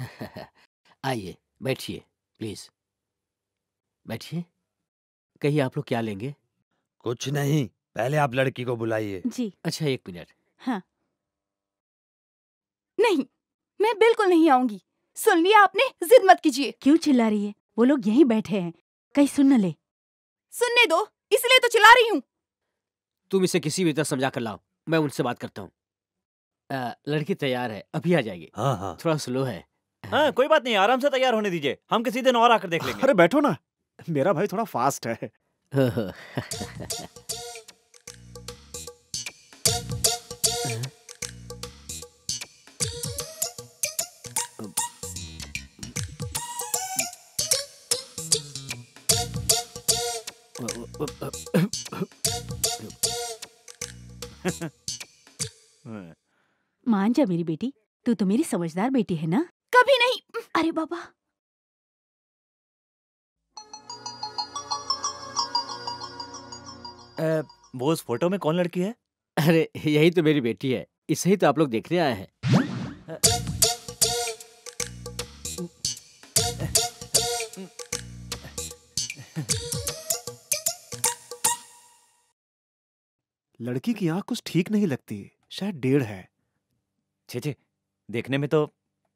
आइए बैठिए, प्लीज बैठिए। कहिए आप लोग क्या लेंगे? कुछ नहीं, पहले आप लड़की को बुलाइए। जी। अच्छा एक मिनट। हाँ। नहीं, मैं बिल्कुल नहीं आऊंगी। सुन लिया आपने, जिद मत कीजिए। क्यों चिल्ला रही है? वो लोग यहीं बैठे हैं, कहीं सुन न ले। सुनने दो, इसलिए तो चिल्ला रही हूँ। तुम इसे किसी भी तरह समझा कर लाओ, मैं उनसे बात करता हूँ। लड़की तैयार है, अभी आ जाएगी। हाँ हाँ। थोड़ा स्लो है। हाँ कोई बात नहीं, आराम से तैयार होने दीजिए, हम किसी दिन और आकर देख लेंगे। अरे बैठो ना, मेरा भाई थोड़ा फास्ट है। मान जा मेरी बेटी, तू तो मेरी समझदार बेटी है ना। कभी नहीं। अरे बाबा, वो उस फोटो में कौन लड़की है? अरे यही तो मेरी बेटी है, इसे ही तो आप लोग देखने आए हैं। लड़की की आंख कुछ ठीक नहीं लगती, शायद 1.5 है। छे, देखने में तो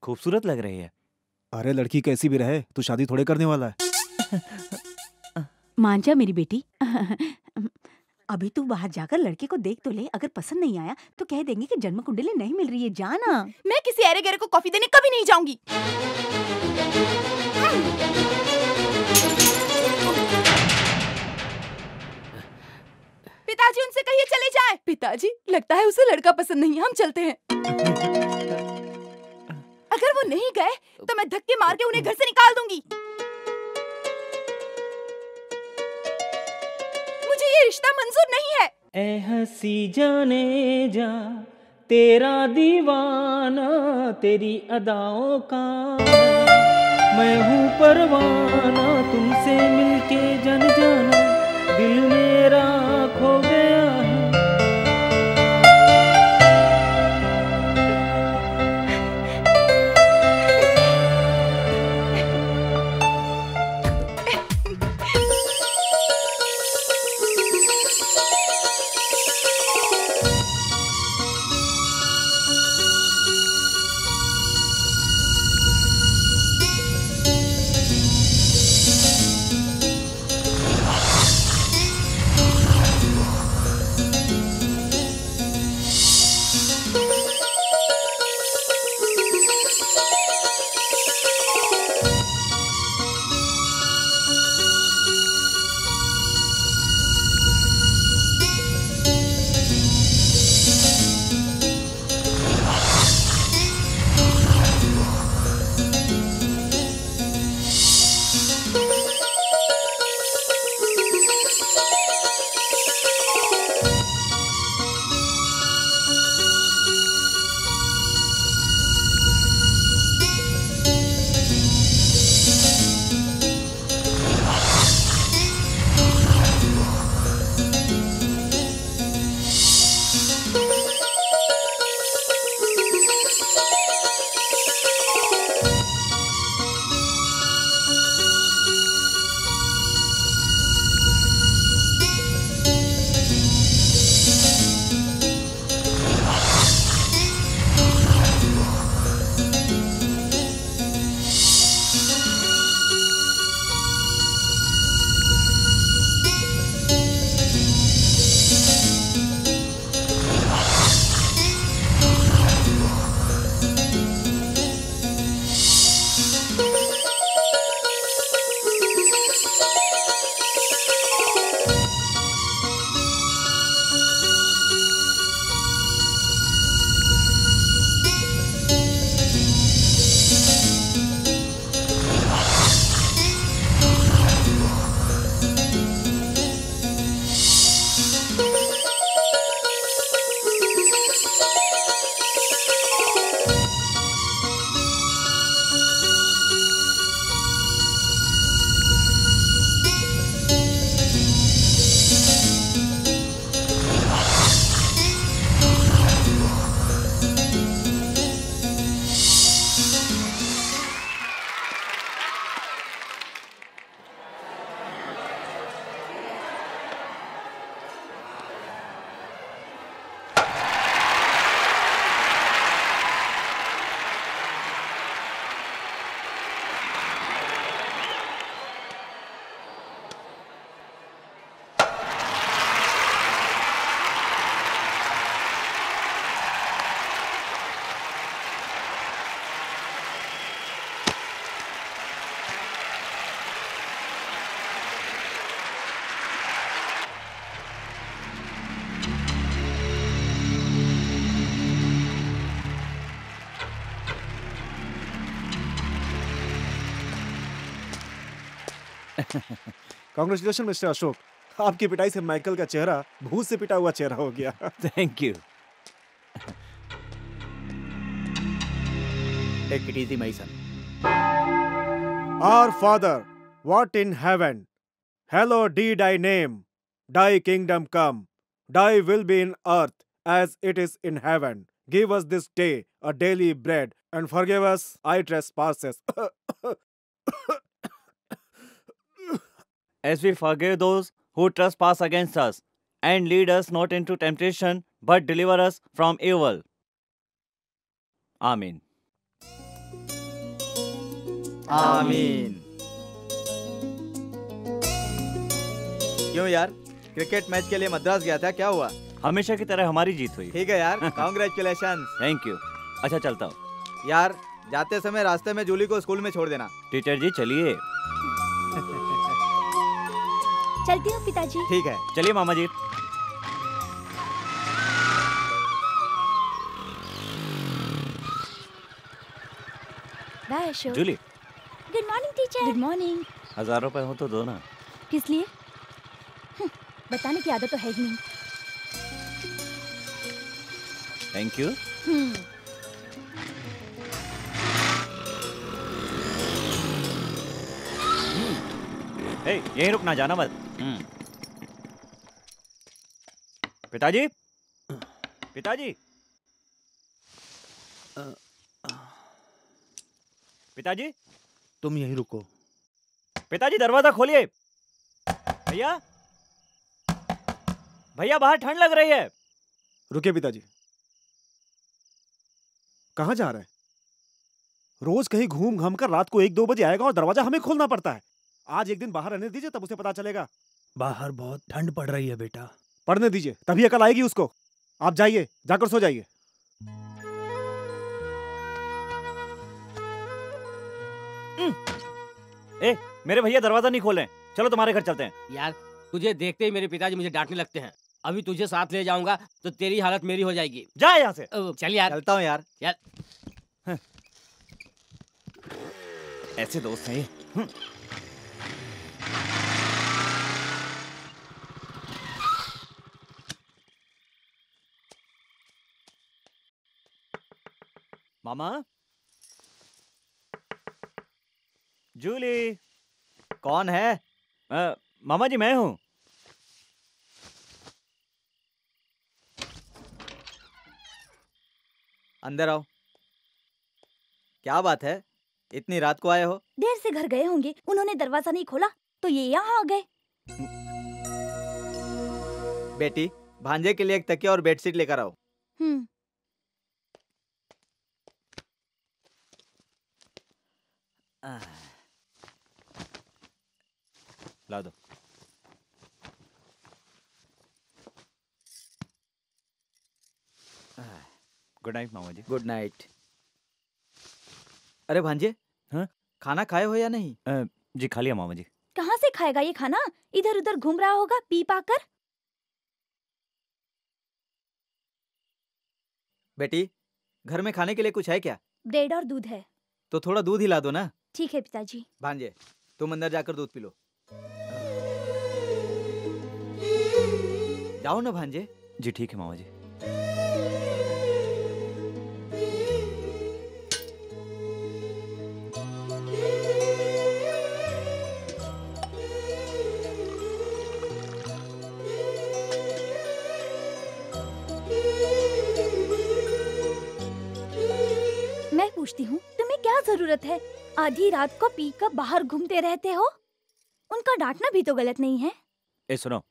खूबसूरत लग रही है। अरे लड़की कैसी भी रहे, तू शादी थोड़े करने वाला है। मान जा मेरी बेटी, अभी तू बाहर जाकर लड़के को देख तो ले, अगर पसंद नहीं आया तो कह देंगे कि जन्म कुंडली नहीं मिल रही है। जाना, मैं किसी अरे गेरे को कॉफी देने कभी नहीं जाऊंगी। पिताजी उनसे कहिए चले जाए। पिताजी लगता है उसे लड़का पसंद नहीं है, हम चलते हैं। अगर वो नहीं गए तो मैं धक्के मार के उन्हें घर से निकाल दूंगी। मुझे ये रिश्ता मंजूर नहीं है। ए हंसी जाने जा तेरा दीवाना, तेरी अदाओं का मैं हूँ परवाना, तुमसे मिलके जन जाना दिल मेरा खो गया है। कांग्रेचुलेशन मिस्टर अशोक, आपकी पिटाई से माइकल का चेहरा भूत से पिटा हुआ चेहरा हो गया। Thank you. Take it easy my son. Our father what in heaven, hallowed be thy name, thy kingdom come, thy will be in earth as it is in heaven, give us this day a daily bread and forgive us our trespasses as we forgive those who trespass against us, and lead us not into temptation but deliver us from evil. Amen. Amen. क्यों यार, cricket match के लिए मद्रास गया था, क्या हुआ? हमेशा की तरह हमारी जीत हुई। ठीक है यार, कांग्रेचुलेशन। Thank you. अच्छा चलता हूँ यार, जाते समय रास्ते में जूली को स्कूल में छोड़ देना। टीचर जी चलिए। चलती हूँ पिताजी। ठीक है, चलिए मामा जी। Bye Ashok. Julie. Good morning teacher. Good morning. 1000 रुपए हो तो दो ना। किस लिए? बताने की आदत तो है ही नहीं। Thank you. यहीं रुकना, जाना मत। पिताजी, पिताजी, पिताजी, तुम यहीं रुको। पिताजी दरवाजा खोलिए। भैया, भैया बाहर ठंड लग रही है। रुकिए पिताजी, कहाँ जा रहा है? रोज कहीं घूम घाम कर रात को 1-2 बजे आएगा और दरवाजा हमें खोलना पड़ता है। आज एक दिन बाहर रहने दीजिए, तब उसे पता चलेगा। बाहर बहुत ठंड पड़ रही है बेटा। पढ़ने दीजिए, तभी अकल आएगी उसको। आप जाइए, जाकर सो जाइए। ए, मेरे भैया दरवाजा नहीं खोलें। चलो तुम्हारे घर चलते हैं। यार तुझे देखते ही मेरे पिताजी मुझे डांटने लगते हैं। अभी तुझे साथ ले जाऊंगा तो तेरी हालत मेरी हो जाएगी। जा यहाँ से। चल यार। चलता हूँ यार। यार ऐसे दोस्त हैं ये। मामा, जूली। कौन है? मामा जी मैं हूं। अंदर आओ। क्या बात है, इतनी रात को आए हो? देर से घर गए होंगे, उन्होंने दरवाजा नहीं खोला तो ये यहाँ आ गए। बेटी, भांजे के लिए एक तकिया और बेडशीट लेकर आओ। ला दो। गुड नाइट मामा जी। Good night. अरे भांजे, हाँ? खाना खाए हो या नहीं? जी खा लिया मामा जी। कहाँ से खाएगा ये खाना, इधर उधर घूम रहा होगा पी पाकर। बेटी, घर में खाने के लिए कुछ है क्या? ब्रेड और दूध है। तो थोड़ा दूध ही ला दो ना। ठीक है पिताजी। भांजे तुम अंदर जाकर दूध पी लो। जाओ ना भांजे। जी ठीक है मामा जी। मैं पूछती हूँ तुम्हें क्या जरूरत है? आधी रात को पी कर बाहर घूमते रहते हो, उनका डांटना भी तो गलत नहीं है। ए सुनो,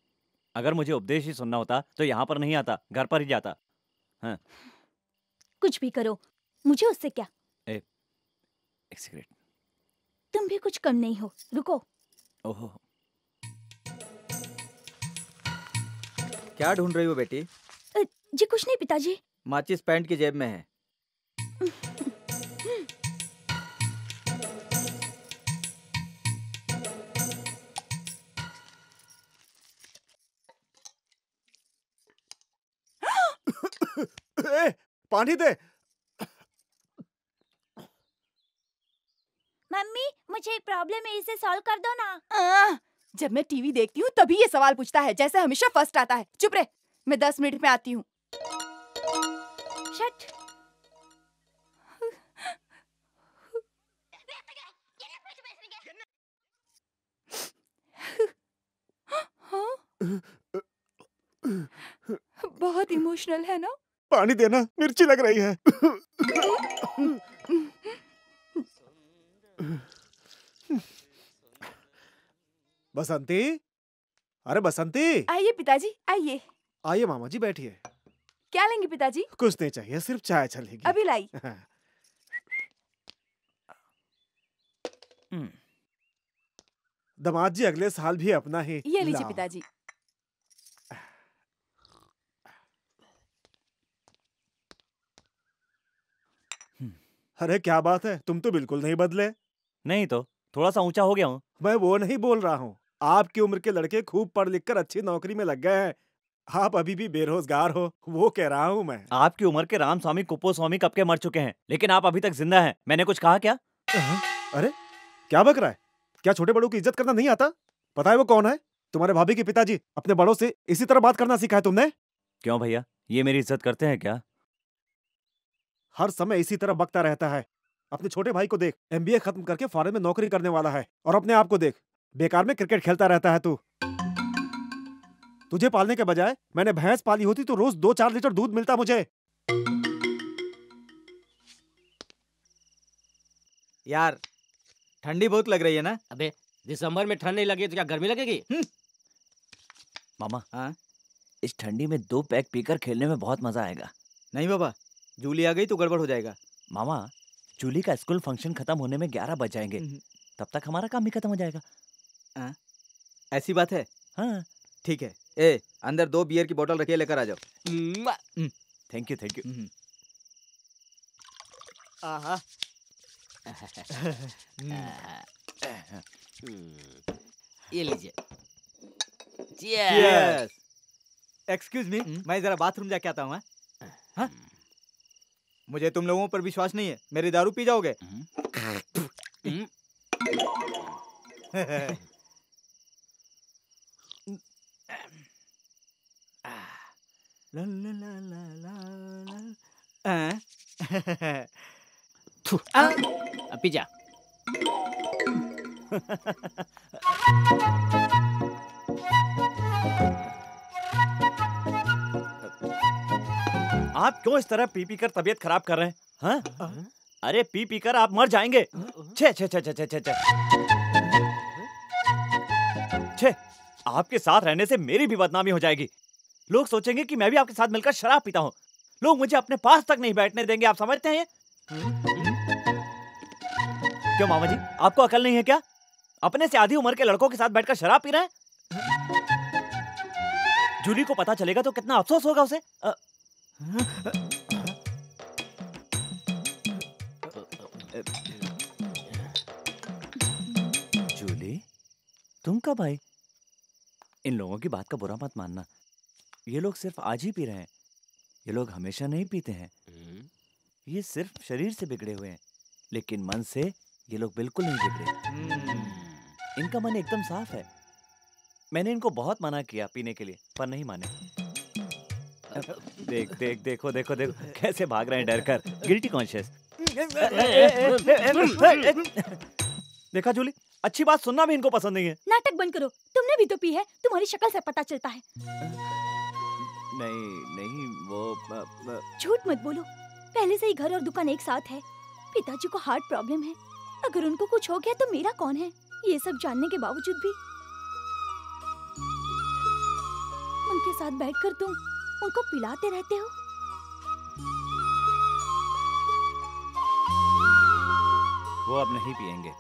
अगर मुझे उपदेश ही सुनना होता तो यहाँ पर नहीं आता, घर पर ही जाता। हाँ। कुछ भी करो, मुझे उससे क्या। एक सिगरेट। तुम भी कुछ कम नहीं हो। रुको। ओहो, क्या ढूंढ रही हो बेटी? जी कुछ नहीं पिताजी। माचिस पैंट की जेब में है। पानी दे। मम्मी मुझे एक प्रॉब्लम है, इसे सॉल्व कर दो ना। जब मैं टीवी देखती हूँ तभी ये सवाल पूछता है, जैसे हमेशा फर्स्ट आता है। चुप रहे, मैं 10 मिनट में आती हूँ। बहुत इमोशनल है ना। पानी देना, मिर्ची लग रही है। बसंती, अरे बसंती, आइए पिताजी, आइए आइए। मामा जी बैठिए। क्या लेंगे पिताजी? कुछ नहीं चाहिए, सिर्फ चाय चलेगी। अभी लाई। दामाद जी अगले साल भी अपना ही। ये लीजिए पिताजी। अरे क्या बात है, तुम तो बिल्कुल नहीं बदले। नहीं तो थोड़ा सा ऊंचा हो गया हूँ। मैं वो नहीं बोल रहा हूँ, आपकी उम्र के लड़के खूब पढ़ लिख कर अच्छी नौकरी में लग गए हैं, आप अभी भी बेरोजगार हो, वो कह रहा हूँ मैं। आपकी उम्र के राम स्वामी कुप्पो स्वामी कब के मर चुके हैं, लेकिन आप अभी तक जिंदा हैं। मैंने कुछ कहा क्या? अरे क्या बक रहा है? क्या छोटे बड़ों की इज्जत करना नहीं आता? पता है वो कौन है? तुम्हारे भाभी के पिताजी। अपने बड़ों से इसी तरह बात करना सीखा है तुमने। क्यों भैया, ये मेरी इज्जत करते हैं क्या? हर समय इसी तरह बकता रहता है। अपने छोटे भाई को देख, एमबीए खत्म करके फॉरेन में नौकरी करने वाला है, और अपने आप को देख, बेकार में क्रिकेट खेलता रहता है। तू, तुझे पालने के बजाय मैंने भैंस पाली होती तो रोज 2-4 लीटर दूध मिलता मुझे। यार ठंडी बहुत लग रही है ना। अबे दिसंबर में ठंड नहीं लगी तो क्या गर्मी लगेगी? मामा, हाँ, इस ठंडी में 2 पैक पीकर खेलने में बहुत मजा आएगा। नहीं बाबा, जूली आ गई तो गड़बड़ हो जाएगा। मामा, जूली का स्कूल फंक्शन खत्म होने में 11 बज जाएंगे, तब तक हमारा काम भी खत्म हो जाएगा। आ? ऐसी बात है? हाँ ठीक है। ए, अंदर 2 बियर की बोतल रखिए, लेकर आ जाओ। Thank you thank you. आहा। ये लीजिए। चीयर्स। एक्सक्यूज मी, मैं जरा बाथरूम जाके आता हूँ। हाँ, मुझे तुम लोगों पर विश्वास नहीं है, मेरी दारू पी जाओगे। पी जा। आप क्यों इस तरह पी कर तबीयत खराब कर रहे हैं? हाँ? अरे पी कर आप मर जाएंगे। छे, आपके साथ रहने से मेरी भी बदनामी हो जाएगी। लोग सोचेंगे कि मैं भी आपके साथ मिलकर शराब पीता हूँ। लोग मुझे अपने पास तक नहीं बैठने देंगे, आप समझते हैं? क्यों मामा जी, आपको अकल नहीं है क्या? अपने से आधी उम्र के लड़कों के साथ बैठकर शराब पी रहे हैं। जूली को पता चलेगा तो कितना अफसोस होगा उसे। जूली, तुम कब आई? इन लोगों की बात का बुरा मत मानना, ये लोग सिर्फ आज ही पी रहे हैं। ये लोग हमेशा नहीं पीते हैं। ये सिर्फ शरीर से बिगड़े हुए हैं, लेकिन मन से ये लोग बिल्कुल नहीं बिगड़े। इनका मन एकदम साफ है। मैंने इनको बहुत मना किया पीने के लिए, पर नहीं माने। देख देख देखो देखो देखो कैसे भाग रहे हैं डर कर। Guilty conscious. देखा जूली, अच्छी बात सुनना भी इनको पसंद नहीं है। नाटक बंद करो, तुमने भी तो पी है, तुम्हारी शक्ल से पता चलता है। नहीं नहीं, वो झूठ मत बोलो। पहले से ही घर और दुकान एक साथ है। पिताजी को हार्ट प्रॉब्लम है, अगर उनको कुछ हो गया तो मेरा कौन है? ये सब जानने के बावजूद भी उनके साथ बैठ कर तुम उनको पिलाते रहते हो। वो अब नहीं पिएंगे।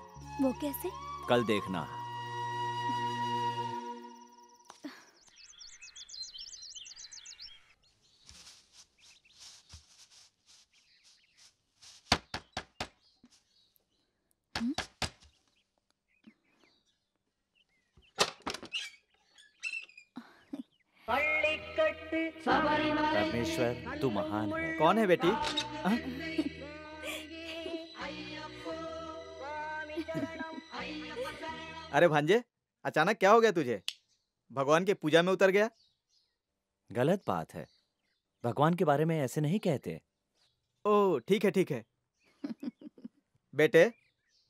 वो कैसे? कल देखना। परमेश्वर तू महान है। कौन है बेटी? अरे भांजे, अचानक क्या हो गया तुझे? भगवान की पूजा में उतर गया? गलत बात है, भगवान के बारे में ऐसे नहीं कहते। ओह ठीक है ठीक है। बेटे,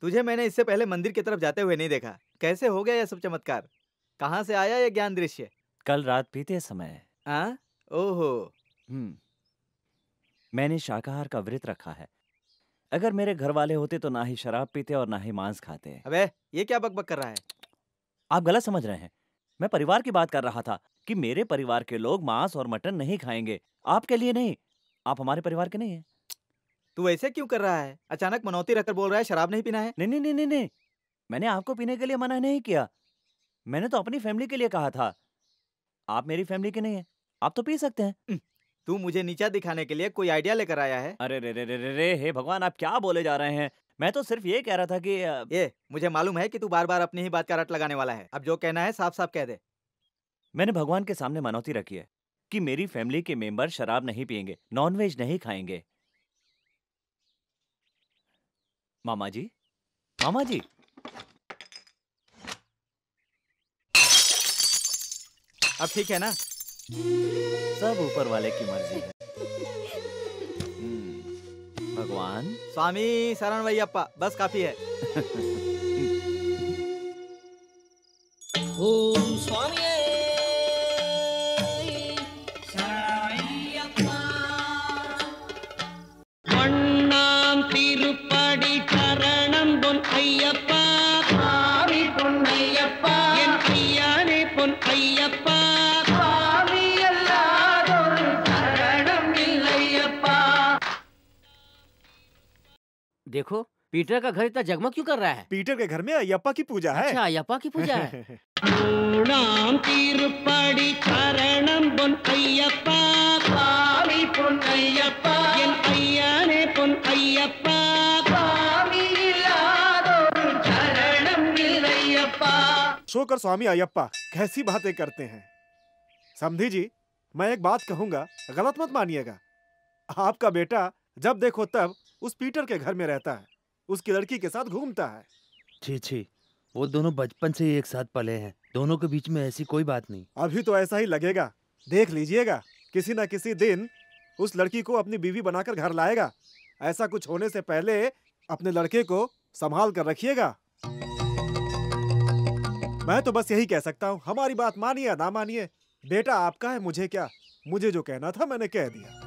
तुझे मैंने इससे पहले मंदिर की तरफ जाते हुए नहीं देखा, कैसे हो गया यह सब चमत्कार? कहाँ से आया यह ज्ञान दृश्य? कल रात पीते समय। हाँ, ओहो। मैंने शाकाहार का व्रत रखा है। अगर मेरे घर वाले होते तो ना ही शराब पीते और ना ही मांस खाते। अबे ये क्या बकबक कर रहा है? आप गलत समझ रहे हैं, मैं परिवार की बात कर रहा था कि मेरे परिवार के लोग मांस और मटन नहीं खाएंगे, आपके लिए नहीं, आप हमारे परिवार के नहीं हैं। तू ऐसे क्यों कर रहा है? अचानक मनौती रखकर बोल रहा है शराब नहीं पीना है। नहीं नहीं नहीं, मैंने आपको पीने के लिए मना नहीं किया, मैंने तो अपनी फैमिली के लिए कहा था। आप मेरी फैमिली के नहीं है, आप तो पी सकते हैं। तू मुझे नीचा दिखाने के लिए कोई आइडिया लेकर आया है? अरे रे रे रे रे रे, हे भगवान, आप क्या बोले जा रहे हैं? मैं तो सिर्फ ये कह रहा था कि ये मुझे मालूम है कि तू बार बार अपनी ही बात का रट लगाने वाला है, अब जो कहना है साफ साफ कह दे। मैंने भगवान के सामने मनौती रखी है कि मेरी फैमिली के मेंबर शराब नहीं पियेंगे, नॉनवेज नहीं खाएंगे। मामा जी, मामा जी। अब ठीक है ना, सब ऊपर वाले की मर्जी है। भगवान स्वामी शरण वैयप्पा, बस काफी है। ओम स्वामी देखो, पीटर का घर इतना जगमग क्यों कर रहा है? पीटर के घर में अयप्पा की पूजा है। अच्छा, अयप्पा की पूजा है। अशोक और स्वामी अयप्पा कैसी बातें करते हैं। समधी जी, मैं एक बात कहूंगा, गलत मत मानिएगा। आपका बेटा जब देखो तब उस पीटर के घर में रहता है, उसकी लड़की के साथ घूमता है। छी छी, वो दोनों बचपन से ही एक साथ पले हैं, दोनों के बीच में ऐसी कोई बात नहीं। अभी तो ऐसा ही लगेगा, देख लीजिएगा, किसी ना किसी दिन उस लड़की को अपनी बीवी बनाकर घर लाएगा। ऐसा कुछ होने से पहले अपने लड़के को संभाल कर रखिएगा। मैं तो बस यही कह सकता हूँ, हमारी बात मानिए या ना मानिए, बेटा आपका है, मुझे क्या। मुझे जो कहना था मैंने कह दिया।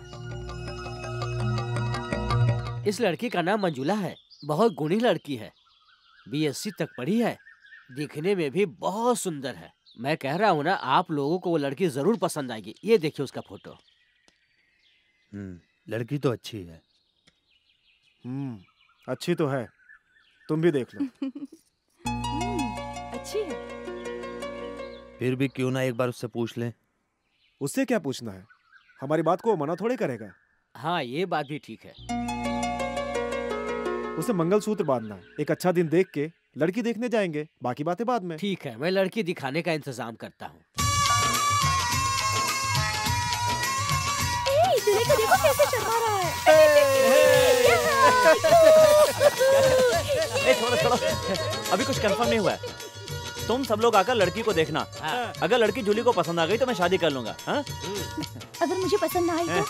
इस लड़की का नाम मंजुला है, बहुत गुणी लड़की है, बीएससी तक पढ़ी है, दिखने में भी बहुत सुंदर है। मैं कह रहा हूँ ना, आप लोगों को वो लड़की जरूर पसंद आएगी। ये देखिए उसका फोटो। लड़की तो अच्छी है। अच्छी तो है, तुम भी देख लो। अच्छी है। फिर भी क्यों ना एक बार उससे पूछ लें। उससे क्या पूछना है, हमारी बात को मना थोड़े करेगा। हाँ ये बात भी ठीक है। उसे मंगलसूत्र बांधना है, एक अच्छा दिन देख के लड़की देखने जाएंगे, बाकी बातें बाद में। ठीक है, मैं लड़की दिखाने का इंतजाम करता हूँ। अभी कुछ कंफर्म नहीं हुआ है, तुम सब लोग आकर लड़की को देखना। अगर लड़की जूली को पसंद आ गई तो मैं शादी कर लूंगा। अगर मुझे पसंद ना आई तो?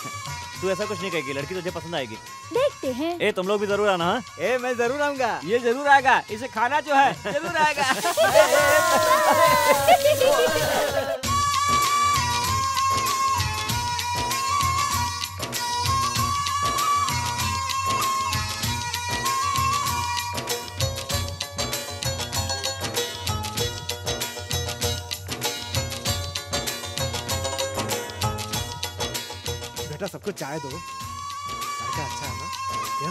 तू ऐसा कुछ नहीं कहेगी, लड़की तुझे पसंद आएगी, देखते हैं। ए तुम लोग भी जरूर आना। ए मैं जरूर आऊंगा, ये जरूर आएगा, इसे खाना जो है जरूर आएगा। सबको चाय दो, लड़का अच्छा है ना?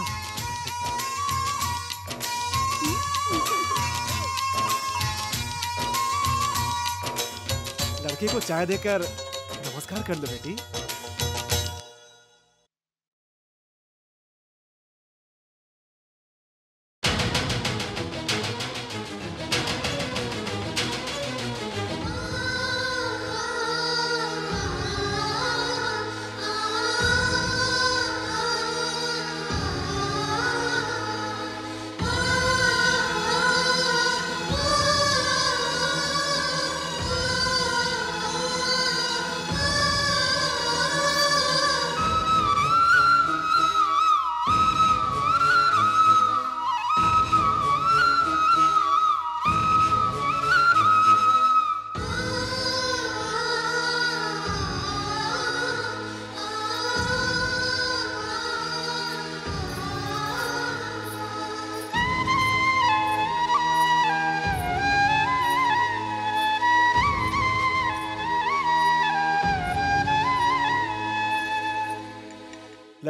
लड़के को चाय देकर नमस्कार कर लो बेटी।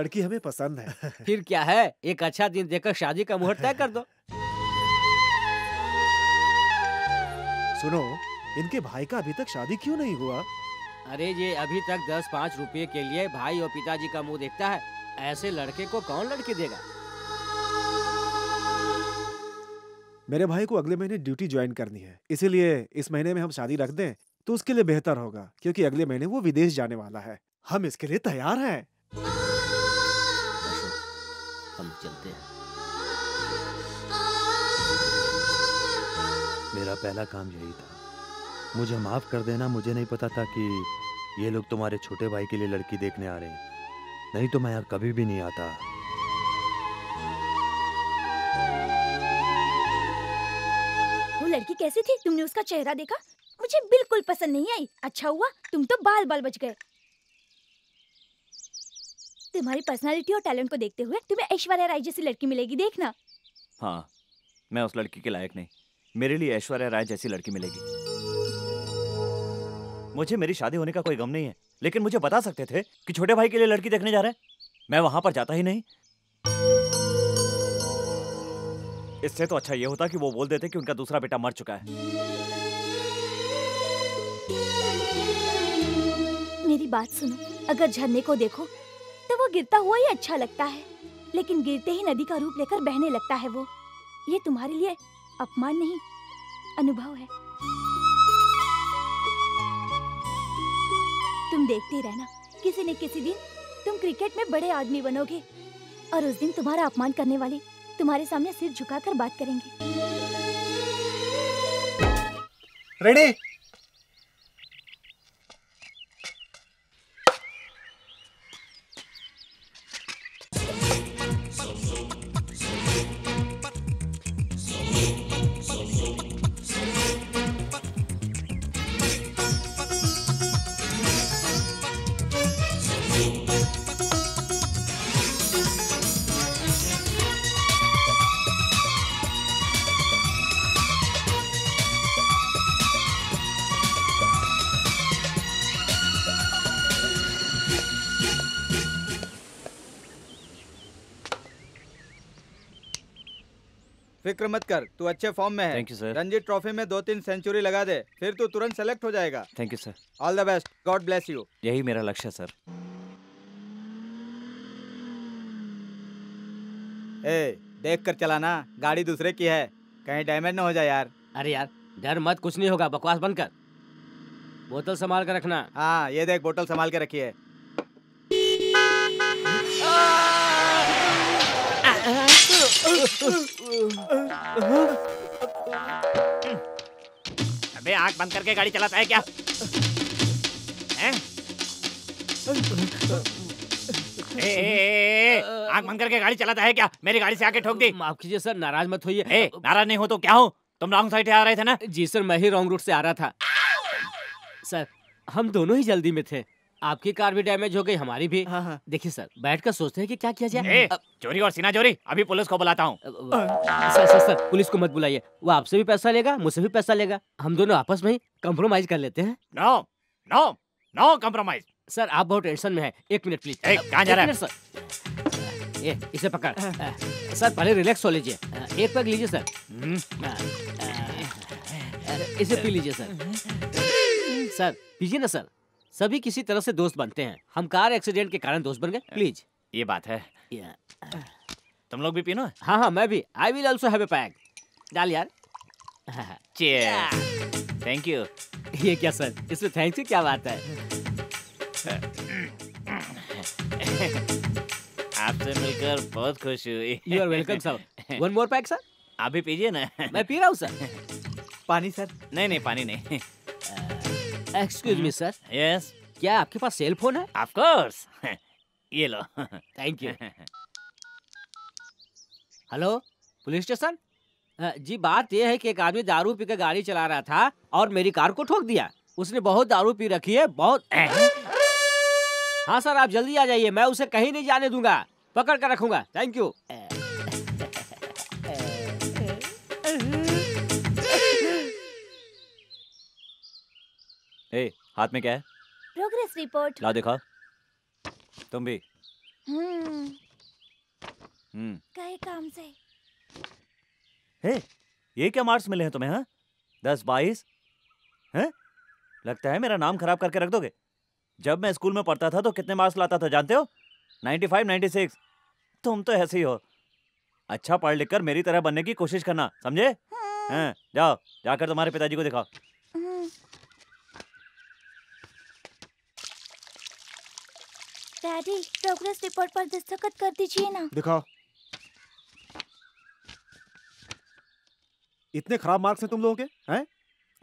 लड़की हमें पसंद है। फिर क्या है, एक अच्छा दिन देखकर शादी का मुहूर्त तय कर दो। सुनो, इनके भाई का अभी तक शादी क्यों नहीं हुआ? अरे ये अभी तक 10-5 रुपए के लिए भाई और पिताजी का मुंह देखता है। ऐसे लड़के को कौन लड़की देगा? मेरे भाई को अगले महीने ड्यूटी ज्वाइन करनी है, इसीलिए इस महीने में हम शादी रख दें तो उसके लिए बेहतर होगा, क्योंकि अगले महीने वो विदेश जाने वाला है। हम इसके लिए तैयार हैं। हम चलते हैं। मेरा पहला काम यही था। मुझे माफ कर देना, मुझे नहीं पता था कि ये लोग तुम्हारे छोटे भाई के लिए लड़की देखने आ रहे हैं, नहीं तो मैं यहाँ कभी भी नहीं आता। वो लड़की कैसी थी? तुमने उसका चेहरा देखा? मुझे बिल्कुल पसंद नहीं आई। अच्छा हुआ तुम तो बाल बाल बच गए। तुम्हारी पर्सनालिटी और टैलेंट को देखते हुए तुम्हें ऐश्वर्या राय जैसी लड़की मिलेगी, देखना। हाँ, मैं उस लड़की के लायक नहीं। मेरे लिए ऐश्वर्या राय जैसी लड़की मिलेगी। मुझे मेरी शादी होने का कोई गम नहीं है, लेकिन मुझे बता सकते थे कि छोटे भाई के लिए लड़की देखने जा रहे हैं। मैं वहां पर जाता ही नहीं। इससे तो अच्छा ये होता कि वो बोल देते कि उनका दूसरा बेटा मर चुका है। मेरी बात सुनो, अगर झरने को देखो तो वो गिरता हुआ ही अच्छा लगता है, लेकिन गिरते ही नदी का रूप लेकर बहने लगता है वो। ये तुम्हारे लिए अपमान नहीं, अनुभव है। तुम देखते रहना, किसी न किसी दिन तुम क्रिकेट में बड़े आदमी बनोगे और उस दिन तुम्हारा अपमान करने वाले तुम्हारे सामने सिर झुकाकर बात करेंगे। रेडी? फिक्र मत कर, तू अच्छे फॉर्म में है। Thank you sir. Ranji trophy में 2-3 सेंचुरी लगा दे, फिर तू तुरंत सेलेक्ट हो जाएगा। Thank you sir. All the best, God bless you. यही मेरा लक्ष्य है सर। ए, देखकर चलाना, गाड़ी दूसरे की है, कहीं डैमेज ना हो जाए यार। अरे यार डर मत, कुछ नहीं होगा, बकवास बंद कर। बोतल संभाल कर रखना। हाँ ये देख, बोतल संभाल के रखी है। अबे आंख बंद करके गाड़ी चलाता है क्या? आंख बंद करके गाड़ी चलाता है क्या? मेरी गाड़ी से आके ठोक दी। माफ कीजिए सर, नाराज मत होइए। नाराज नहीं हो तो क्या हो? तुम रॉन्ग साइड आ रहे थे ना? जी सर, मैं ही रॉन्ग रूट से आ रहा था सर। हम दोनों ही जल्दी में थे, आपकी कार भी डैमेज हो गई, हमारी भी। हाँ हाँ। देखिए सर, बैठकर सोचते हैं कि क्या किया जाए। चोरी और सीना चोरी, अभी पुलिस को बुलाता हूँ। सर सर सर, पुलिस को मत बुलाइए, वो आपसे भी पैसा लेगा, मुझसे भी पैसा लेगा। हम दोनों आपस में ही कंप्रोमाइज कर लेते हैं। No no no compromise. Sir आप बहुत टेंशन में हैं, 1 मिनट प्लीज। कहाँ जा रहा है सर? ये इसे पकड़। सर पहले रिलैक्स हो लीजिए, एक पैक लीजिए सर, इसे पी लीजिए सर। सर पीजिए ना सर, सभी किसी तरह से दोस्त बनते हैं, हम कार एक्सीडेंट के कारण दोस्त बन गए। प्लीज ये बात है। तुम लोग भी पीनो? हाँ हाँ मैं भी। I will also have a pack. डाल यार। Thank you. ये क्या सर, इसमें थैंक्स की क्या बात है? आपसे मिलकर बहुत खुश हुई। You are welcome sir. One more pack sir? आप भी पीजिए ना। मैं पी रहा हूँ सर। पानी सर? नहीं नहीं पानी नहीं। Excuse me sir. यस। क्या आपके पास सेल फोन है? Of course. ये लो। Thank you. Hello police station. जी बात यह है कि एक आदमी दारू पीकर गाड़ी चला रहा था और मेरी कार को ठोक दिया। उसने बहुत दारू पी रखी है, बहुत। हाँ सर आप जल्दी आ जाइए, मैं उसे कहीं नहीं जाने दूंगा, पकड़ कर रखूंगा। Thank you. हाथ में क्या है? Progress report. ला देखा। तुम भी कई काम से। हे, ये क्या मार्क्स मिले हैं तुम्हें? हाँ 10-22। हैं, लगता है मेरा नाम खराब करके रख दोगे। जब मैं स्कूल में पढ़ता था तो कितने मार्क्स लाता था जानते हो? 95-96। तुम तो ऐसे ही हो। अच्छा पढ़ लिख कर मेरी तरह बनने की कोशिश करना, समझे? हैं, जाओ जाकर तुम्हारे पिताजी को दिखाओ। डैडी, प्रोग्रेस रिपोर्ट पर दस्तखत कर दीजिए ना। दिखाओ। इतने खराब मार्क्स हैं तुम लोगों के, हैं?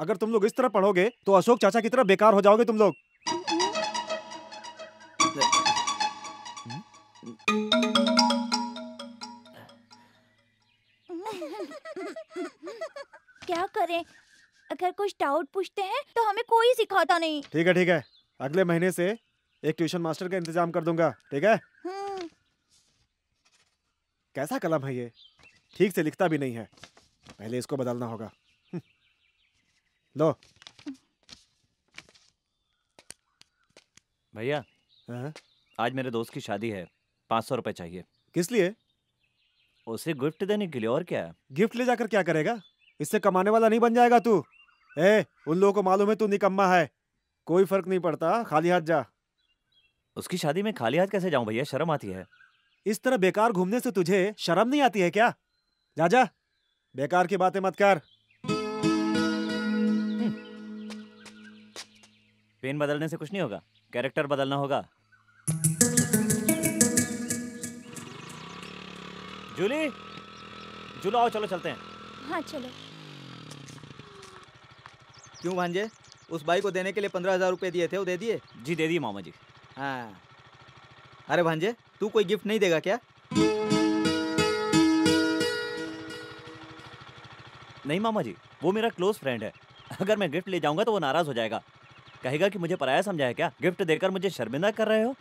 अगर तुम लोग इस तरह पढ़ोगे तो अशोक चाचा की तरह बेकार हो जाओगे तुम लोग। क्या करें, अगर कुछ डाउट पूछते हैं तो हमें कोई सिखाता नहीं। ठीक है ठीक है, अगले महीने से एक ट्यूशन मास्टर का इंतजाम कर दूंगा, ठीक है? कैसा कलम है ये, ठीक से लिखता भी नहीं है। पहले इसको बदलना होगा। लो भैया, आज मेरे दोस्त की शादी है, 500 रुपए चाहिए। किस लिए? उसे गिफ्ट देने के लिए। और क्या? गिफ्ट ले जाकर क्या करेगा? इससे कमाने वाला नहीं बन जाएगा तू। ए, उन लोगों को मालूम है तू निकम्मा है, कोई फर्क नहीं पड़ता, खाली हाथ जा। उसकी शादी में खाली हाथ कैसे जाऊं भैया, शर्म आती है। इस तरह बेकार घूमने से तुझे शर्म नहीं आती है क्या? जा जा, बेकार की बातें मत कर। पेन बदलने से कुछ नहीं होगा, कैरेक्टर बदलना होगा। जूली, जुलो आओ, चलो चलते हैं। हाँ चलो। क्यों भांजे, उस भाई को देने के लिए 15,000 रुपए दिए थे, वो दे दिए? जी दे दिए मामा जी। हाँ, अरे भांजे तू कोई गिफ्ट नहीं देगा क्या? नहीं मामा जी, वो मेरा क्लोज फ्रेंड है, अगर मैं गिफ्ट ले जाऊंगा तो वो नाराज हो जाएगा, कहेगा कि मुझे पराया समझा है क्या, गिफ्ट देकर मुझे शर्मिंदा कर रहे हो।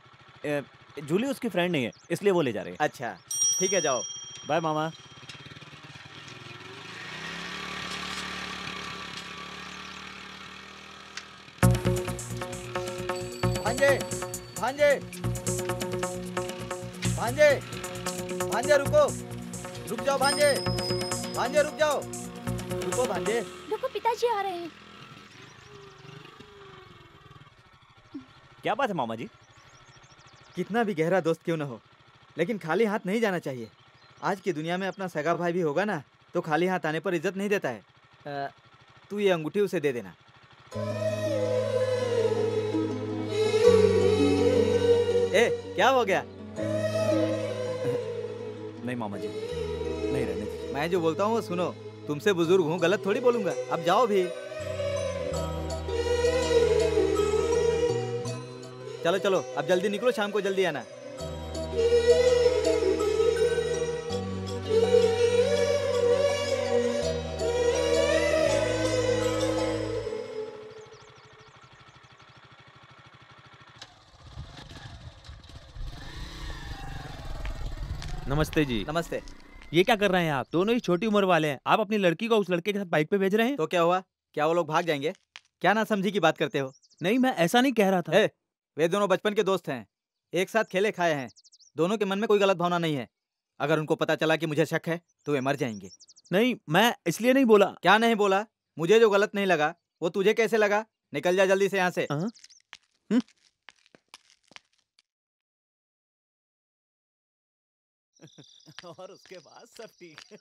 जूली उसकी फ्रेंड नहीं है, इसलिए वो ले जा रही है। अच्छा ठीक है, जाओ, बाय मामा। भांजे भांजे भांजे भांजे, रुको, रुक जाओ भांजे, भांजे रुक जाओ, रुको भांजे। रुको, पिताजी आ रहे हैं। क्या बात है मामा जी? कितना भी गहरा दोस्त क्यों ना हो, लेकिन खाली हाथ नहीं जाना चाहिए। आज की दुनिया में अपना सगा भाई भी होगा ना तो खाली हाथ आने पर इज्जत नहीं देता है। तू ये अंगूठी उसे दे देना। ए, क्या हो गया? नहीं मामा जी, नहीं रहने दीजिए। मैं जो बोलता हूँ वो सुनो, तुमसे बुजुर्ग हूँ, गलत थोड़ी बोलूंगा। अब जाओ भी, चलो चलो, अब जल्दी निकलो, शाम को जल्दी आना। नमस्ते जी। नमस्ते। ये क्या कर रहे हैं आप? दोनों ही छोटी उम्र वाले हैं, आप अपनी लड़की को उस लड़के के साथ बाइक पे भेज रहे हैं। तो क्या हुआ, क्या वो लोग भाग जाएंगे? क्या ना समझी की बात करते हो। नहीं, मैं ऐसा नहीं कह रहा था। वे दोनों बचपन के दोस्त हैं, एक साथ खेले खाए हैं, दोनों के मन में कोई गलत भावना नहीं है। अगर उनको पता चला कि मुझे शक है तो वे मर जाएंगे। नहीं, मैं इसलिए नहीं बोला। क्या नहीं बोला? मुझे जो गलत नहीं लगा वो तुझे कैसे लगा? निकल जा जल्दी से यहाँ से। और उसके बाद सब ठीक है।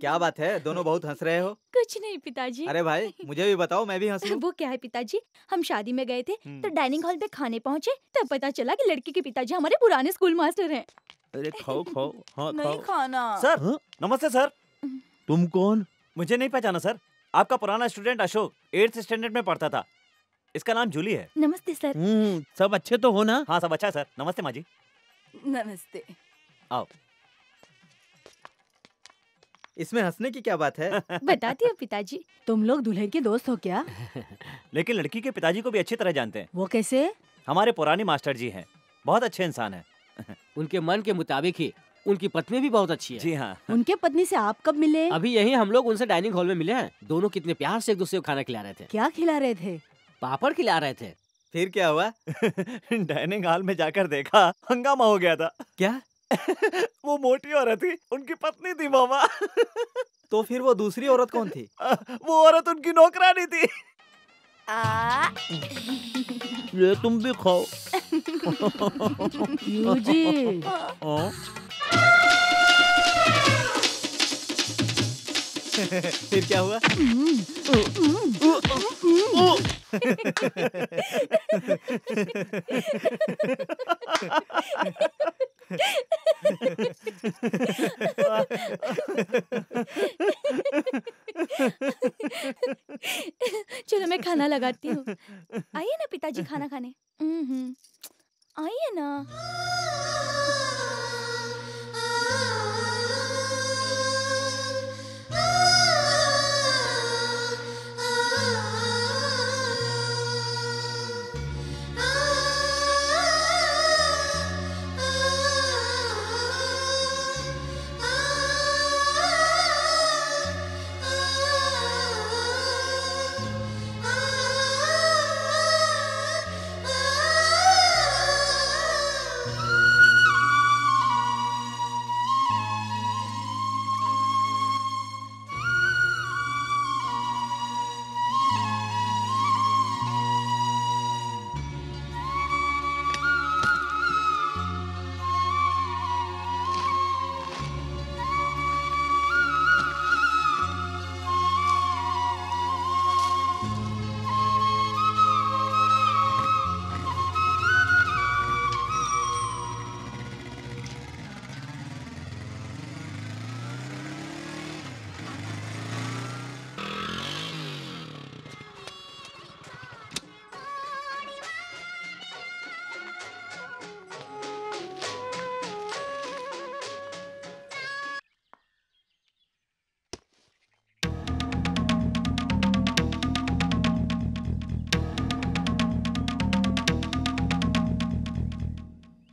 क्या बात है, दोनों बहुत हंस रहे हो। कुछ नहीं पिताजी। अरे भाई, मुझे भी बताओ, मैं भी हंसूं। वो क्या है पिताजी, हम शादी में गए थे तो डाइनिंग हॉल पे खाने पहुँचे, तब पता चला कि लड़की के पिताजी हमारे पुराने स्कूल मास्टर हैं। अरे खाओ खाओ। हाँ, नहीं खाना। सर नमस्ते सर। तुम कौन? मुझे नहीं पहचाना सर, आपका पुराना स्टूडेंट अशोक 8th स्टैंडर्ड में पढ़ता था, इसका नाम जूली है। नमस्ते सर। सब अच्छे तो हो ना? हाँ सब अच्छा सर। नमस्ते माँ जी। नमस्ते। आओ। इसमें हंसने की क्या बात है? बताती हूँ पिताजी, तुम लोग दुल्हन के दोस्त हो क्या? लेकिन लड़की के पिताजी को भी अच्छी तरह जानते हैं। वो कैसे? हमारे पुराने मास्टर जी हैं, बहुत अच्छे इंसान हैं। उनके मन के मुताबिक ही उनकी पत्नी भी बहुत अच्छी है। जी हाँ। उनके पत्नी से आप कब मिले? अभी यही हम लोग उनसे डाइनिंग हॉल में मिले हैं। दोनों कितने प्यार से एक दूसरे को खाना खिला रहे थे। क्या खिला रहे थे? पापड़ खिला रहे थे। फिर क्या हुआ? डाइनिंग हॉल में जाकर देखा, हंगामा हो गया था। क्या? वो मोटी औरत थी, उनकी पत्नी थी मामा। तो फिर वो दूसरी औरत कौन थी? वो औरत उनकी नौकरानी थी। ये तुम भी खाओ। यूजी। फिर क्या हुआ? चलो मैं खाना लगाती हूँ। आइए ना पिताजी खाना खाने। आइए ना।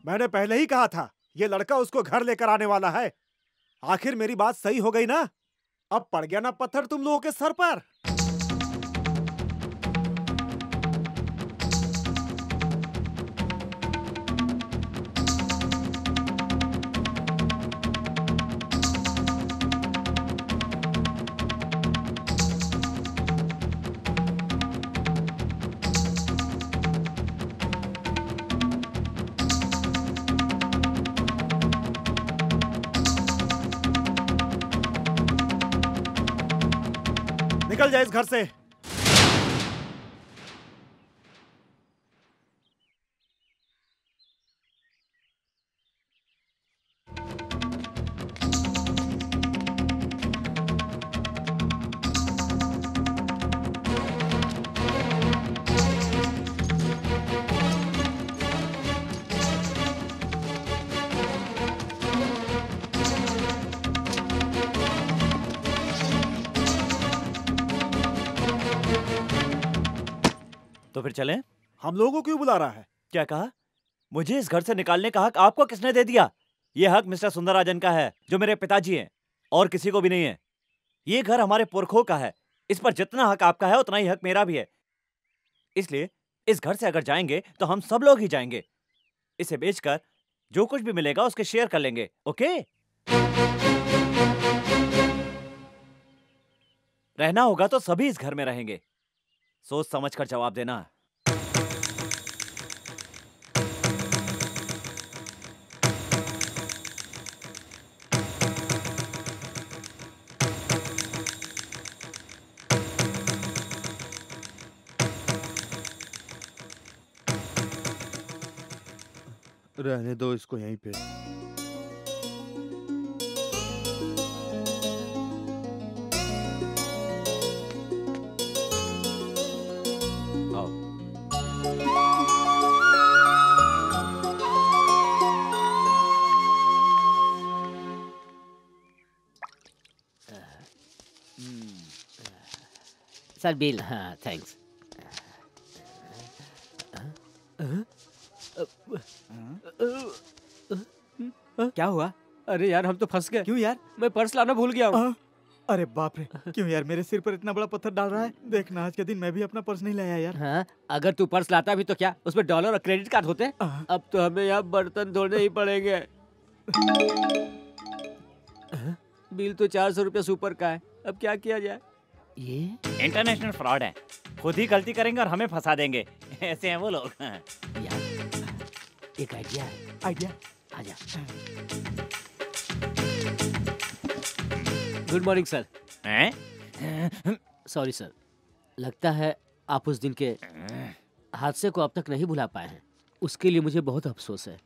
मैंने पहले ही कहा था ये लड़का उसको घर लेकर आने वाला है। आखिर मेरी बात सही हो गई ना? अब पड़ गया ना पत्थर तुम लोगों के सर पर। निकल जाए इस घर से। फिर चले? हम लोगों को क्यों बुला रहा है? क्या कहा? मुझे इस घर से निकालने का हक आपको किसने दे दिया? यह हक मिस्टर सुंदरराजन का है, जो मेरे पिताजी हैं, और किसी को भी नहीं है। यह घर हमारे पुरखों का है। इस पर जितना हक आपका है उतना ही हक मेरा भी है। इसलिए इस घर से अगर जाएंगे तो हम सब लोग ही जाएंगे। इसे बेचकर जो कुछ भी मिलेगा उसके शेयर कर लेंगे। ओके, रहना होगा तो सभी इस घर में रहेंगे। सोच समझ कर जवाब देना। रहने दो इसको यहीं पे। Sir bill. हाँ थैंक्स। क्या हुआ? अरे यार हम तो फंस गए। क्यों यार? मैं पर्स लाना भूल गया हूँ। अरे बाप रे, क्यों यार मेरे सिर पर इतना बड़ा पत्थर डाल रहा है। देखना आज के दिन मैं भी अपना पर्स नहीं लाया यार। हाँ, अगर तू पर्स लाता भी तो क्या उसमें डॉलर और क्रेडिट कार्ड होते। अब तो हमें यहाँ बर्तन धोने ही पड़ेंगे। बिल तो 400 रुपया सुपर का है, अब क्या किया जाए। ये इंटरनेशनल फ्रॉड है, खुद ही गलती करेंगे और हमें फंसा देंगे। ऐसे हैं वो लोग। यार एक आइडिया आइडिया। आजा। Good morning sir. Sorry sir, लगता है आप उस दिन के हादसे को अब तक नहीं भुला पाए हैं। उसके लिए मुझे बहुत अफसोस है।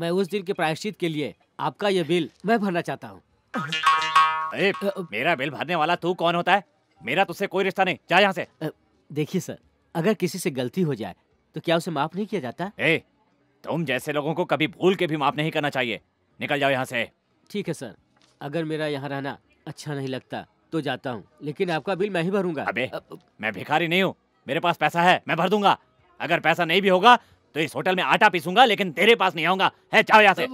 मैं उस दिन के प्रायश्चित के लिए आपका ये बिल मैं भरना चाहता हूँ। अरे मेरा बिल भरने वाला तू कौन होता है? मेरा तुझसे कोई रिश्ता नहीं, जा यहाँ से। देखिए सर, अगर किसी से गलती हो जाए तो क्या उसे माफ नहीं किया जाता? तुम जैसे लोगों को कभी भूल के भी माफ नहीं करना चाहिए। निकल जाओ यहाँ से। ठीक है सर, अगर मेरा यहाँ रहना अच्छा नहीं लगता तो जाता हूँ, लेकिन आपका बिल मैं ही भरूंगा। अबे, मैं भिखारी नहीं हूँ, मेरे पास पैसा है, मैं भर दूंगा। अगर पैसा नहीं भी होगा तो इस होटल में आटा पीसूंगा, लेकिन तेरे पास नहीं आऊंगा। है, जाओ यहाँ से।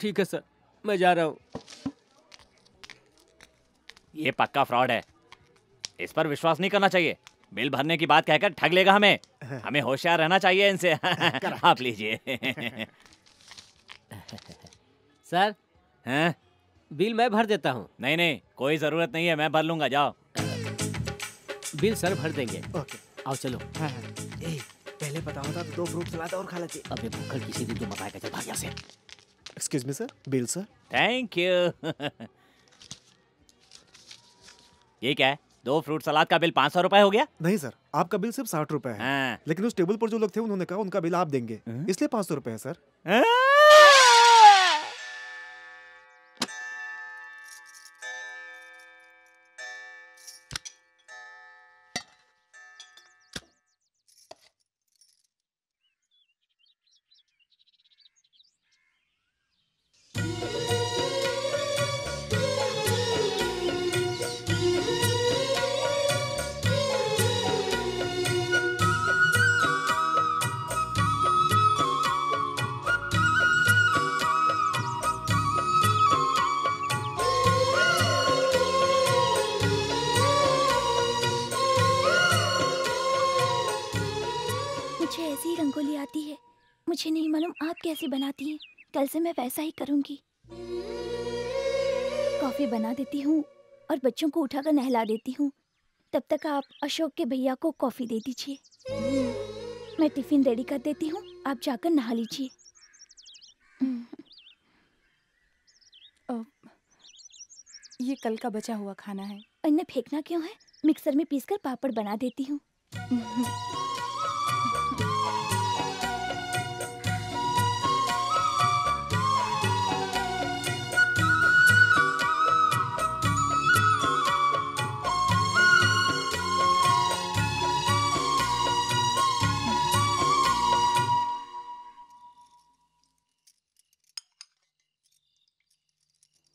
ठीक है सर, मैं जा रहा हूँ। ये पक्का फ्रॉड है, इस पर विश्वास नहीं करना चाहिए। बिल भरने की बात कहकर ठग लेगा हमें। हमें होशियार रहना चाहिए इनसे। आप लीजिए सर। हाँ? बिल मैं भर देता हूँ। नहीं नहीं, कोई जरूरत नहीं है, मैं भर लूंगा, जाओ। बिल सर भर देंगे। ओके। आओ चलो। हाँ हाँ। ए, पहले पता होता तो 2 फ्रूट सलाद और खा लेते। अबे भूखल किसी दिन तो मकाएगा। चल भाग यहाँ से। Excuse me sir, bill sir. Thank you. ये क्या है, 2 फ्रूट सलाद का बिल 500 रुपए हो गया? नहीं सर, आपका बिल सिर्फ 60 रुपए है। हाँ। लेकिन उस टेबल पर जो लोग थे उन्होंने कहा उनका बिल आप देंगे, इसलिए 500 रुपए है सर। कैसे बनाती है, कल से मैं वैसा ही करूंगी। कॉफी बना देती हूँ और बच्चों को उठाकर नहला देती हूँ। तब तक आप अशोक के भैया को कॉफी दे दीजिए। मैं टिफिन रेडी कर देती हूँ, आप जाकर नहा लीजिए। ये कल का बचा हुआ खाना है, इन्हें फेंकना क्यों है? मिक्सर में पीसकर पापड़ बना देती हूँ।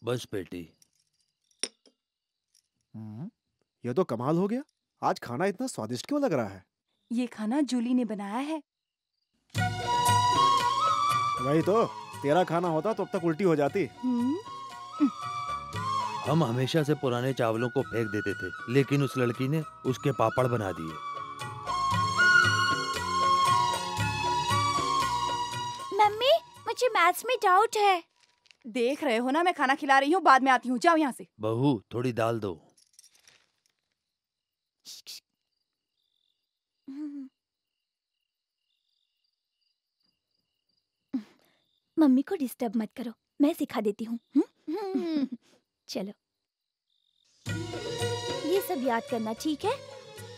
बस बेटी। ये तो कमाल हो गया, आज खाना इतना स्वादिष्ट क्यों लग रहा है? ये खाना जूली ने बनाया है। वही तो, तेरा खाना होता तो अब तक उल्टी हो जाती। हम हमेशा से पुराने चावलों को फेंक देते थे, लेकिन उस लड़की ने उसके पापड़ बना दिए। मम्मी मुझे मैथ्स में डाउट है। देख रहे हो ना, मैं खाना खिला रही हूँ, बाद में आती हूँ, जाओ यहाँ से। बहू थोड़ी दाल दो। मम्मी को डिस्टर्ब मत करो, मैं सिखा देती हूँ। चलो, ये सब याद करना, ठीक है?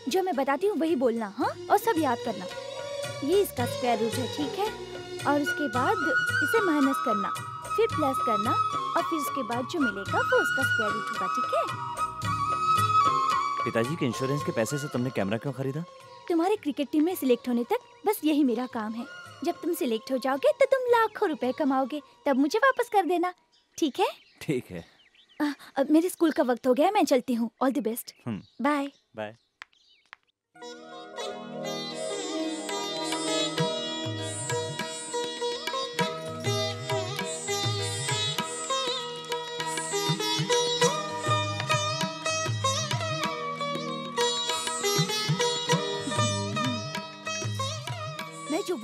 जो मैं बताती हूँ वही बोलना। हाँ, और सब याद करना। ये इसका स्क्वायर रूट है, ठीक है? और उसके बाद इसे माइनस करना, फिर प्लस करना, और फिर उसके बाद जो मिलेगा वो उसका स्क्वायर रूट होगा, ठीक है? पिताजी के इंश्योरेंस के पैसे से तुमने कैमरा क्यों खरीदा? तुम्हारे क्रिकेट टीम में सिलेक्ट होने तक बस यही मेरा काम है। जब तुम सिलेक्ट हो जाओगे तो तुम लाखों रुपए कमाओगे, तब मुझे वापस कर देना, ठीक है? ठीक है। अब मेरे स्कूल का वक्त हो गया, मैं चलती हूँ। All the best, bye bye.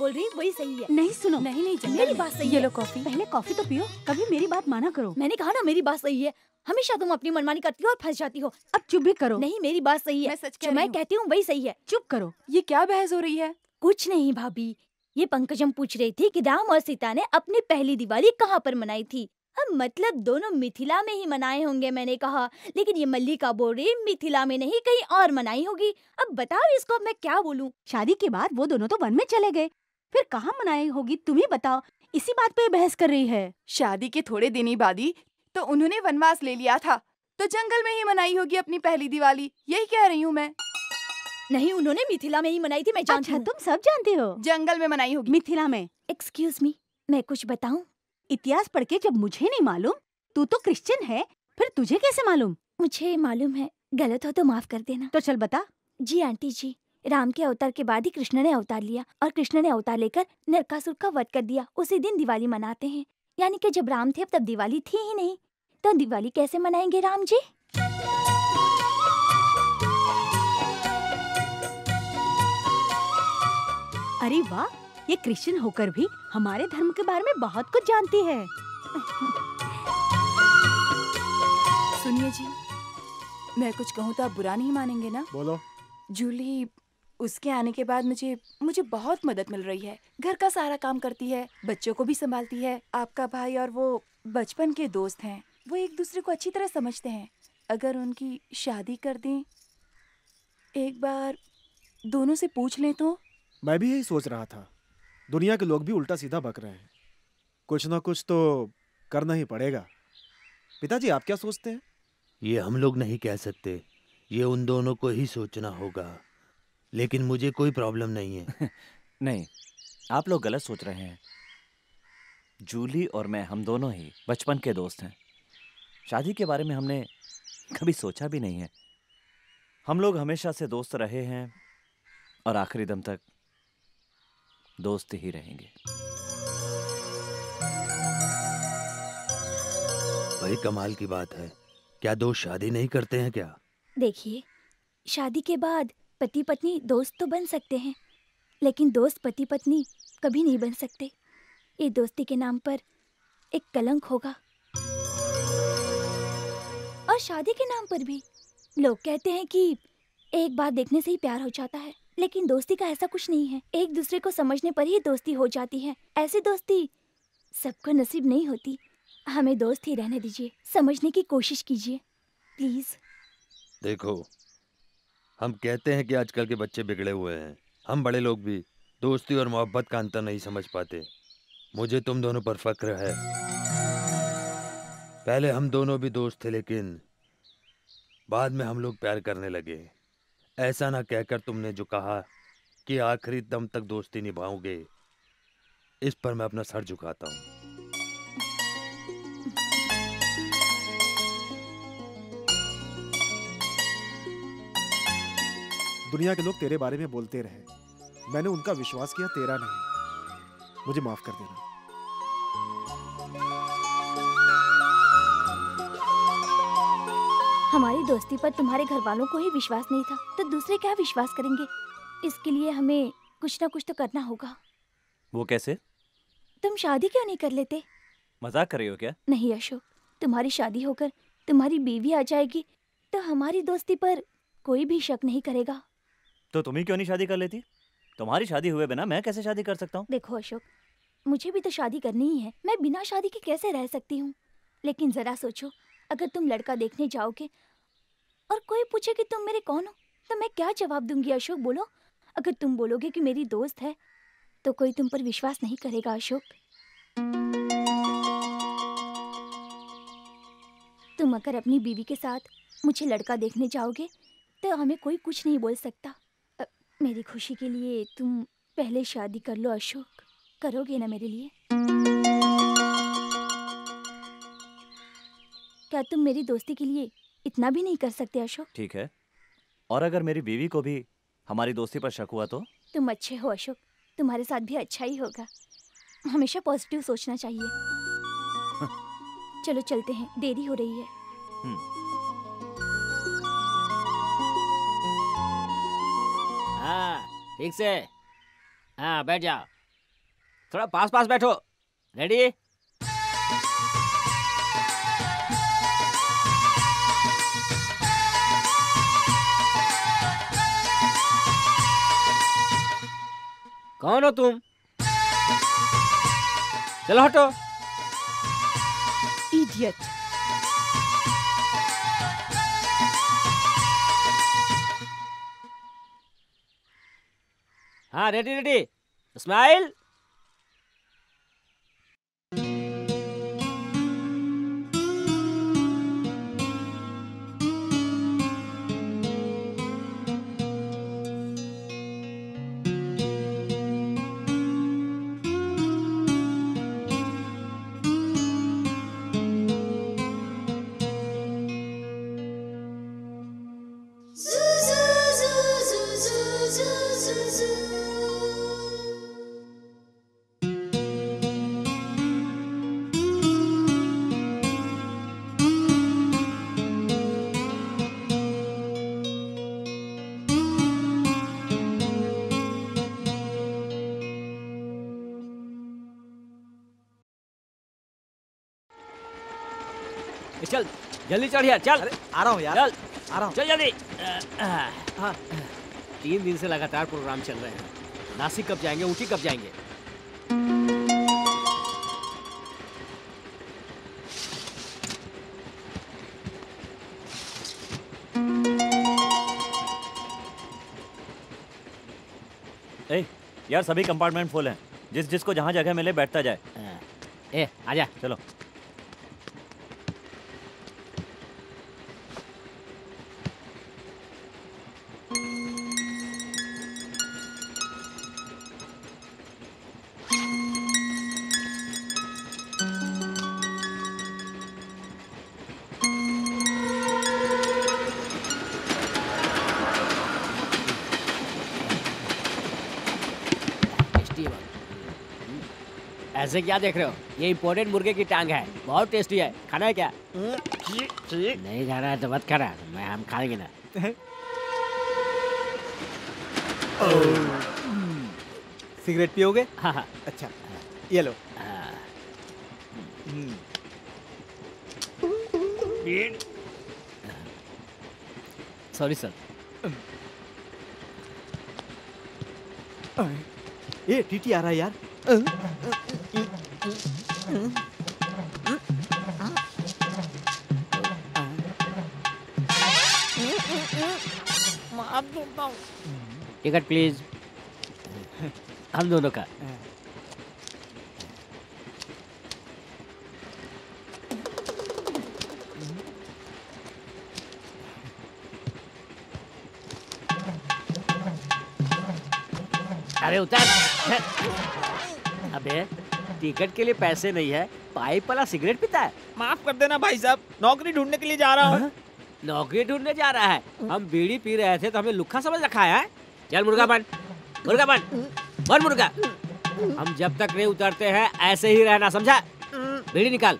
बोल रही वही सही है। नहीं सुनो, नहीं नहीं जल्दी, मेरी बात सही है। ये लो कॉफी, पहले कॉफी तो पियो, कभी मेरी बात माना करो। मैंने कहा ना मेरी बात सही है, हमेशा तुम अपनी मनमानी करती हो और फंस जाती हो। अब चुप भी करो। नहीं मेरी बात सही है, मैं कहती हूँ वही सही है। चुप करो। ये क्या बहस हो रही है? कुछ नहीं भाभी, ये पंकजम पूछ रही थी कि राम और सीता ने अपनी पहली दिवाली कहाँ पर मनाई थी। अब मतलब दोनों मिथिला में ही मनाए होंगे मैंने कहा, लेकिन ये मल्लिका बोल रही मिथिला में नहीं कहीं और मनाई होगी। अब बताओ इसको मैं क्या बोलूं? शादी के बाद वो दोनों तो वन में चले गए, फिर कहाँ मनाई होगी तुम ही बताओ। इसी बात पे बहस कर रही है। शादी के थोड़े दिन ही बाद ही तो उन्होंने वनवास ले लिया था, तो जंगल में ही मनाई होगी अपनी पहली दिवाली, यही कह रही हूँ मैं। नहीं, उन्होंने मिथिला में ही मनाई थी, मैं जानती हूं। अच्छा, तुम सब जानते हो। जंगल में मनाई होगी, मिथिला में। एक्सक्यूज मी, मैं कुछ बताऊं? इतिहास पढ़ के जब मुझे नहीं मालूम, तू तो क्रिश्चियन है, फिर तुझे कैसे मालूम? मुझे मालूम है, गलत हो तो माफ कर देना। तो चल बता। जी आंटी जी, राम के अवतार के बाद ही कृष्ण ने अवतार लिया और कृष्ण ने अवतार लेकर नरकासुर का वध कर दिया। उसी दिन दिवाली मनाते हैं, यानी कि जब राम थे तब दिवाली थी ही नहीं, तो दिवाली कैसे मनाएंगे राम जी? अरे वाह, ये क्रिश्चियन होकर भी हमारे धर्म के बारे में बहुत कुछ जानती है। सुनिए जी, मैं कुछ कहूँ तो आप बुरा नहीं मानेंगे ना? बोलो। जूली, उसके आने के बाद मुझे बहुत मदद मिल रही है। घर का सारा काम करती है, बच्चों को भी संभालती है। आपका भाई और वो बचपन के दोस्त हैं, वो एक दूसरे को अच्छी तरह समझते हैं। अगर उनकी शादी कर दें, एक बार दोनों से पूछ लें तो। मैं भी यही सोच रहा था, दुनिया के लोग भी उल्टा सीधा बक रहे हैं, कुछ ना कुछ तो करना ही पड़ेगा। पिताजी आप क्या सोचते हैं? ये हम लोग नहीं कह सकते, ये उन दोनों को ही सोचना होगा, लेकिन मुझे कोई प्रॉब्लम नहीं है। नहीं, आप लोग गलत सोच रहे हैं। जूली और मैं, हम दोनों ही बचपन के दोस्त हैं। शादी के बारे में हमने कभी सोचा भी नहीं है। हम लोग हमेशा से दोस्त रहे हैं और आखिरी दम तक दोस्त ही रहेंगे। भाई कमाल की बात है, क्या दोस्त शादी नहीं करते हैं क्या? देखिए, शादी के बाद पति पत्नी दोस्त तो बन सकते हैं, लेकिन दोस्त पति पत्नी कभी नहीं बन सकते। ये दोस्ती के नाम पर एक कलंक होगा, और शादी के नाम पर भी। लोग कहते हैं कि एक बार देखने से ही प्यार हो जाता है, लेकिन दोस्ती का ऐसा कुछ नहीं है। एक दूसरे को समझने पर ही दोस्ती हो जाती है। ऐसी दोस्ती सबको नसीब नहीं होती। हमें दोस्त ही रहने दीजिए, समझने की कोशिश कीजिए प्लीज। देखो, हम कहते हैं कि आजकल के बच्चे बिगड़े हुए हैं, हम बड़े लोग भी दोस्ती और मोहब्बत का अंतर नहीं समझ पाते। मुझे तुम दोनों पर फक्र है। पहले हम दोनों भी दोस्त थे, लेकिन बाद में हम लोग प्यार करने लगे। ऐसा ना कहकर तुमने जो कहा कि आखिरी दम तक दोस्ती निभाओगे, इस पर मैं अपना सर झुकाता हूँ। दुनिया के लोग तेरे बारे में बोलते रहे, मैंने उनका विश्वास किया, तेरा नहीं। मुझे माफ कर देना। हमारी दोस्ती पर तुम्हारे घर वालों को ही विश्वास नहीं था, तो दूसरे क्या विश्वास करेंगे? इसके लिए हमें कुछ ना कुछ तो करना होगा। वो कैसे? तुम शादी क्यों नहीं कर लेते? मजाक कर रही हो क्या? नहीं अशोक, तुम्हारी शादी होकर तुम्हारी बीवी आ जाएगी, तो हमारी दोस्ती पर कोई भी शक नहीं करेगा। तो तुम ही क्यों नहीं शादी कर लेती? तुम्हारी शादी हुए बिना मैं कैसे शादी कर सकता हूँ? देखो अशोक, मुझे भी तो शादी करनी ही है, मैं बिना शादी के कैसे रह सकती हूँ? लेकिन जरा सोचो, अगर तुम लड़का देखने जाओगे और कोई पूछे कि तुम मेरे कौन हो, तो मैं क्या जवाब दूंगी अशोक? बोलो, अगर तुम बोलोगे कि मेरी दोस्त है, तो कोई तुम पर विश्वास नहीं करेगा अशोक। तुम अगर अपनी बीवी के साथ मुझे लड़का देखने जाओगे, तो हमें कोई कुछ नहीं बोल सकता। मेरी खुशी के लिए तुम पहले शादी कर लो अशोक, करोगे ना मेरे लिए? क्या तुम मेरी दोस्ती के लिए इतना भी नहीं कर सकते अशोक? ठीक है, और अगर मेरी बीवी को भी हमारी दोस्ती पर शक हुआ तो? तुम अच्छे हो अशोक, तुम्हारे साथ भी अच्छा ही होगा। हमेशा पॉजिटिव सोचना चाहिए। चलो चलते हैं, देरी हो रही है। हाँ ठीक से, हाँ बैठ जाओ। थोड़ा पास पास बैठो। रेडी? कौन हो तुम? चलो हटो। इडियट। हाँ रेडी रेडी, स्माइल। चल जल्दी चढ़ यार, चल। आ रहा हूँ यार, चल आ रहा हूँ, चल जल्दी। हाँ 3 दिन से लगातार प्रोग्राम चल रहे हैं। नासिक कब जाएंगे, ऊटी कब जाएंगे? ए यार सभी कंपार्टमेंट फुल हैं, जिस जिसको जहाँ जगह मिले बैठता जाए। ए आजा चलो। ऐसे क्या देख रहे हो? ये इम्पोर्टेंट मुर्गे की टांग है, बहुत टेस्टी है। खाना है क्या? नहीं खाना है तो मत खाना, मैं हम खाएंगे ना। सिगरेट पियोगे? हाँ हाँ। अच्छा ये लो। Sorry sir. ये टीटी आ रहा है यार। टिकट प्लीज, हम दोनों का। अरे उतार। अबे टिकट के लिए पैसे नहीं है, पाइप वाला सिगरेट पीता है। माफ कर देना भाई साहब, नौकरी ढूंढने के लिए जा रहा हूँ। नौकरी ढूंढने जा रहा है? हम बीड़ी पी रहे थे तो हमें लुखा समझ रखा है। चल मुर्गा बन, मुर्गा बन, बन मुर्गा। हम जब तक नहीं उतरते हैं ऐसे ही रहना, समझा? बीड़ी निकाल।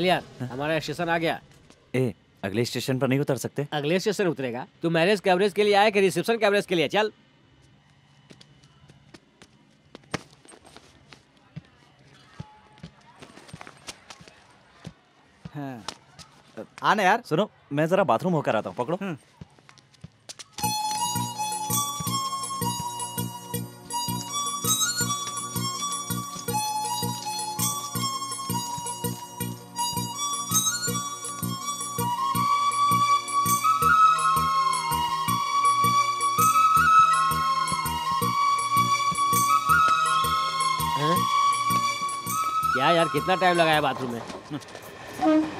यार हमारा स्टेशन आ गया। ए अगले स्टेशन पर नहीं उतर सकते? अगले स्टेशन उतरेगा। तू मैरिज कवरेज के लिए आया कि रिसेप्शन कवरेज के लिए? चल हाँ। आना यार। सुनो मैं जरा बाथरूम होकर आता हूँ, पकड़ो। कितना टाइम लगाया बाथरूम में।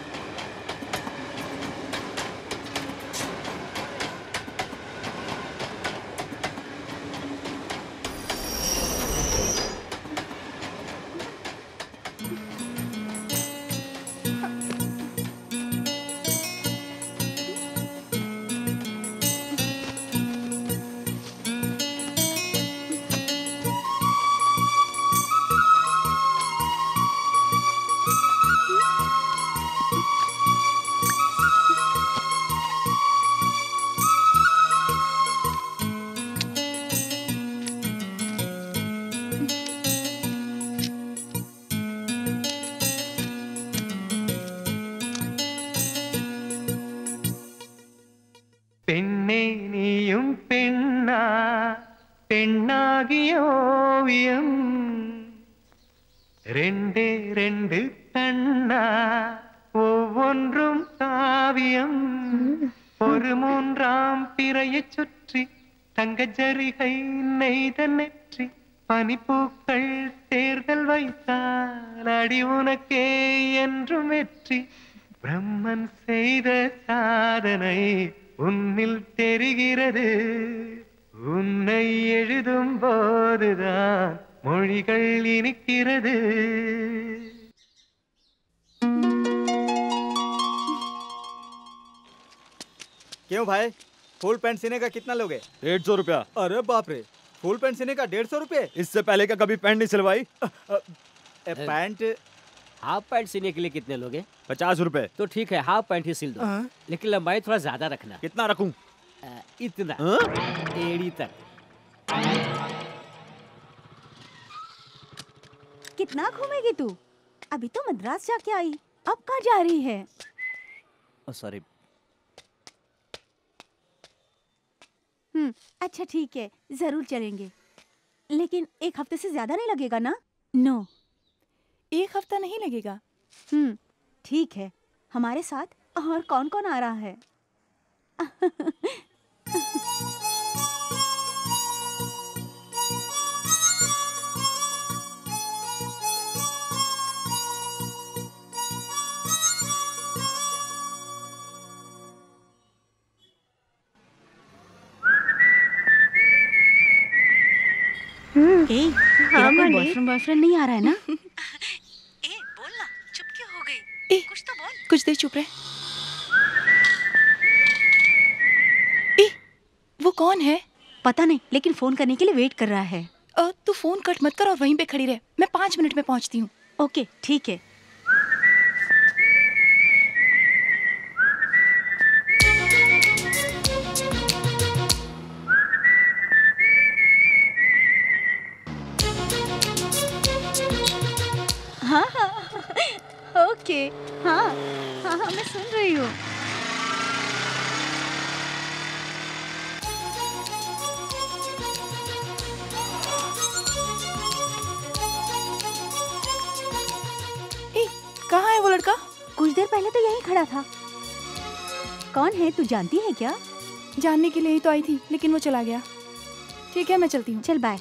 क्यों भाई फुल पैंट सीने का कितना लोगे? 150 रुपया। अरे बाप रे, फुल पैंट सीने का 150 रुपये? इससे पहले का कभी पैंट नहीं सिलवाई। पैंट हाफ पैंट सीने के लिए कितने लोगे? 50 रुपए। तो ठीक है, हाफ पैंट ही सिल दो, लेकिन लंबाई थोड़ा ज्यादा रखना। कितना रखूं? इतना, एड़ी तक। कितना घूमेगी तू? अभी तो मद्रास जाके आई, अब कहाँ जा रही है? सॉरी। अच्छा ठीक है, जरूर चलेंगे, लेकिन एक हफ्ते से ज्यादा नहीं लगेगा ना? नो, एक हफ्ता नहीं लगेगा। ठीक है, हमारे साथ और कौन कौन आ रहा है? बॉयफ्रेंड नहीं आ रहा है ना? ए बोल ना, चुप क्यों हो गई? ए कुछ तो बोल। कुछ देर चुप रहे। ए वो कौन है? पता नहीं, लेकिन फोन करने के लिए वेट कर रहा है। तू फोन कट मत कर और वहीं पे खड़ी रहे, मैं 5 मिनट में पहुंचती हूँ। ओके ठीक है। ओके, हाँ, मैं सुन रही हूँ। कहाँ है वो लड़का? कुछ देर पहले तो यहीं खड़ा था। कौन है तू जानती है क्या? जानने के लिए ही तो आई थी, लेकिन वो चला गया। ठीक है, मैं चलती हूँ। चल बाय।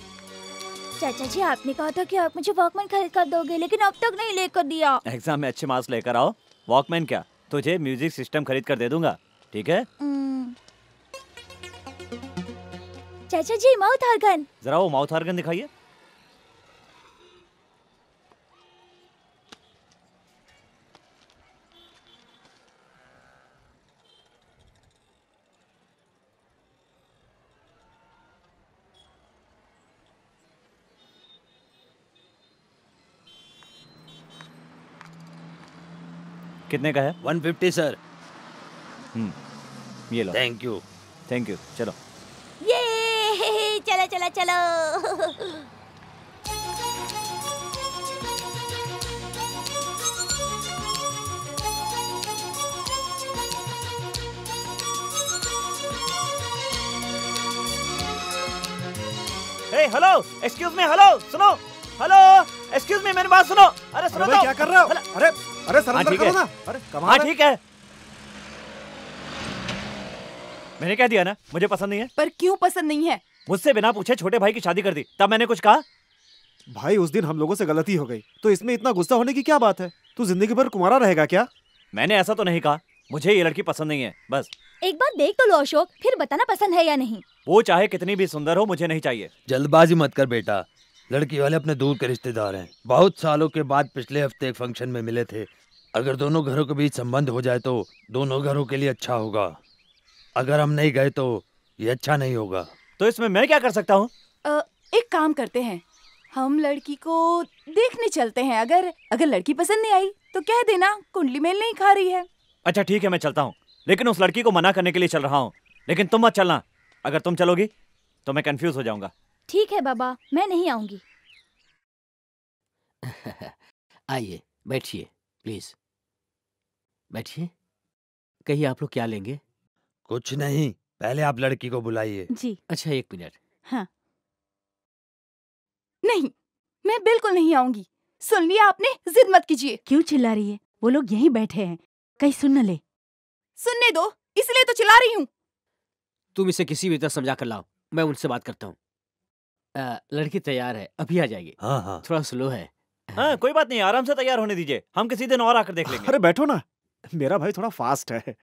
चाचा जी, आपने कहा था कि आप मुझे वॉकमैन खरीद कर दोगे, लेकिन अब तक नहीं लेकर दिया। एग्जाम में अच्छे मार्क्स लेकर आओ। वॉकमैन क्या, तुझे म्यूजिक सिस्टम खरीद कर दे दूंगा, ठीक है? चाचा जी, माउथ ऑर्गन। जरा वो माउथ ऑर्गन दिखाइए। कितने का है? 150 सर। ये लो। Thank you, thank you. चलो। ये चलो चलो चलो। Hey hello, excuse me. Hello सुनो, हेलो एक्सक्यूज मी, मेरी बात सुनो। अरे सुनो, क्या कर रहे हो? अरे सरेंडर करो ना। अरे कमाल। हाँ ठीक है, मैंने क्या दिया ना, मुझे पसंद नहीं है। पर क्यों पसंद नहीं है? मुझसे बिना पूछे छोटे भाई की शादी कर दी, तब मैंने कुछ कहा? भाई उस दिन हम लोगों से गलती हो गई, तो इसमें इतना गुस्सा होने की क्या बात है? तू जिंदगी भर कुंवारा रहेगा क्या? मैंने ऐसा तो नहीं कहा, मुझे ये लड़की पसंद नहीं है। बस एक बार देख तो लो अशोक, फिर बताना पसंद है या नहीं। वो चाहे कितनी भी सुंदर हो, मुझे नहीं चाहिए। जल्दबाजी मत कर बेटा, लड़की वाले अपने दूर के रिश्तेदार हैं। बहुत सालों के बाद पिछले हफ्ते एक फंक्शन में मिले थे। अगर दोनों घरों के बीच संबंध हो जाए तो दोनों घरों के लिए अच्छा होगा। अगर हम नहीं गए तो ये अच्छा नहीं होगा। तो इसमें मैं क्या कर सकता हूँ? एक काम करते हैं, हम लड़की को देखने चलते हैं। अगर लड़की पसंद नहीं आई तो कह देना कुंडली मेल नहीं खा रही है। अच्छा ठीक है, मैं चलता हूँ, लेकिन उस लड़की को मना करने के लिए चल रहा हूँ। लेकिन तुम मत चलना, अगर तुम चलोगी तो मैं कंफ्यूज हो जाऊंगा। ठीक है बाबा, मैं नहीं आऊंगी। आइए बैठिए, प्लीज बैठिए। कहिए आप लोग क्या लेंगे? कुछ नहीं, पहले आप लड़की को बुलाइए। जी अच्छा, एक मिनट। हाँ नहीं, मैं बिल्कुल नहीं आऊंगी। सुन लिया आपने, जिद मत कीजिए। क्यों चिल्ला रही है? वो लोग यहीं बैठे हैं, कहीं सुन न ले। सुनने दो, इसलिए तो चिल्ला रही हूँ। तुम इसे किसी भी तरह समझा कर लाओ, मैं उनसे बात करता हूँ। लड़की तैयार है, अभी आ जाएगी। हाँ हाँ, थोड़ा स्लो है। हाँ कोई बात नहीं, आराम से तैयार होने दीजिए, हम किसी दिन और आकर देख लेंगे। अरे बैठो ना, मेरा भाई थोड़ा फास्ट है।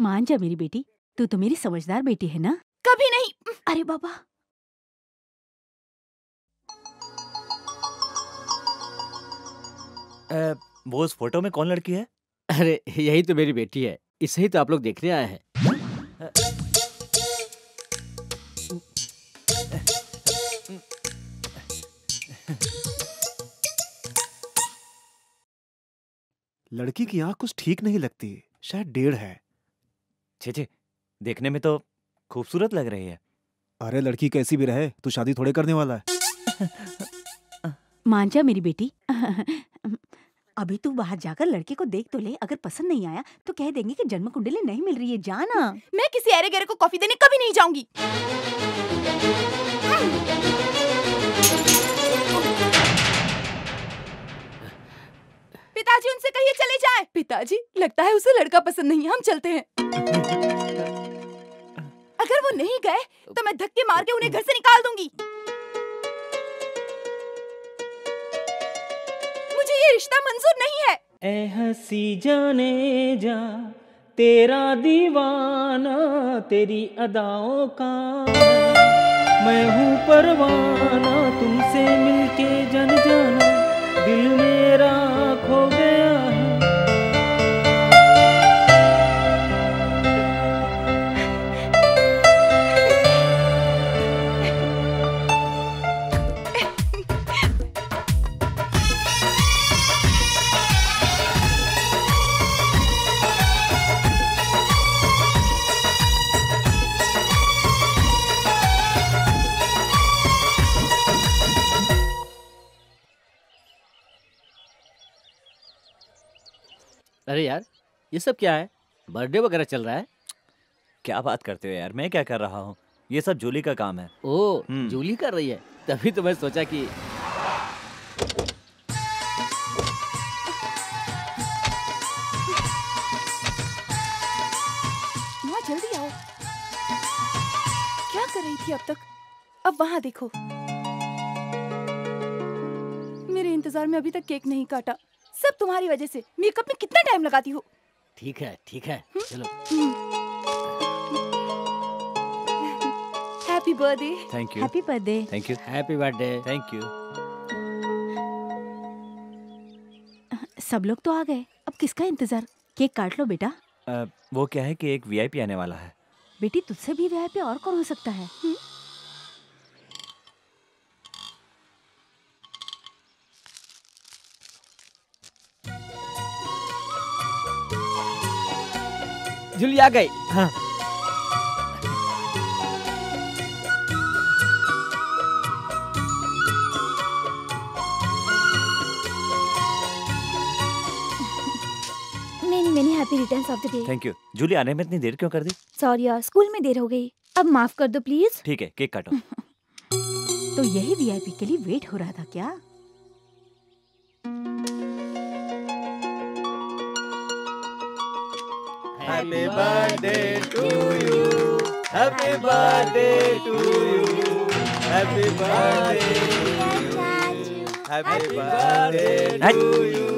मान जा मेरी बेटी, तू तो मेरी समझदार बेटी है ना। कभी नहीं। अरे बाबा, वो उस फोटो में कौन लड़की है? अरे यही तो मेरी बेटी है, इसे ही तो आप लोग देखने आए हैं। लड़की की आंख कुछ ठीक नहीं लगती, शायद 1.5 है। छे, देखने में तो खूबसूरत लग रही है। अरे लड़की कैसी भी रहे, तू शादी थोड़े करने वाला है। मान जा मेरी बेटी, अभी तू बाहर जाकर लड़के को देख तो ले। अगर पसंद नहीं आया तो कह देंगे कि जन्म कुंडली नहीं मिल रही है, जाना। मैं किसी ऐरे गैरे को कॉफी देने कभी नहीं जाऊंगी। पिताजी उनसे कहिए चले जाए। पिताजी लगता है उसे लड़का पसंद नहीं, हम चलते हैं। अगर वो नहीं गए तो मैं धक्के मार के उन्हें घर से निकाल दूंगी। मुझे ये रिश्ता मंजूर नहीं है। ए हसी जाने जा तेरा दीवाना, तेरी अदाओं का मैं हूँ परवाना, तुमसे मिलके जन जाना दिल मेरा खो गया है। अरे यार ये सब क्या है? बर्थडे वगैरह चल रहा है? क्या बात करते हो यार, मैं क्या कर रहा हूँ? ये सब जूली का काम है। ओ जूली कर रही है, तभी तो मैं सोचा कि माँ जल्दी आओ। क्या कर रही थी अब तक? अब वहाँ देखो, मेरे इंतजार में अभी तक केक नहीं काटा, सब तुम्हारी वजह से। मेकअप में कितना टाइम लगाती हो। ठीक है ठीक है, चलो। Happy birthday. Thank you. Happy birthday. Thank you. Happy birthday. Thank you. सब लोग तो आ गए, अब किसका इंतजार? केक काट लो बेटा। वो क्या है कि एक वीआईपी आने वाला है। बेटी तुझसे भी वीआईपी और कौन हो सकता है? जुली आ गई। हाँ। Many many happy returns of the day. Thank you. Julie आने में इतनी देर क्यों कर दी? सॉरी यार, स्कूल में देर हो गई। अब माफ कर दो प्लीज। ठीक है, केक काटो। तो यही वीआईपी के लिए वेट हो रहा था क्या? Happy birthday to you, happy birthday to you, happy birthday to you, happy birthday to you.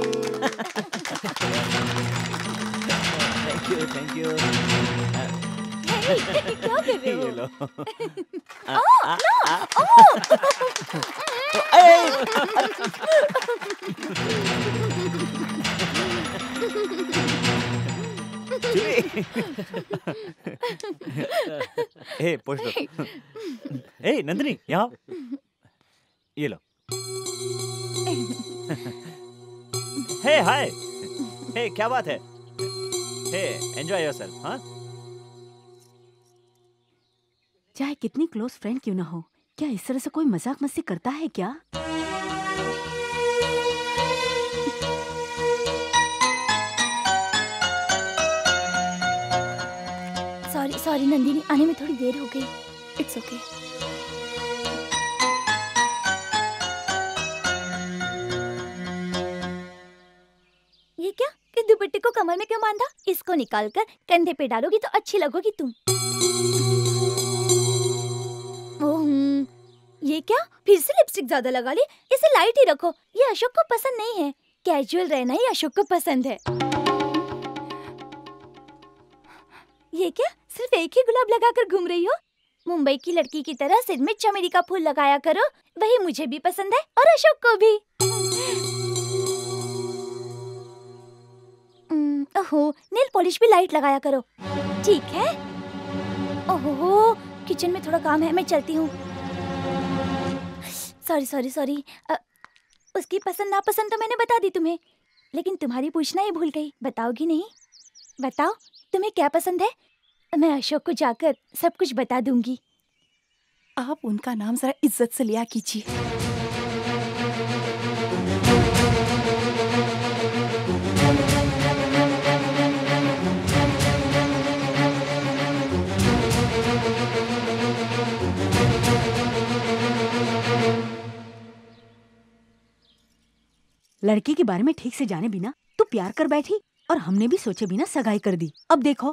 Thank you, thank you. Hey, क्या कर रहे हो? Oh no! Oh! Hey! ए, पोस्ट दो। ए, नंदिनी यहाँ, ये लो। हे हाय, हे क्या बात है। Hey enjoy yourself. हाँ, चाहे कितनी क्लोज फ्रेंड क्यों ना हो, क्या इस तरह से कोई मजाक मस्ती करता है क्या? सॉरी नंदिनी, आने में थोड़ी देर हो गई। It's okay. ये क्या कि दुपट्टे को कमर में क्यों बांधा? इसको निकालकर कंधे पे डालोगी तो अच्छी लगोगी तुम। ये क्या फिर से लिपस्टिक ज्यादा लगा ली? इसे लाइट ही रखो, ये अशोक को पसंद नहीं है। कैजुअल रहना ही अशोक को पसंद है। ये क्या सिर्फ एक ही गुलाब लगाकर घूम रही हो? मुंबई की लड़की की तरह सिर में चमेली का फूल लगाया करो, वही मुझे भी पसंद है और अशोक को भी। ओहो, नेल पॉलिश भी लाइट लगाया करो। ठीक है। ओहो, किचन में थोड़ा काम है, मैं चलती हूँ। सॉरी। उसकी पसंद नापसंद तो मैंने बता दी तुम्हें, लेकिन तुम्हारी पूछना ही भूल गई। बताओगी नहीं? बताओ तुम्हें क्या पसंद है। मैं अशोक को जाकर सब कुछ बता दूंगी। आप उनका नाम जरा इज्जत से लिया कीजिए। लड़के के बारे में ठीक से जाने बिना तू प्यार कर बैठी और हमने भी सोचे बिना सगाई कर दी। अब देखो,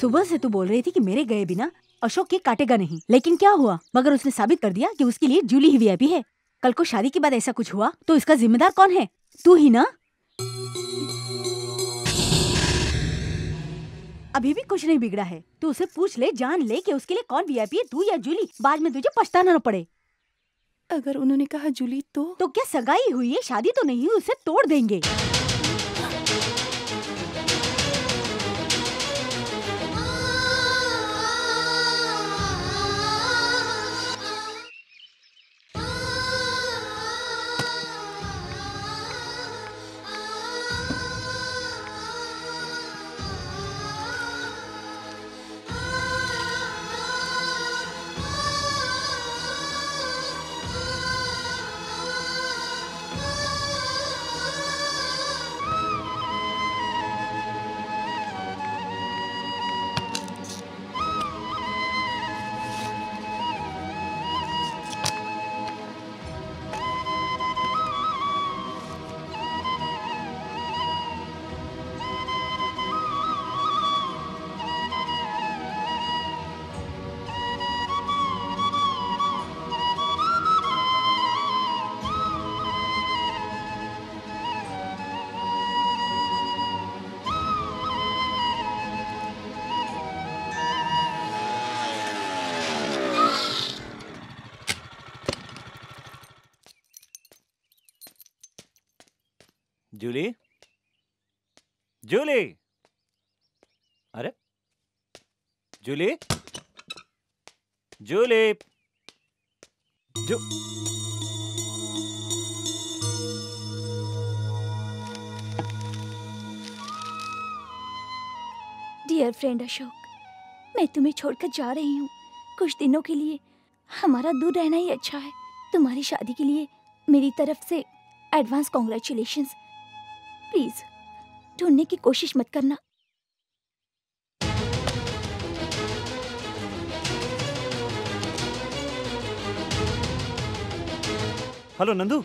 सुबह से तू बोल रही थी कि मेरे गए बिना अशोक केक काटेगा नहीं, लेकिन क्या हुआ? मगर उसने साबित कर दिया कि उसके लिए जूली ही वीआईपी है। कल को शादी के बाद ऐसा कुछ हुआ तो इसका जिम्मेदार कौन है? तू ही ना। अभी भी कुछ नहीं बिगड़ा है, तू उसे पूछ ले, जान ले कि उसके लिए कौन वीआईपी है, तू या जूली। बाद में तुझे पछताना न पड़े। अगर उन्होंने कहा जूली तो क्या सगाई हुई है? शादी तो नहीं, उसे तोड़ देंगे। जूली, जूली, अरे Julie, Julie, dear friend Ashok, मैं तुम्हें छोड़कर जा रही हूँ। कुछ दिनों के लिए हमारा दूर रहना ही अच्छा है। तुम्हारी शादी के लिए मेरी तरफ से एडवांस कॉन्ग्रेचुलेशंस। प्लीज ढूंढने की कोशिश मत करना। हेलो नंदू,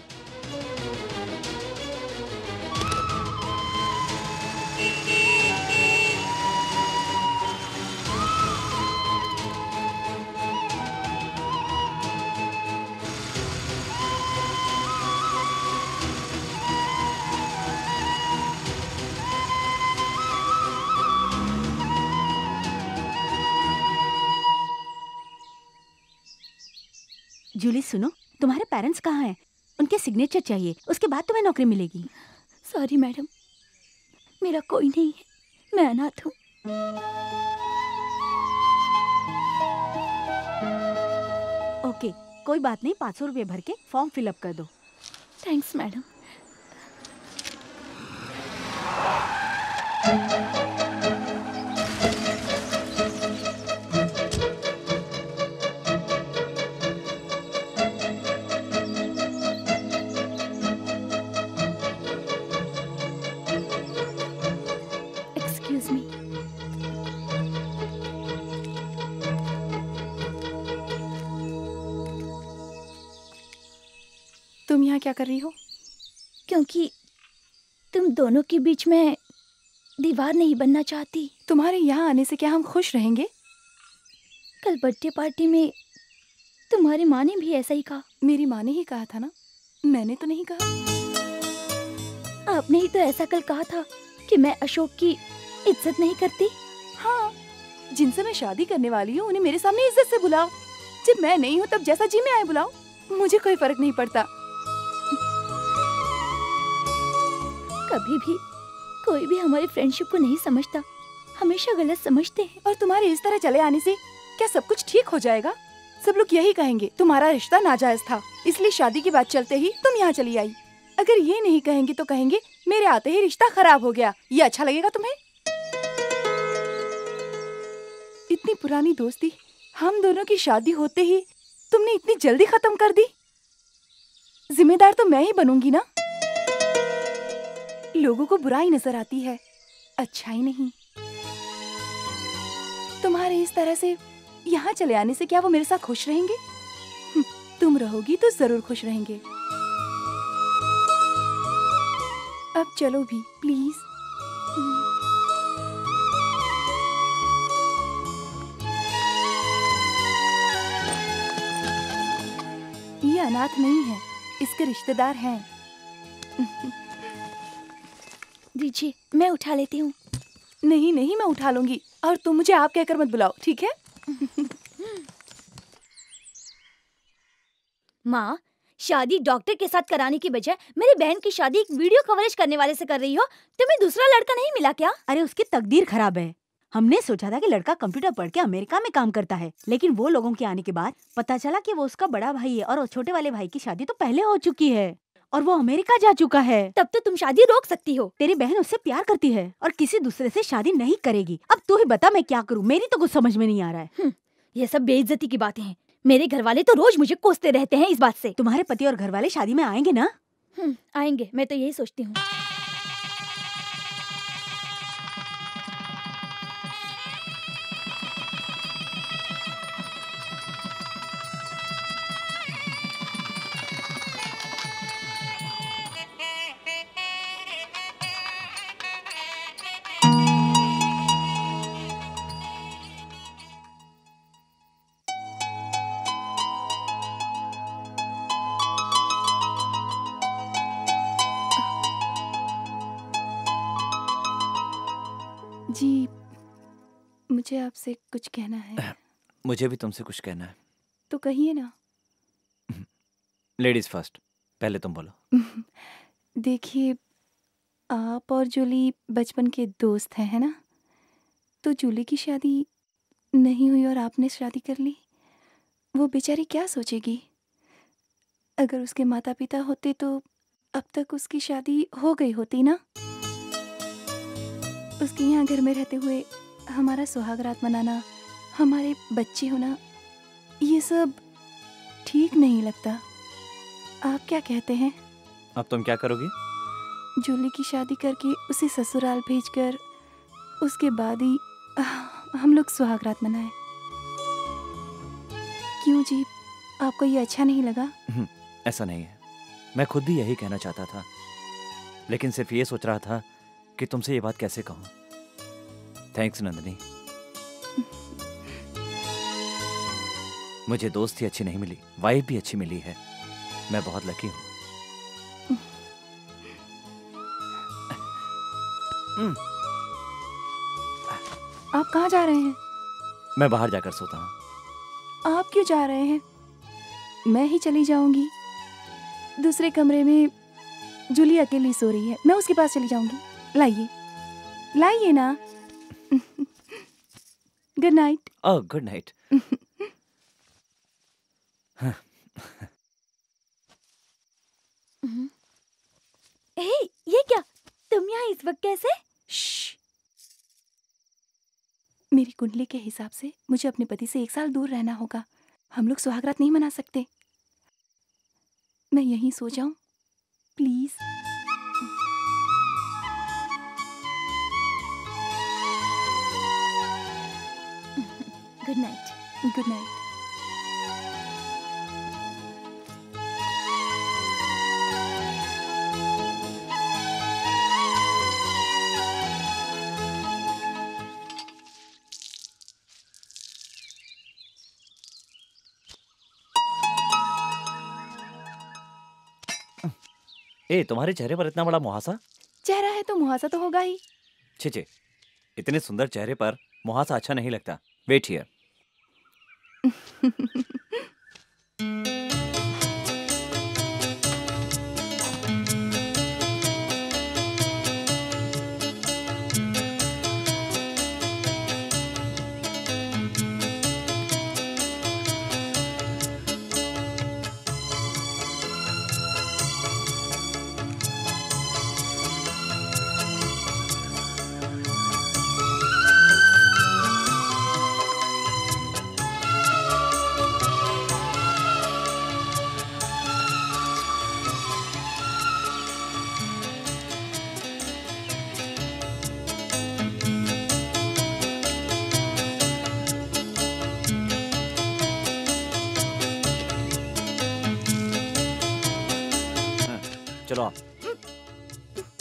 जूली सुनो, तुम्हारे पेरेंट्स कहाँ हैं? उनके सिग्नेचर चाहिए, उसके बाद तुम्हें नौकरी मिलेगी। सॉरी मैडम, मेरा कोई नहीं है, मैं अनाथ हूँ। ओके, कोई बात नहीं, 500 रुपये भर के फॉर्म फिलअप कर दो। Thanks madam. तुम यहाँ क्या कर रही हो? क्योंकि तुम दोनों के बीच में दीवार नहीं बनना चाहती। तुम्हारे यहाँ आने से क्या हम खुश रहेंगे? कल बर्थडे पार्टी में तुम्हारी माँ ने भी ऐसा ही कहा। मेरी माँ ने ही कहा था ना, मैंने तो नहीं कहा। आपने ही तो ऐसा कल कहा था कि मैं अशोक की इज्जत नहीं करती। हाँ, जिनसे मैं शादी करने वाली हूँ उन्हें मेरे सामने इज्जत से बुलाओ। जब मैं नहीं हूँ तब जैसा जी में आए बुलाओ, मुझे कोई फर्क नहीं पड़ता। कभी भी कोई भी हमारी फ्रेंडशिप को नहीं समझता, हमेशा गलत समझते हैं। और तुम्हारे इस तरह चले आने से क्या सब कुछ ठीक हो जाएगा? सब लोग यही कहेंगे तुम्हारा रिश्ता नाजायज था, इसलिए शादी की बात चलते ही तुम यहाँ चली आई। अगर ये नहीं कहेंगे तो कहेंगे मेरे आते ही रिश्ता खराब हो गया। ये अच्छा लगेगा तुम्हें? इतनी पुरानी दोस्ती, हम दोनों की शादी होते ही तुमने इतनी जल्दी खत्म कर दी। जिम्मेदार तो मैं ही बनूंगी ना। लोगों को बुराई नजर आती है, अच्छा ही नहीं। तुम्हारे इस तरह से यहाँ चले आने से क्या वो मेरे साथ खुश रहेंगे? तुम रहोगी तो जरूर खुश रहेंगे। अब चलो भी प्लीज। ये अनाथ नहीं है, इसके रिश्तेदार हैं। दीजिए, मैं उठा लेती हूँ। नहीं नहीं, मैं उठा लूंगी। और तुम मुझे आप कहकर मत बुलाओ, ठीक है? माँ, शादी डॉक्टर के साथ कराने की बजाय मेरी बहन की शादी एक वीडियो कवरेज करने वाले से कर रही हो। तुम्हें दूसरा लड़का नहीं मिला क्या? अरे उसकी तकदीर खराब है। हमने सोचा था कि लड़का कंप्यूटर पढ़ के अमेरिका में काम करता है, लेकिन वो लोगों के आने के बाद पता चला कि वो उसका बड़ा भाई है और छोटे वाले भाई की शादी तो पहले हो चुकी है और वो अमेरिका जा चुका है। तब तो तुम शादी रोक सकती हो। तेरी बहन उससे प्यार करती है और किसी दूसरे से शादी नहीं करेगी। अब तू ही बता मैं क्या करूँ, मेरी तो कुछ समझ में नहीं आ रहा है। ये सब बेइज्जती की बातें हैं। मेरे घर वाले तो रोज मुझे कोसते रहते हैं इस बात से। तुम्हारे पति और घर वाले शादी में आएंगे ना? आएंगे, मैं तो यही सोचती हूँ। जी, मुझे आपसे कुछ कहना है। मुझे भी तुमसे कुछ कहना है। तो कहिए ना। लेडीज फर्स्ट, पहले तुम बोलो। देखिए, आप और जूली बचपन के दोस्त हैं, है ना? तो जूली की शादी नहीं हुई और आपने शादी कर ली। वो बेचारी क्या सोचेगी? अगर उसके माता पिता होते तो अब तक उसकी शादी हो गई होती ना। उसके यहाँ घर में रहते हुए हमारा सुहागरात मनाना, हमारे बच्चे होना, ये सब ठीक नहीं लगता। आप क्या कहते हैं? अब तुम क्या करोगी? जूली की शादी करके उसे ससुराल भेजकर उसके बाद ही हम लोग सुहागरात मनाए। क्यों जी, आपको ये अच्छा नहीं लगा? ऐसा नहीं है, मैं खुद भी यही कहना चाहता था, लेकिन सिर्फ ये सोच रहा था कि तुमसे ये बात कैसे कहूँ। थैंक्स नंदिनी, मुझे दोस्त ही अच्छी नहीं मिली, वाइफ भी अच्छी मिली है, मैं बहुत लकी हूँ। आप कहाँ जा रहे हैं? मैं बाहर जाकर सोता हूँ। आप क्यों जा रहे हैं? मैं ही चली जाऊंगी। दूसरे कमरे में जूली अकेली सो रही है, मैं उसके पास चली जाऊंगी। लाइए लाइए ना। Good night. Oh good night. ये क्या, तुम यहाँ इस वक्त कैसे? मेरी कुंडली के हिसाब से मुझे अपने पति से 1 साल दूर रहना होगा, हम लोग सुहागरात नहीं मना सकते। मैं यहीं सो जाऊं please? Good night. Good night. ए, तुम्हारे चेहरे पर इतना बड़ा मुहासा? चेहरा है तो मुहासा तो होगा ही। छे छे, इतने सुंदर चेहरे पर मुहासा अच्छा नहीं लगता। Wait here.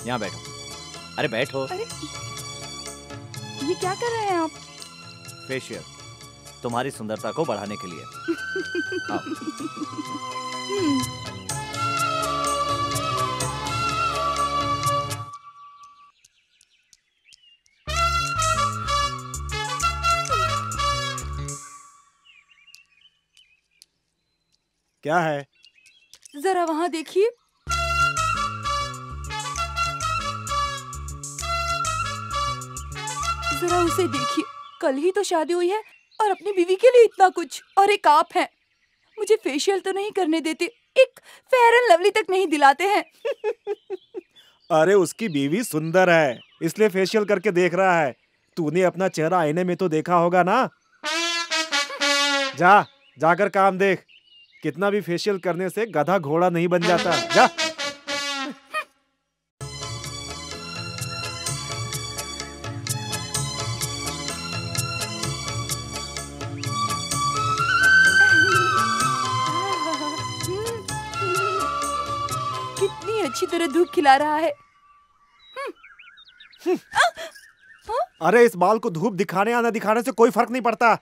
यहाँ बैठो। अरे बैठो। अरे ये क्या कर रहे हैं आप? फेशियल, तुम्हारी सुंदरता को बढ़ाने के लिए। क्या है? जरा वहां देखिए। जरा उसे देखिए, कल ही तो शादी हुई है और अपनी बीवी के लिए इतना कुछ, और एक आप हैं। मुझे फेशियल तो नहीं करने देते, एक फेयर एंड लवली तक नहीं दिलाते हैं। अरे उसकी बीवी सुंदर है इसलिए फेशियल करके देख रहा है। तूने अपना चेहरा आईने में तो देखा होगा ना। जा, जाकर काम देख। कितना भी फेशियल करने से गधा घोड़ा नहीं बन जाता। जा। तरह धूप खिला रहा है। अरे इस बाल को धूप दिखाने आना दिखाने से कोई फर्क नहीं पड़ता।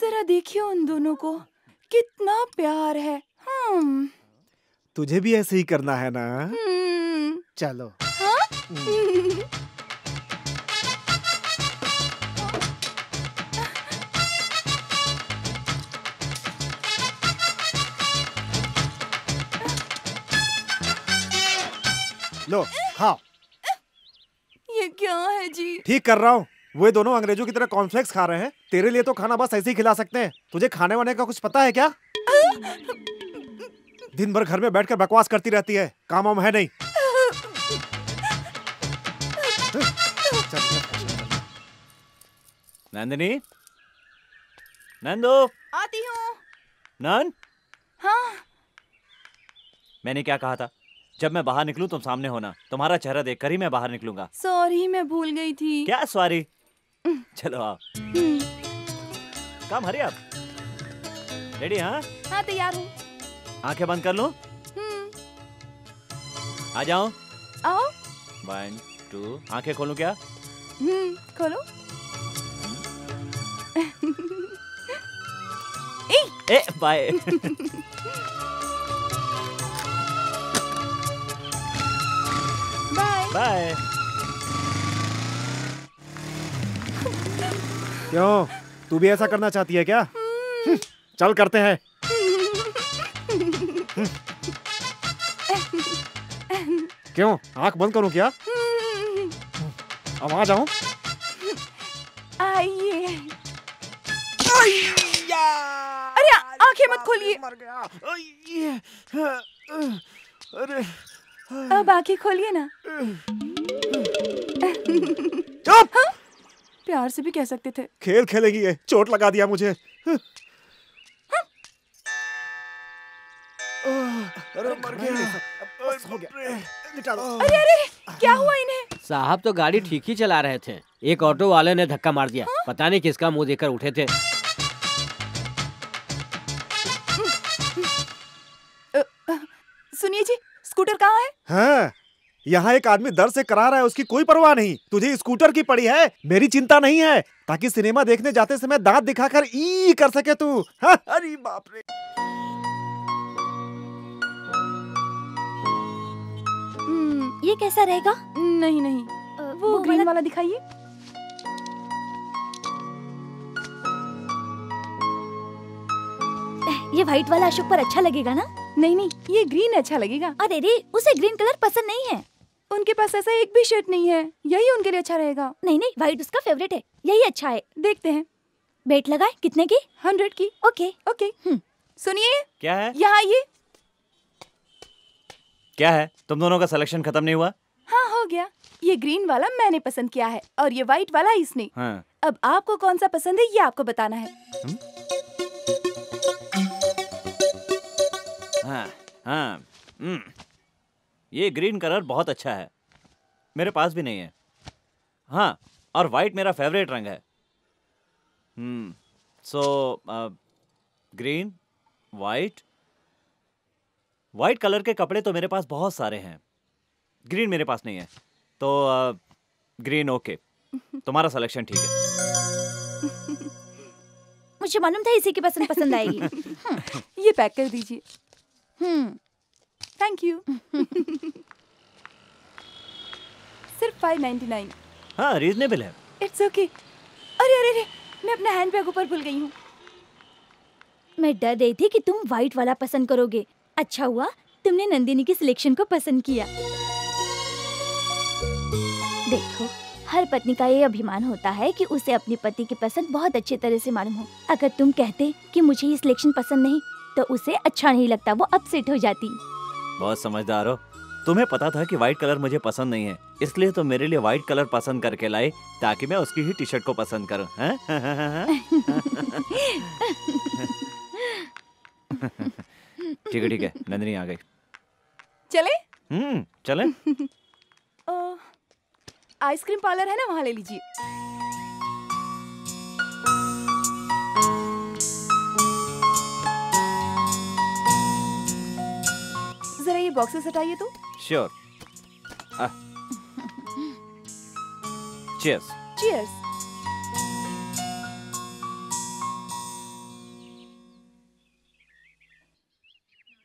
जरा देखिए उन दोनों को, कितना प्यार है। तुझे भी ऐसे ही करना है ना? चलो। हाँ? लो खाओ। ये क्या है जी? ठीक कर रहा हूँ। वे दोनों अंग्रेजों की तरह कॉर्नफ्लेक्स खा रहे हैं। तेरे लिए तो खाना बस ऐसे ही खिला सकते हैं। तुझे खाने वाने का कुछ पता है क्या? दिन भर घर में बैठकर बकवास करती रहती है, काम वाम है नहीं। नंदिनी, नंदू, आती हूँ। नंद, हाँ। मैंने क्या कहा था? जब मैं बाहर निकलूं तुम सामने होना। तुम्हारा चेहरा देखकर ही मैं बाहर निकलूंगा। सॉरी, मैं भूल गई थी। क्या सॉरी? चलो आओ। काम हरी आप। रेडी? हाँ हाँ, तैयार हूँ। आंखें बंद कर लो। आ जाओ। आओ। 1 2 आंखें खोलूं क्या? खोलो। ए बाय। बाय। क्यों, तू भी ऐसा करना चाहती है क्या? चल करते हैं। क्यों, आंख बंद करूं क्या? अब आ जाऊं? आइए। अरे आंखें मत खोलिए। मर गया। अरे अब आंखें खोलिए ना। चुप। हाँ? प्यार से भी कह सकते थे। खेल खेलेगी ये, चोट लगा दिया मुझे। हाँ? अरे मर गया। हो गया। अरे अरे क्या हुआ इन्हें? साहब तो गाड़ी ठीक ही चला रहे थे, एक ऑटो वाले ने धक्का मार दिया। हाँ? पता नहीं किसका मुंह देखकर उठे थे। सुनिए जी, स्कूटर कहाँ है? हाँ, यहाँ एक आदमी दर से करा रहा है, उसकी कोई परवाह नहीं। तुझे स्कूटर की पड़ी है, मेरी चिंता नहीं है, ताकि सिनेमा देखने जाते समय दांत दिखाकर ई कर सके तू। हाँ? अरे बाप रे। ये कैसा रहेगा? नहीं नहीं, वो ग्रीन वाला दिखाइए। ये व्हाइट वाला अशोक पर अच्छा लगेगा ना? नहीं नहीं, ये ग्रीन अच्छा लगेगा। अरे रे, उसे ग्रीन कलर पसंद नहीं है। उनके पास ऐसा एक भी शर्ट नहीं है, यही उनके लिए अच्छा रहेगा। नहीं नहीं, व्हाइट उसका फेवरेट है, यही अच्छा है। देखते हैं। बेट लगाए कितने की? 100 की। Okay okay. सुनिए। क्या है? यहाँ ये क्या है? तुम दोनों का सिलेक्शन खत्म नहीं हुआ? हाँ हो गया। ये ग्रीन वाला मैंने पसंद किया है और ये व्हाइट वाला इसने। हाँ। अब आपको कौन सा पसंद है ये आपको बताना है। हाँ हाँ। ये ग्रीन कलर बहुत अच्छा है, मेरे पास भी नहीं है। हाँ, और व्हाइट मेरा फेवरेट रंग है। So green, white. White colour के कपड़े तो मेरे पास बहुत सारे हैं, ग्रीन मेरे पास नहीं है, तो ग्रीन। ओके, तुम्हारा सिलेक्शन ठीक है। मुझे मालूम था इसी की पसंद आएगी। ये पैक कर दीजिए। Thank you. सिर्फ 599। हाँ, रीजनेबल है। It's okay. अरे अरे, मैं अपना हैंड बैग ऊपर भूल गई हूँ। मैं डर रही थी कि तुम व्हाइट वाला पसंद करोगे। अच्छा हुआ तुमने नंदिनी के सिलेक्शन को पसंद किया। देखो, हर पत्नी का ये अभिमान होता है कि उसे अपने पति की पसंद बहुत अच्छे तरह से मालूम हो। अगर तुम कहते कि मुझे ये सिलेक्शन पसंद नहीं, तो उसे अच्छा नहीं लगता, वो अपसेट हो जाती। बहुत समझदार हो, तुम्हें पता था कि व्हाइट कलर मुझे पसंद नहीं है, इसलिए तुम मेरे लिए व्हाइट कलर पसंद करके लाए ताकि मैं उसकी ही टी शर्ट को पसंद करूँ। ठीक है ठीक है, नंदिनी आ गई। चले? चले। आइसक्रीम पार्लर है ना, वहाँ ले लीजिए। जरा ये बॉक्सेस हटाइए तो। श्योर। चीयर्स। चीयर्स।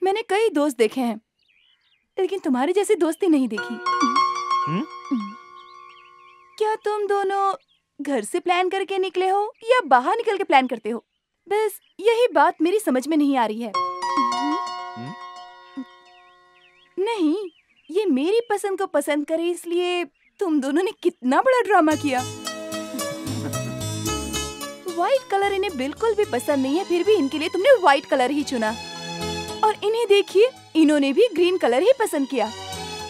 मैंने कई दोस्त देखे हैं, लेकिन तुम्हारी जैसी दोस्ती नहीं देखी। क्या तुम दोनों घर से प्लान करके निकले हो या बाहर निकल के प्लान करते हो? बस यही बात मेरी समझ में नहीं आ रही है। नहीं, ये मेरी पसंद को पसंद करे, इसलिए तुम दोनों ने कितना बड़ा ड्रामा किया। व्हाइट कलर इन्हें बिल्कुल भी पसंद नहीं है, फिर भी इनके लिए तुमने व्हाइट कलर ही चुना। और इन्हें देखिए, इन्होंने भी ग्रीन कलर ही पसंद किया।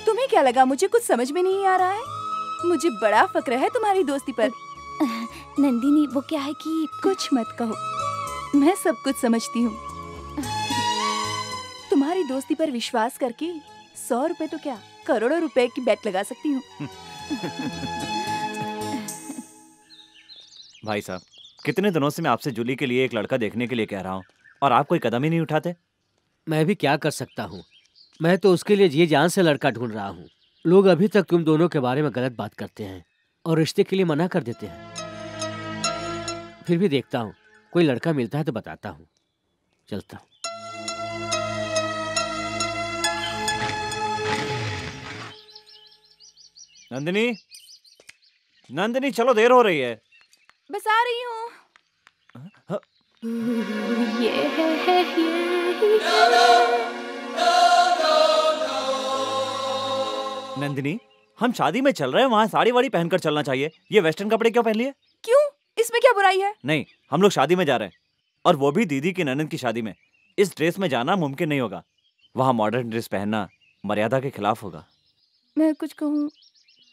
तुम्हें क्या लगा मुझे कुछ समझ में नहीं आ रहा है? मुझे बड़ा फक्र है तुम्हारी दोस्ती पर। नंदिनी, वो क्या है कि कुछ मत कहो, मैं सब कुछ समझती हूँ। तुम्हारी दोस्ती पर विश्वास करके 100 रुपए तो क्या, करोड़ों रुपए की बेट लगा सकती हूँ। भाई साहब, कितने दिनों से मैं आपसे जूली के लिए एक लड़का देखने के लिए कह रहा हूँ और आप कोई कदम ही नहीं उठाते। मैं भी क्या कर सकता हूँ, मैं तो उसके लिए जी जान से लड़का ढूंढ रहा हूँ। लोग अभी तक तुम दोनों के बारे में गलत बात करते हैं और रिश्ते के लिए मना कर देते हैं। फिर भी देखता हूँ, कोई लड़का मिलता है तो बताता हूँ। चलता हूँ। नंदिनी, नंदिनी चलो, देर हो रही है। बस आ रही हूँ। नंदिनी, हम शादी में चल रहे हैं, वहाँ साड़ी वाड़ी पहनकर चलना चाहिए। ये वेस्टर्न कपड़े क्यों पहन लिए? क्यों, इसमें क्या बुराई है? नहीं, हम लोग शादी में जा रहे हैं और वो भी दीदी की ननद की शादी में। इस ड्रेस में जाना मुमकिन नहीं होगा। वहाँ मॉडर्न ड्रेस पहनना मर्यादा के खिलाफ होगा। मैं कुछ कहूँ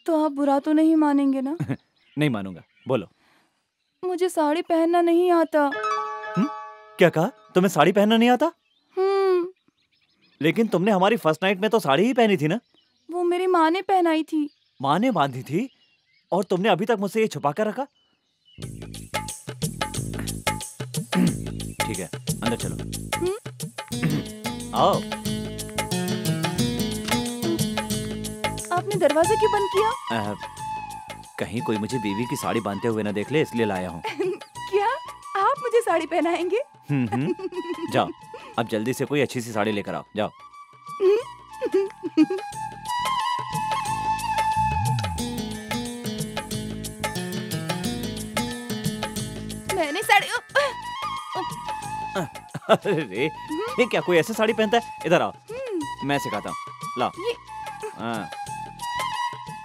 तो आप बुरा तो नहीं मानेंगे ना? नहीं मानूंगा, बोलो। मुझे साड़ी पहनना नहीं आता। क्या कहा, तुम्हें साड़ी पहनना नहीं आता? लेकिन तुमने हमारी फर्स्ट नाइट में तो साड़ी ही पहनी थी ना? वो मेरी माँ ने पहनाई थी। माँ ने बांधी थी और तुमने अभी तक मुझसे ये छुपा कर रखा? ठीक है, अंदर चलो। आओ। आपने दरवाजा क्यों बंद किया? कहीं कोई मुझे बीवी की साड़ी बांधते हुए ना देख ले, इसलिए लाया हूँ। क्या आप मुझे साड़ी पहनाएंगे? जाओ, अब जल्दी से कोई अच्छी सी साड़ी लेकर आओ, जाओ। मैंने साड़ी अरे ये क्या, कोई ऐसे साड़ी पहनता है? इधर आओ, मैं सिखाता हूँ। ला,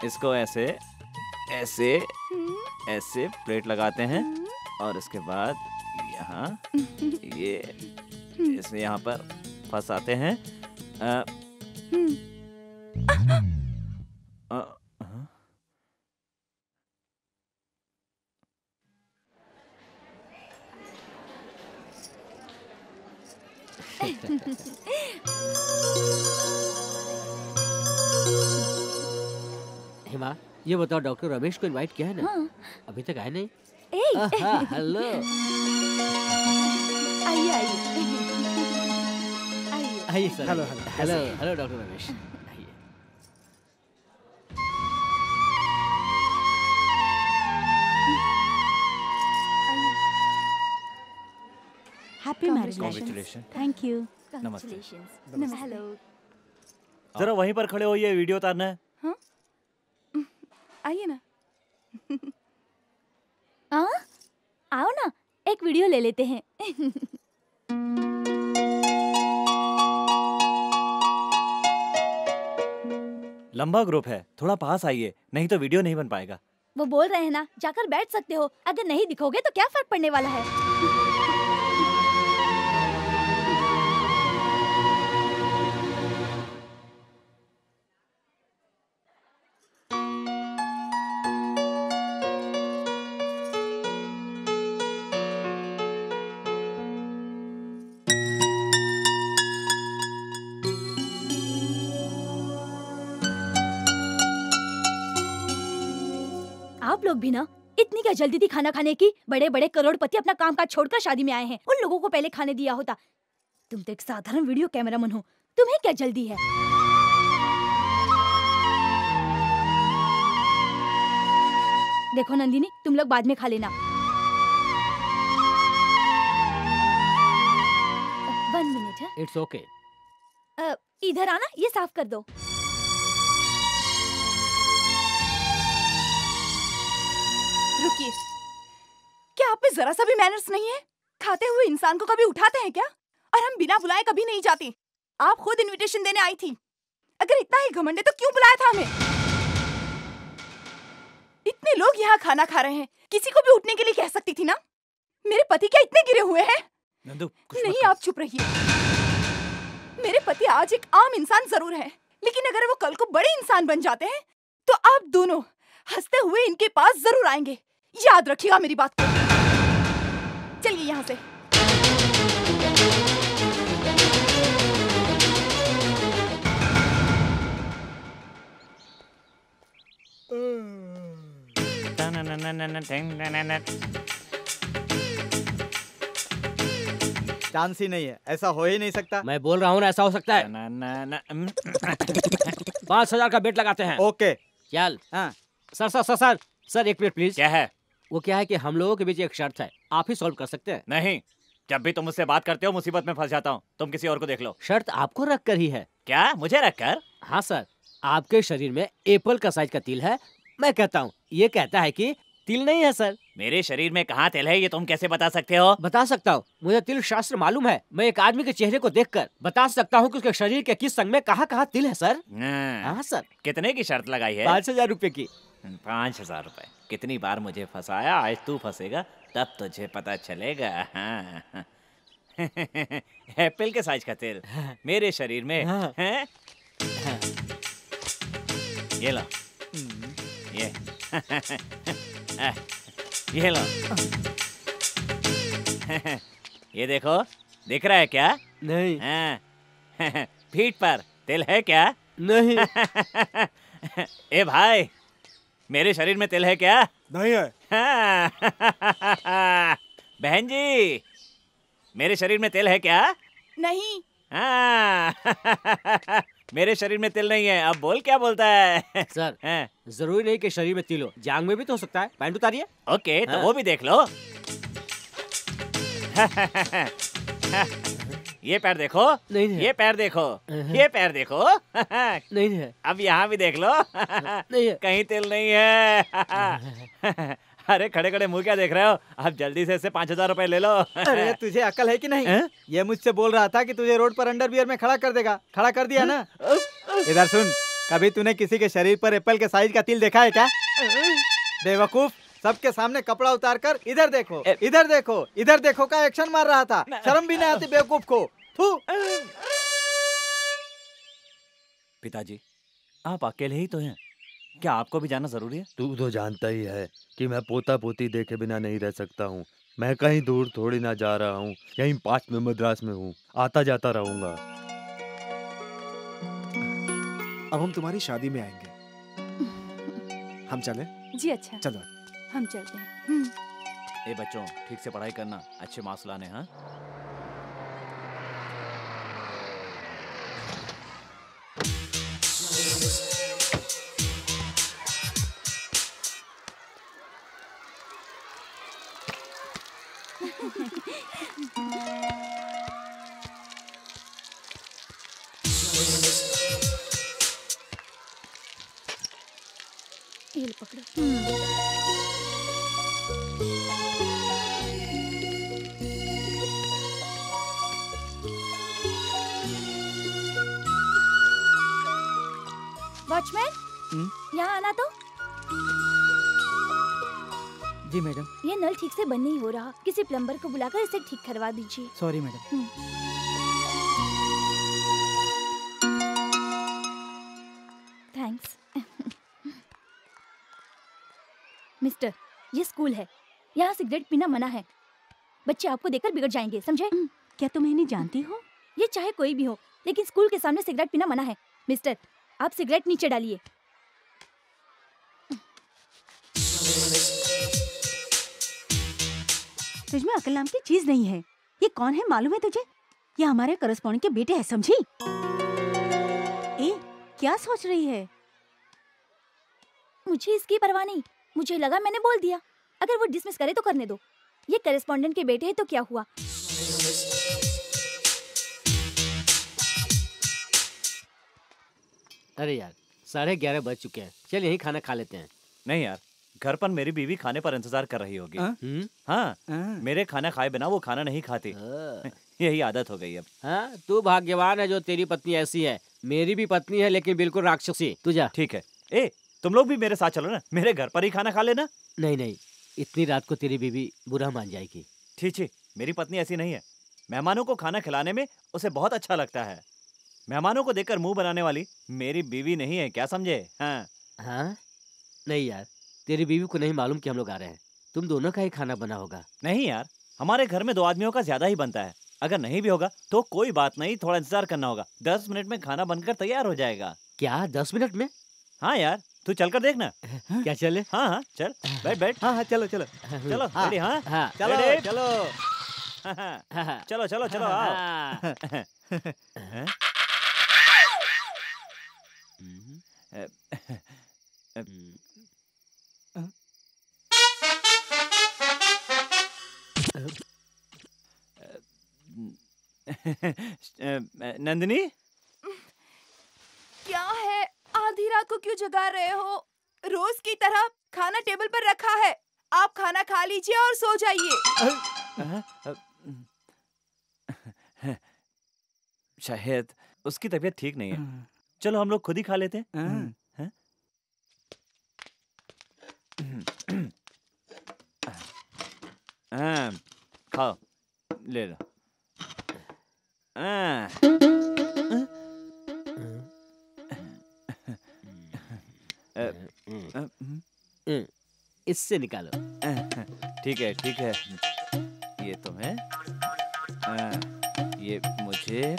इसको ऐसे ऐसे ऐसे प्लेट लगाते हैं और उसके बाद यहाँ ये इसमें यहाँ पर फंसाते हैं। हेमा, ये बताओ, डॉक्टर रमेश को इनवाइट किया है ना? हाँ। अभी तक आए नहीं। हेलो, आइए आइए आइए sir. Hello hello hello doctor Ramesh. Happy marriage. Congratulation. Thank you. नमस्ते। हेलो, जरा वहीं पर खड़े होइए, वीडियो उतारना है। हाँ, आइए ना। आओ ना, एक वीडियो ले लेते हैं। लंबा ग्रुप है, थोड़ा पास आइए, नहीं तो वीडियो नहीं बन पाएगा। वो बोल रहे हैं ना, जाकर बैठ सकते हो, अगर नहीं दिखोगे तो क्या फर्क पड़ने वाला है। लोग भी ना, इतनी क्या जल्दी थी खाना खाने की? बड़े बड़े करोड़पति अपना काम काज छोड़कर शादी में आए हैं, उन लोगों को पहले खाने दिया होता। तुम तो एक साधारण वीडियो कैमरामैन हो, तुम्हें क्या जल्दी है? देखो नंदिनी, तुम लोग बाद में खा लेना। वन मिनट है। It's okay. इधर आना, ये साफ कर दो। रुकिए, क्या आप में जरा सा भी मैनर्स नहीं है? खाते हुए इंसान को कभी उठाते हैं क्या? और हम बिना बुलाए कभी नहीं जाते। आप खुद इनविटेशन देने आई थी, अगर इतना ही घमंड है तो क्यों बुलाया था हमें? इतने लोग यहाँ खाना खा रहे हैं, किसी को भी उठने के लिए कह सकती थी ना? मेरे पति क्या इतने गिरे हुए हैं? नहीं, आप चुप रहिए। मेरे पति आज एक आम इंसान जरूर है, लेकिन अगर वो कल को बड़े इंसान बन जाते हैं तो आप दोनों हंसते हुए इनके पास जरूर आएंगे। याद रखिएगा मेरी बात। चलिए यहाँ से। चांस ही नहीं है, ऐसा हो ही नहीं सकता। मैं बोल रहा हूँ ना, ऐसा हो सकता है। 5000 का बेट लगाते हैं। ओके चल। हाँ sir sir sir sir sir एक मिनट प्लीज। क्या है? वो क्या है कि हम लोगों के बीच एक शर्त है, आप ही सॉल्व कर सकते हैं। नहीं, जब भी तुम मुझसे बात करते हो मुसीबत में फंस जाता हूँ, तुम किसी और को देख लो। शर्त आपको रख कर ही है। क्या मुझे रख कर? हाँ सर, आपके शरीर में एप्पल का साइज का तिल है। मैं कहता हूँ, ये कहता है कि तिल नहीं है सर। मेरे शरीर में कहाँ तिल है ये तुम कैसे बता सकते हो? बता सकता हूँ, मुझे तिल शास्त्र मालूम है। मैं एक आदमी के चेहरे को देखकर बता सकता हूँ कि उसके शरीर के किस संग में कहाँ तिल है सर। हाँ सर। कितने की शर्त लगाई है? 5000 रुपए की। 5000 रुपए? कितनी बार मुझे फंसाया, आज तू फंसेगा तब तुझे पता चलेगा। हाँ। एप्पल के साइज का तिल मेरे शरीर में। हाँ। है? हाँ। ये लो, ये ये लो, ये देखो, दिख रहा है क्या? नहीं। हाँ। पीठ पर तिल है क्या? नहीं। ए भाई, मेरे शरीर में तिल है क्या? नहीं है। हाँ। बहन जी, मेरे शरीर में तिल है क्या? नहीं। हाँ। मेरे शरीर में तिल नहीं है। अब बोल, क्या बोलता है सर? हाँ। जरूरी नहीं कि शरीर में तिल हो, जांग में भी तो हो सकता है। पैंट उतारिए। ओके। हाँ। तो वो भी देख लो। ये पैर देखो। नहीं है। ये पैर देखो। ये पैर देखो। नहीं है। अब यहाँ भी देख लो। नहीं है। कहीं तिल नहीं है। अरे खड़े खड़े मुंह क्या देख रहे हो? अब जल्दी से इससे 5000 रुपए ले लो। अरे तुझे अकल है कि नहीं? ये मुझसे बोल रहा था कि तुझे रोड पर अंडरवियर में खड़ा कर देगा। खड़ा कर दिया ना। इधर सुन, कभी तूने किसी के शरीर पर एप्पल के साइज का तिल देखा है क्या? बेवकूफ, सबके सामने कपड़ा उतार कर इधर देखो, इधर देखो, इधर देखो का एक्शन मार रहा था। शर्म भी नहीं आती बेवकूफ को। पिताजी, आप अकेले ही तो हैं, क्या आपको भी जाना जरूरी है? तू तो जानता ही है कि मैं पोता पोती देखे बिना नहीं रह सकता हूँ। मैं कहीं दूर थोड़ी ना जा रहा हूँ, यहीं पास में मद्रास में हूँ, आता जाता रहूंगा। अब हम तुम्हारी शादी में आएंगे, हम चलें? जी अच्छा, चलो हम चलते हैं। ए बच्चों, ठीक से पढ़ाई करना, अच्छे मार्क्स लाने। हाँ। ठीक से बंद नहीं हो रहा, किसी प्लम्बर को बुलाकर इसे ठीक करवा दीजिए। Sorry madam. थैंक्स। मिस्टर, ये स्कूल है, यहाँ सिगरेट पीना मना है। बच्चे आपको देखकर बिगड़ जाएंगे, समझे? क्या तुम इन्हें जानती हो? ये चाहे कोई भी हो, लेकिन स्कूल के सामने सिगरेट पीना मना है। मिस्टर, आप सिगरेट नीचे डालिए। तुझ में अकल नाम की चीज नहीं है। ये कौन है मालूम है तुझे? ये हमारे करस्पॉन्डेंट के बेटे हैं, समझी? ए, क्या सोच रही है? मुझे इसकी परवाह नहीं, मुझे लगा मैंने बोल दिया। अगर वो डिसमिस करे तो करने दो, ये करस्पॉन्डेंट के बेटे हैं तो क्या हुआ। अरे यार, 11:30 बज चुके हैं, चल यही खाना खा लेते हैं। नहीं यार, घर पर मेरी बीवी खाने पर इंतजार कर रही होगी। हाँ, मेरे खाना खाए बिना वो खाना नहीं खाती। यही आदत हो गई अब। हाँ, तू भाग्यवान है जो तेरी पत्नी ऐसी है। मेरी भी पत्नी है लेकिन बिल्कुल राक्षसी। तू जा। ठीक है। ए, तुम लोग भी मेरे साथ चलो ना, मेरे घर पर ही खाना खा लेना। नहीं नहीं, इतनी रात को तेरी बीवी बुरा मान जाएगी। ठीक, मेरी पत्नी ऐसी नहीं है। मेहमानों को खाना खिलाने में उसे बहुत अच्छा लगता है। मेहमानों को देखकर मुँह बनाने वाली मेरी बीवी नहीं है, क्या समझे? हाँ। नहीं यार, तेरी बीवी को नहीं मालूम कि हम लोग आ रहे हैं। तुम दोनों का ही खाना बना होगा। नहीं यार, हमारे घर में दो आदमियों का ज्यादा ही बनता है। अगर नहीं भी होगा तो कोई बात नहीं, थोड़ा इंतजार करना होगा। 10 मिनट में खाना बनकर तैयार हो जाएगा। क्या 10 मिनट में? हाँ यार, तू चल कर देखना। क्या चले? हाँ हाँ चल, बैठ बैठ। हाँ हाँ चलो चलो चलो, हाँ चलो चलो चलो चलो चलो। नंदिनी, क्या है? आधी रात को क्यों जगा रहे हो? रोज की तरह खाना टेबल पर रखा है, आप खाना खा लीजिए और सो जाइए। शायद उसकी तबीयत ठीक नहीं है, चलो हम लोग खुद ही खा लेते हैं। खाओ, ले लो। इससे निकालो। ठीक है ठीक है, ये तुम्हें, ये मुझे,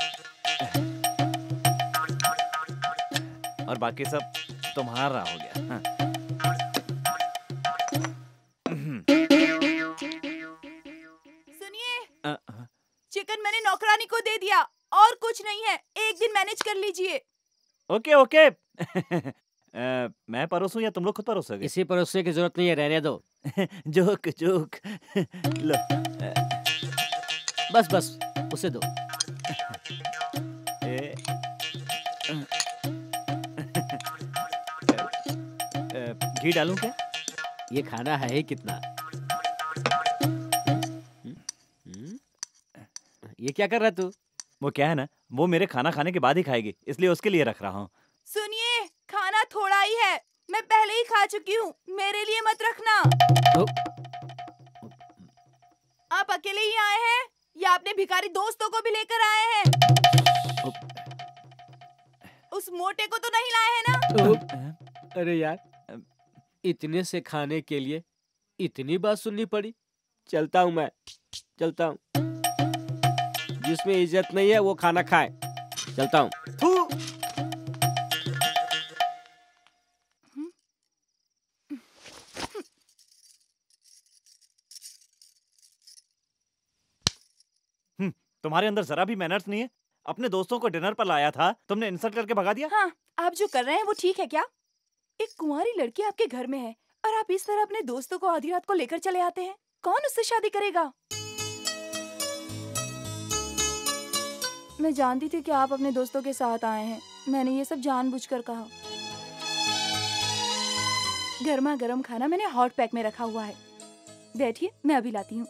और बाकी सब तुम्हारा हो गया। हाँ। चिकन मैंने नौकरानी को दे दिया, और कुछ नहीं है, एक दिन मैनेज कर लीजिए। Okay okay. मैं परोसूं या तुम लोग खुद परोसोगे? इसी परोसने की जरूरत नहीं है, रहने दो। Joke joke. लो। बस बस, उसे दो। घी डालूं क्या? ये खाना है ही कितना। ये क्या कर रहा तू? वो क्या है ना, वो मेरे खाना खाने के बाद ही खाएगी, इसलिए उसके लिए रख रहा हूँ। सुनिए, खाना थोड़ा ही है, मैं पहले ही खा चुकी हूँ, मेरे लिए मत रखना। तो? आप अकेले ही आए हैं या आपने भिखारी दोस्तों को भी लेकर आए हैं? तो? उस मोटे को तो नहीं लाए हैं ना? तो? अरे यार, इतने से खाने के लिए इतनी बात सुननी पड़ी। चलता हूँ मैं, चलता हूँ। जिसमें इज्जत नहीं है वो खाना खाए। चलता हूँ। तुम्हारे अंदर जरा भी मैनर्स नहीं है। अपने दोस्तों को डिनर पर लाया था, तुमने इंसल्ट करके भगा दिया। हाँ, आप जो कर रहे हैं वो ठीक है क्या? एक कुंवारी लड़की आपके घर में है और आप इस तरह अपने दोस्तों को आधी रात को लेकर चले आते हैं। कौन उससे शादी करेगा? मैं जानती थी कि आप अपने दोस्तों के साथ आए हैं, मैंने ये सब जानबूझकर कहा। गर्मा गर्म खाना मैंने हॉट पैक में रखा हुआ है, बैठिए मैं अभी लाती हूँ।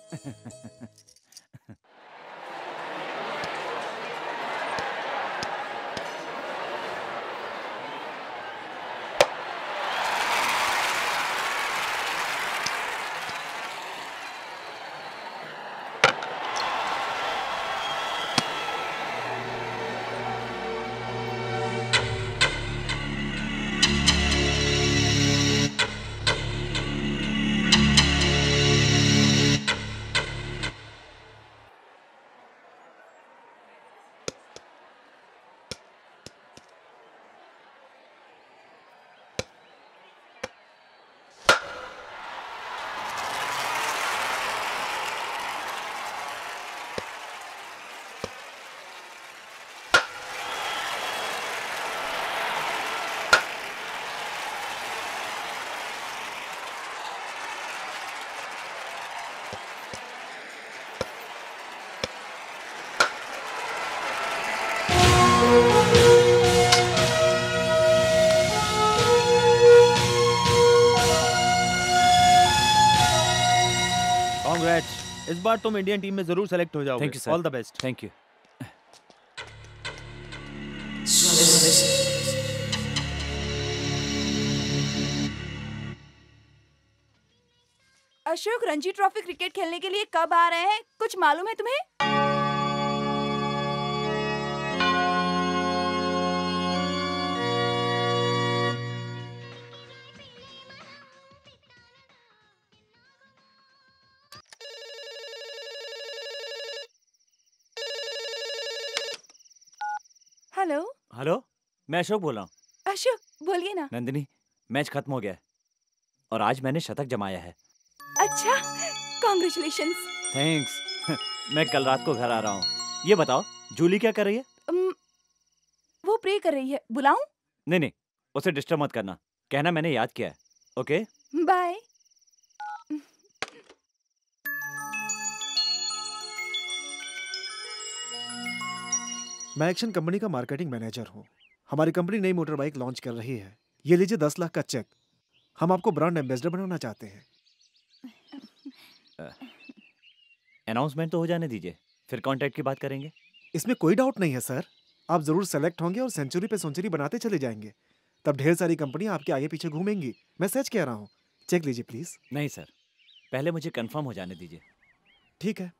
इस बार तुम इंडियन टीम में जरूर सेलेक्ट हो जाओगे। Thank you sir, all the best. Thank you. Ashok, Ranji trophy cricket खेलने के लिए कब आ रहे हैं, कुछ मालूम है तुम्हें? हेलो हेलो, मैं अशोक बोल रहा हूँ। अशोक बोलिए ना। नंदिनी, मैच खत्म हो गया है और आज मैंने शतक जमाया है। अच्छा, कांग्रेचुलेशंस। थैंक्स। मैं कल रात को घर आ रहा हूँ। ये बताओ, जूली क्या कर रही है? वो प्रे कर रही है। बुलाऊं? नहीं नहीं, उसे डिस्टर्ब मत करना। कहना मैंने याद किया है। Okay, bye. मैं एक्शन कंपनी का मार्केटिंग मैनेजर हूँ। हमारी कंपनी नई मोटर बाइक लॉन्च कर रही है। ये लीजिए 10 लाख का चेक। हम आपको ब्रांड एम्बेसडर बनाना चाहते हैं। अनाउंसमेंट तो हो जाने दीजिए, फिर कॉन्ट्रैक्ट की बात करेंगे। इसमें कोई डाउट नहीं है सर, आप जरूर सेलेक्ट होंगे और सेंचुरी पे सेंचुरी बनाते चले जाएंगे। तब ढेर सारी कंपनियां आपके आगे पीछे घूमेंगी। मैं सच कह रहा हूँ। चेक लीजिए प्लीज। नहीं सर, पहले मुझे कंफर्म हो जाने दीजिए। ठीक है,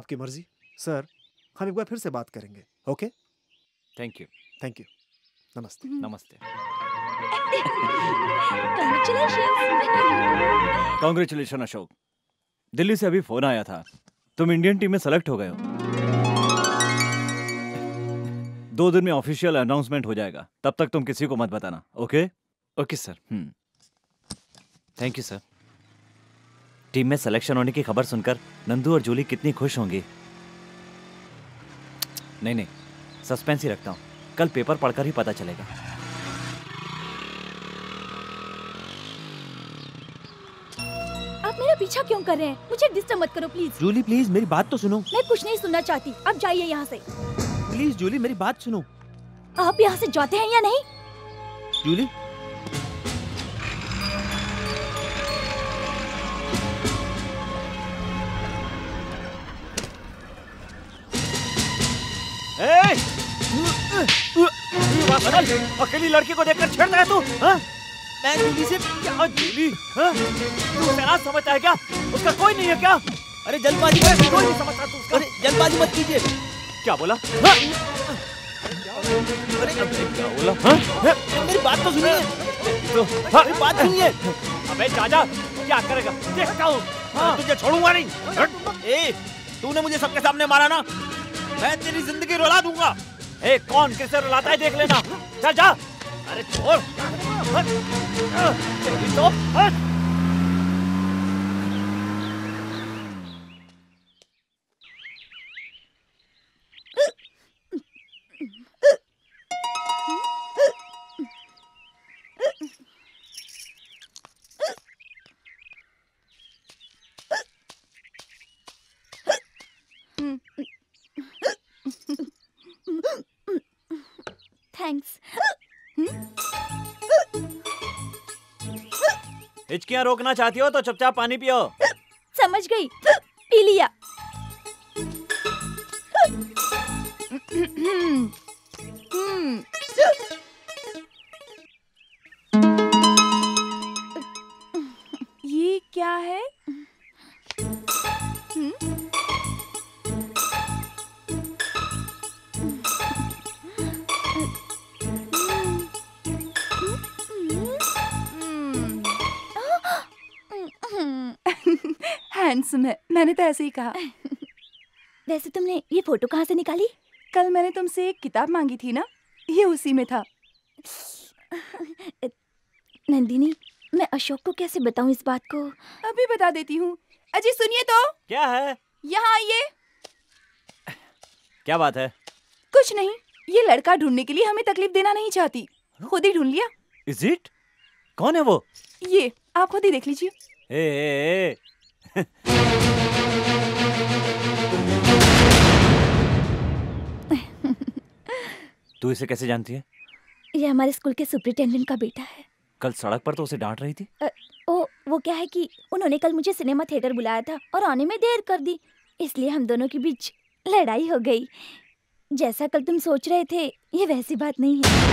आपकी मर्जी सर। हम एक बार फिर से बात करेंगे। Okay, thank you. Thank you. नमस्ते। नमस्ते। कांग्रेचुलेशन अशोक। दिल्ली से अभी फोन आया था, तुम इंडियन टीम में सेलेक्ट हो गए हो। 2 दिन में ऑफिशियल अनाउंसमेंट हो जाएगा। तब तक तुम किसी को मत बताना। Okay? Okay sir. Thank you sir. Team में सिलेक्शन होने की खबर सुनकर नंदू और जूली कितनी खुश होंगी। नहीं नहीं, सस्पेंस ही रखता हूँ। कल पेपर पढ़कर ही पता चलेगा। आप मेरा पीछा क्यों कर रहे हैं? मुझे डिस्टर्ब मत करो प्लीज। जूली प्लीज, मेरी बात तो सुनो। मैं कुछ नहीं सुनना चाहती, आप जाइए यहाँ से। प्लीज जूली, मेरी बात सुनो। आप यहाँ से जाते हैं या नहीं? जूली, अकेली लड़की को देखकर छेड़ता है तू? हाँ? मैं जूली से क्या? जूली? हाँ? तू मेरा समझता है क्या? उसका कोई नहीं है क्या? अरे जल्दबाजी मत कीजिए। क्या बोला? हाँ? अरे क्या बोला? हाँ? मेरी बात तो सुनिए। मेरी बात सुनिए। अबे चाचा, क्या करेगा? देखता हूँ। हाँ? तुझे छोड़ूंगा नहीं। ए, तूने मुझे सबके सामने मारा ना, मैं तेरी जिंदगी रुला दूंगा। ए, कौन किसे रुलाता है देख लेना। चल जा। अरे छोड़। हिचकियाँ रोकना चाहती हो तो चुपचाप पानी पियो। समझ गई, पी लिया। ये क्या है? हैंडसम है, मैंने तो ऐसे ही कहा। वैसे तुमने ये फोटो कहाँ से निकाली? कल मैंने तुमसे एक किताब मांगी थी ना, ये उसी में था। नंदिनी, मैं अशोक को कैसे बताऊं इस बात को? अभी बता देती हूँ। अजी सुनिए तो। क्या है? यहाँ आइए। क्या बात है? कुछ नहीं, ये लड़का ढूंढने के लिए हमें तकलीफ देना नहीं चाहती। खुद ही ढूंढ लिया। Is it? कौन है वो? ये आप खुद ही देख लीजिए। तू इसे कैसे जानती है? ये हमारे स्कूल के सुपरिटेंडेंट का बेटा है। कल सड़क पर तो उसे डांट रही थी। वो क्या है कि उन्होंने कल मुझे सिनेमा थिएटर बुलाया था और आने में देर कर दी, इसलिए हम दोनों के बीच लड़ाई हो गई। जैसा कल तुम सोच रहे थे, ये वैसी बात नहीं है।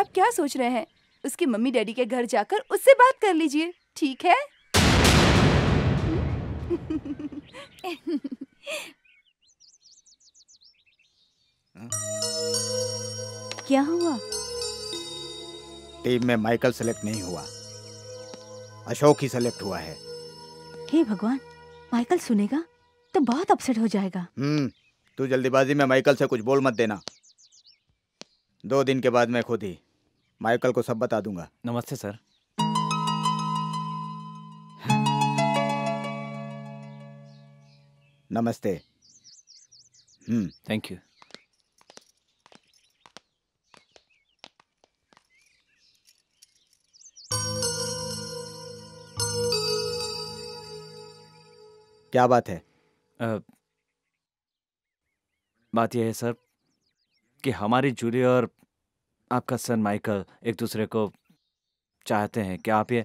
आप क्या सोच रहे हैं? उसके मम्मी डैडी के घर जाकर उससे बात कर लीजिए, ठीक है? क्या हुआ? टीम में माइकल सेलेक्ट नहीं हुआ, अशोक ही सेलेक्ट हुआ है। हे भगवान, माइकल सुनेगा तो बहुत अपसेट हो जाएगा। तू जल्दीबाजी में माइकल से कुछ बोल मत देना। 2 दिन के बाद मैं खुद ही माइकल को सब बता दूंगा। नमस्ते सर। नमस्ते। Thank you. क्या बात है? बात यह है सर कि हमारी जूली और आपका सन माइकल एक दूसरे को चाहते हैं। क्या आप ये?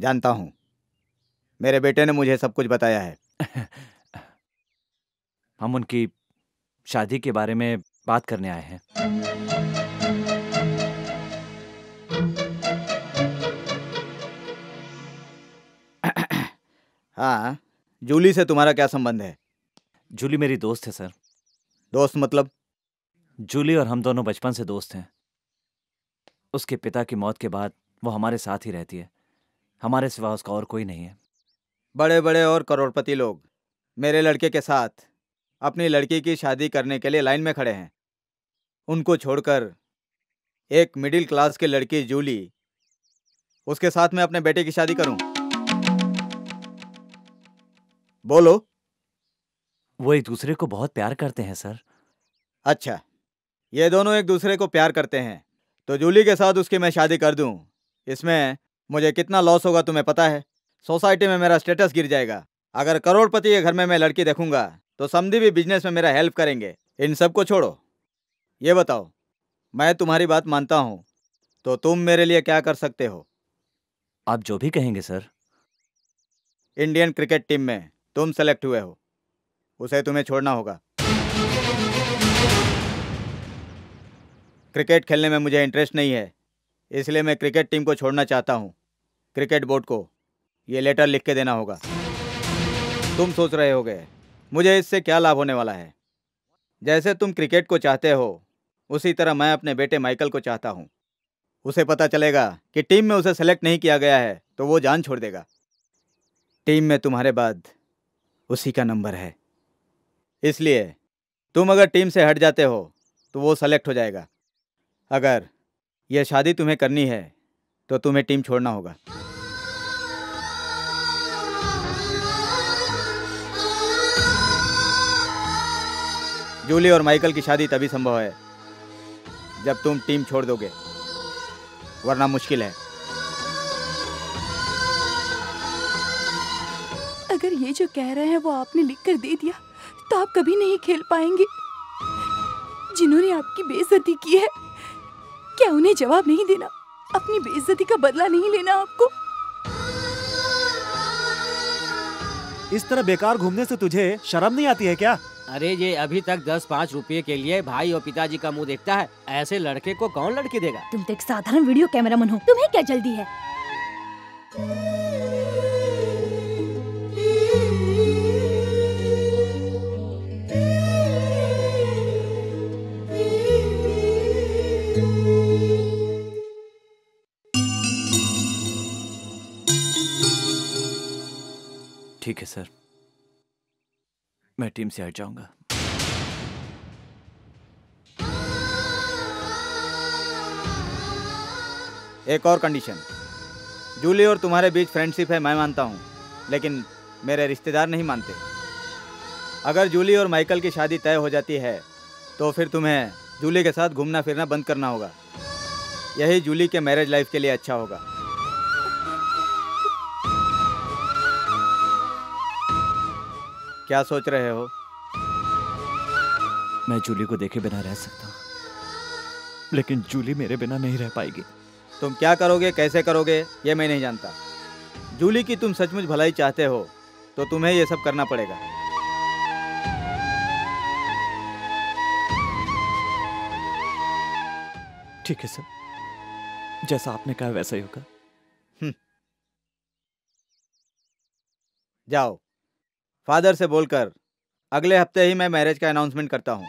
जानता हूँ, मेरे बेटे ने मुझे सब कुछ बताया है। हम उनकी शादी के बारे में बात करने आए हैं। हाँ, जूली से तुम्हारा क्या संबंध है? जूली मेरी दोस्त है सर। दोस्त मतलब? जूली और हम दोनों बचपन से दोस्त हैं। उसके पिता की मौत के बाद वो हमारे साथ ही रहती है। हमारे सिवा उसका और कोई नहीं है। बड़े बड़े और करोड़पति लोग मेरे लड़के के साथ अपनी लड़की की शादी करने के लिए लाइन में खड़े हैं। उनको छोड़कर एक मिडिल क्लास की लड़की जूली, उसके साथ मैं अपने बेटे की शादी करूं? बोलो। वो एक दूसरे को बहुत प्यार करते हैं सर। अच्छा, ये दोनों एक दूसरे को प्यार करते हैं, तो जूली के साथ उसकी मैं शादी कर दूं, इसमें मुझे कितना लॉस होगा तुम्हें पता है? सोसाइटी में मेरा स्टेटस गिर जाएगा। अगर करोड़पति के घर में मैं लड़की देखूंगा तो समधी भी बिजनेस में मेरा हेल्प करेंगे। इन सब को छोड़ो, ये बताओ, मैं तुम्हारी बात मानता हूँ तो तुम मेरे लिए क्या कर सकते हो? आप जो भी कहेंगे सर। इंडियन क्रिकेट टीम में तुम सेलेक्ट हुए हो, उसे तुम्हें छोड़ना होगा। क्रिकेट खेलने में मुझे इंटरेस्ट नहीं है, इसलिए मैं क्रिकेट टीम को छोड़ना चाहता हूँ। क्रिकेट बोर्ड को ये लेटर लिख के देना होगा। तुम सोच रहे होगे मुझे इससे क्या लाभ होने वाला है। जैसे तुम क्रिकेट को चाहते हो, उसी तरह मैं अपने बेटे माइकल को चाहता हूँ। उसे पता चलेगा कि टीम में उसे सेलेक्ट नहीं किया गया है तो वो जान छोड़ देगा। टीम में तुम्हारे बाद उसी का नंबर है, इसलिए तुम अगर टीम से हट जाते हो तो वो सेलेक्ट हो जाएगा। अगर यह शादी तुम्हें करनी है तो तुम्हें टीम छोड़ना होगा। जूली और माइकल की शादी तभी संभव है जब तुम टीम छोड़ दोगे, वरना मुश्किल है। अगर ये जो कह रहे हैं वो आपने लिख कर दे दिया तो आप कभी नहीं खेल पाएंगे। जिन्होंने आपकी बेइज्जती की है, क्या उन्हें जवाब नहीं देना? अपनी बेइज्जती का बदला नहीं लेना आपको? इस तरह बेकार घूमने से तुझे शर्म नहीं आती है क्या? अरे ये अभी तक 10-5 रुपए के लिए भाई और पिताजी का मुंह देखता है। ऐसे लड़के को कौन लड़की देगा? तुम तो एक साधारण वीडियो कैमरामैन हो, तुम्हें क्या जल्दी है? ठीक है सर, मैं टीम से हट जाऊंगा। एक और कंडीशन। जूली और तुम्हारे बीच फ्रेंडशिप है, मैं मानता हूं, लेकिन मेरे रिश्तेदार नहीं मानते। अगर जूली और माइकल की शादी तय हो जाती है तो फिर तुम्हें जूली के साथ घूमना फिरना बंद करना होगा। यही जूली के मैरिज लाइफ के लिए अच्छा होगा। क्या सोच रहे हो? मैं जूली को देखे बिना रह सकता हूँ, लेकिन जूली मेरे बिना नहीं रह पाएगी। तुम क्या करोगे, कैसे करोगे, ये मैं नहीं जानता। जूली की तुम सचमुच भलाई चाहते हो तो तुम्हें ये सब करना पड़ेगा। ठीक है सर, जैसा आपने कहा वैसा ही होगा। जाओ, फादर से बोलकर अगले हफ्ते ही मैं मैरिज का अनाउंसमेंट करता हूँ।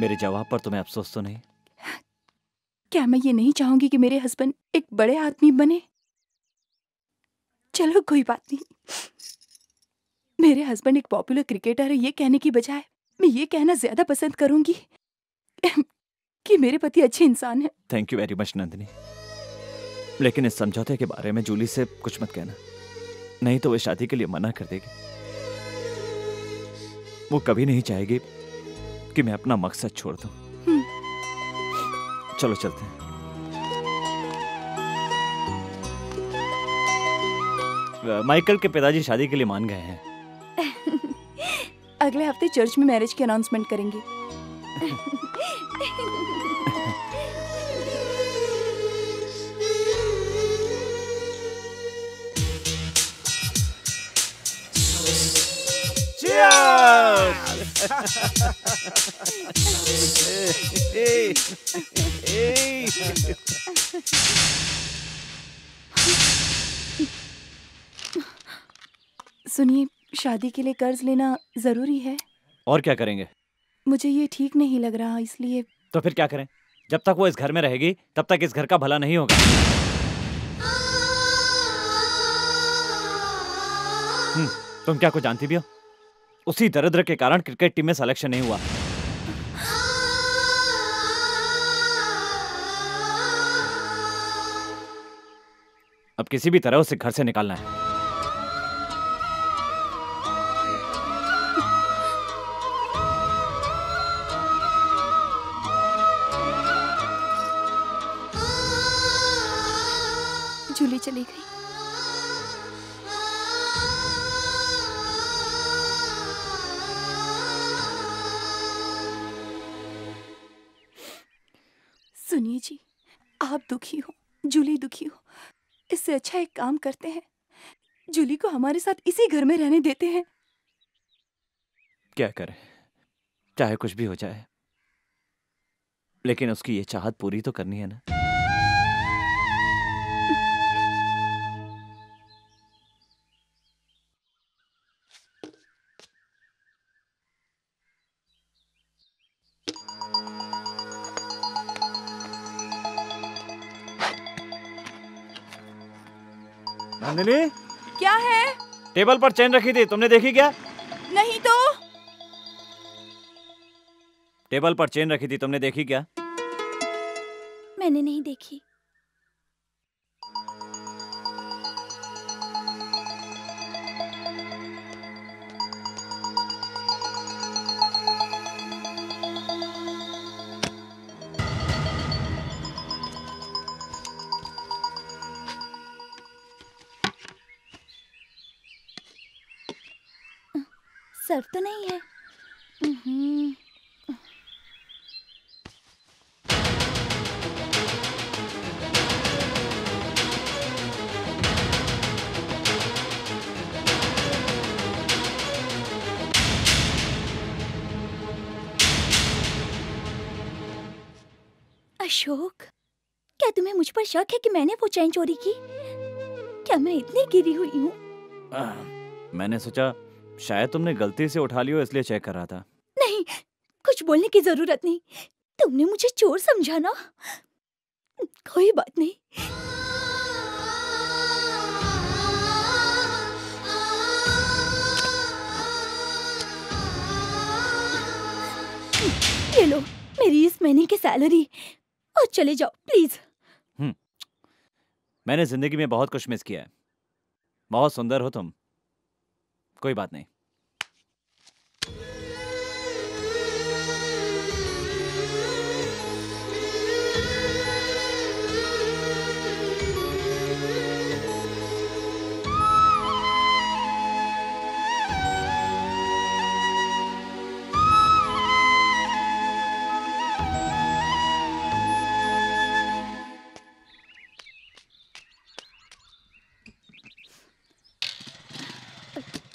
मेरे जवाब पर तुम्हें अफसोस तो नहीं? क्या मैं ये नहीं चाहूंगी कि मेरे हस्बैंड एक बड़े आदमी बने? चलो कोई बात नहीं, मेरे हस्बैंड एक पॉपुलर क्रिकेटर है ये कहने की बजाय मैं ये कहना ज्यादा पसंद करूंगी कि मेरे पति अच्छे इंसान है। Thank you very much Nandini, लेकिन इस समझौते के बारे में जूली से कुछ मत कहना, नहीं तो वो शादी के लिए मना कर देगी। वो कभी नहीं चाहेगी कि मैं अपना मकसद छोड़ दूं। चलो चलते हैं। माइकल के पिताजी शादी के लिए मान गए हैं। अगले हफ्ते चर्च में मैरिज की अनाउंसमेंट करेंगे। सुनिए, शादी के लिए कर्ज लेना जरूरी है। और क्या करेंगे? मुझे ये ठीक नहीं लग रहा, इसलिए। तो फिर क्या करें? जब तक वो इस घर में रहेगी तब तक इस घर का भला नहीं होगा। तुम क्या कुछ जानती भी हो? उसी दरिद्र के कारण क्रिकेट टीम में सिलेक्शन नहीं हुआ। अब किसी भी तरह उसे घर से निकालना है। जूली चली गई। सुनिए जी, आप दुखी हो, जूली दुखी हो, इससे अच्छा एक काम करते हैं, जूली को हमारे साथ इसी घर में रहने देते हैं। क्या करें, चाहे कुछ भी हो जाए, लेकिन उसकी ये चाहत पूरी तो करनी है ना। नंदिनी, क्या है? टेबल पर चेन रखी थी, तुमने देखी क्या? नहीं तो। टेबल पर चेन रखी थी, तुमने देखी क्या? मैंने नहीं देखी। सर्फ तो नहीं है। अशोक, क्या तुम्हें मुझ पर शक है कि मैंने वो चैन चोरी की? क्या मैं इतनी गिरी हुई हूँ? मैंने सोचा शायद तुमने गलती से उठा लियो, इसलिए चेक कर रहा था। नहीं, कुछ बोलने की जरूरत नहीं, तुमने मुझे चोर समझा ना। कोई बात नहीं। ये लो मेरी इस महीने की सैलरी, और चले जाओ प्लीज। मैंने जिंदगी में बहुत कुछ मिस किया है। बहुत सुंदर हो तुम, कोई बात नहीं।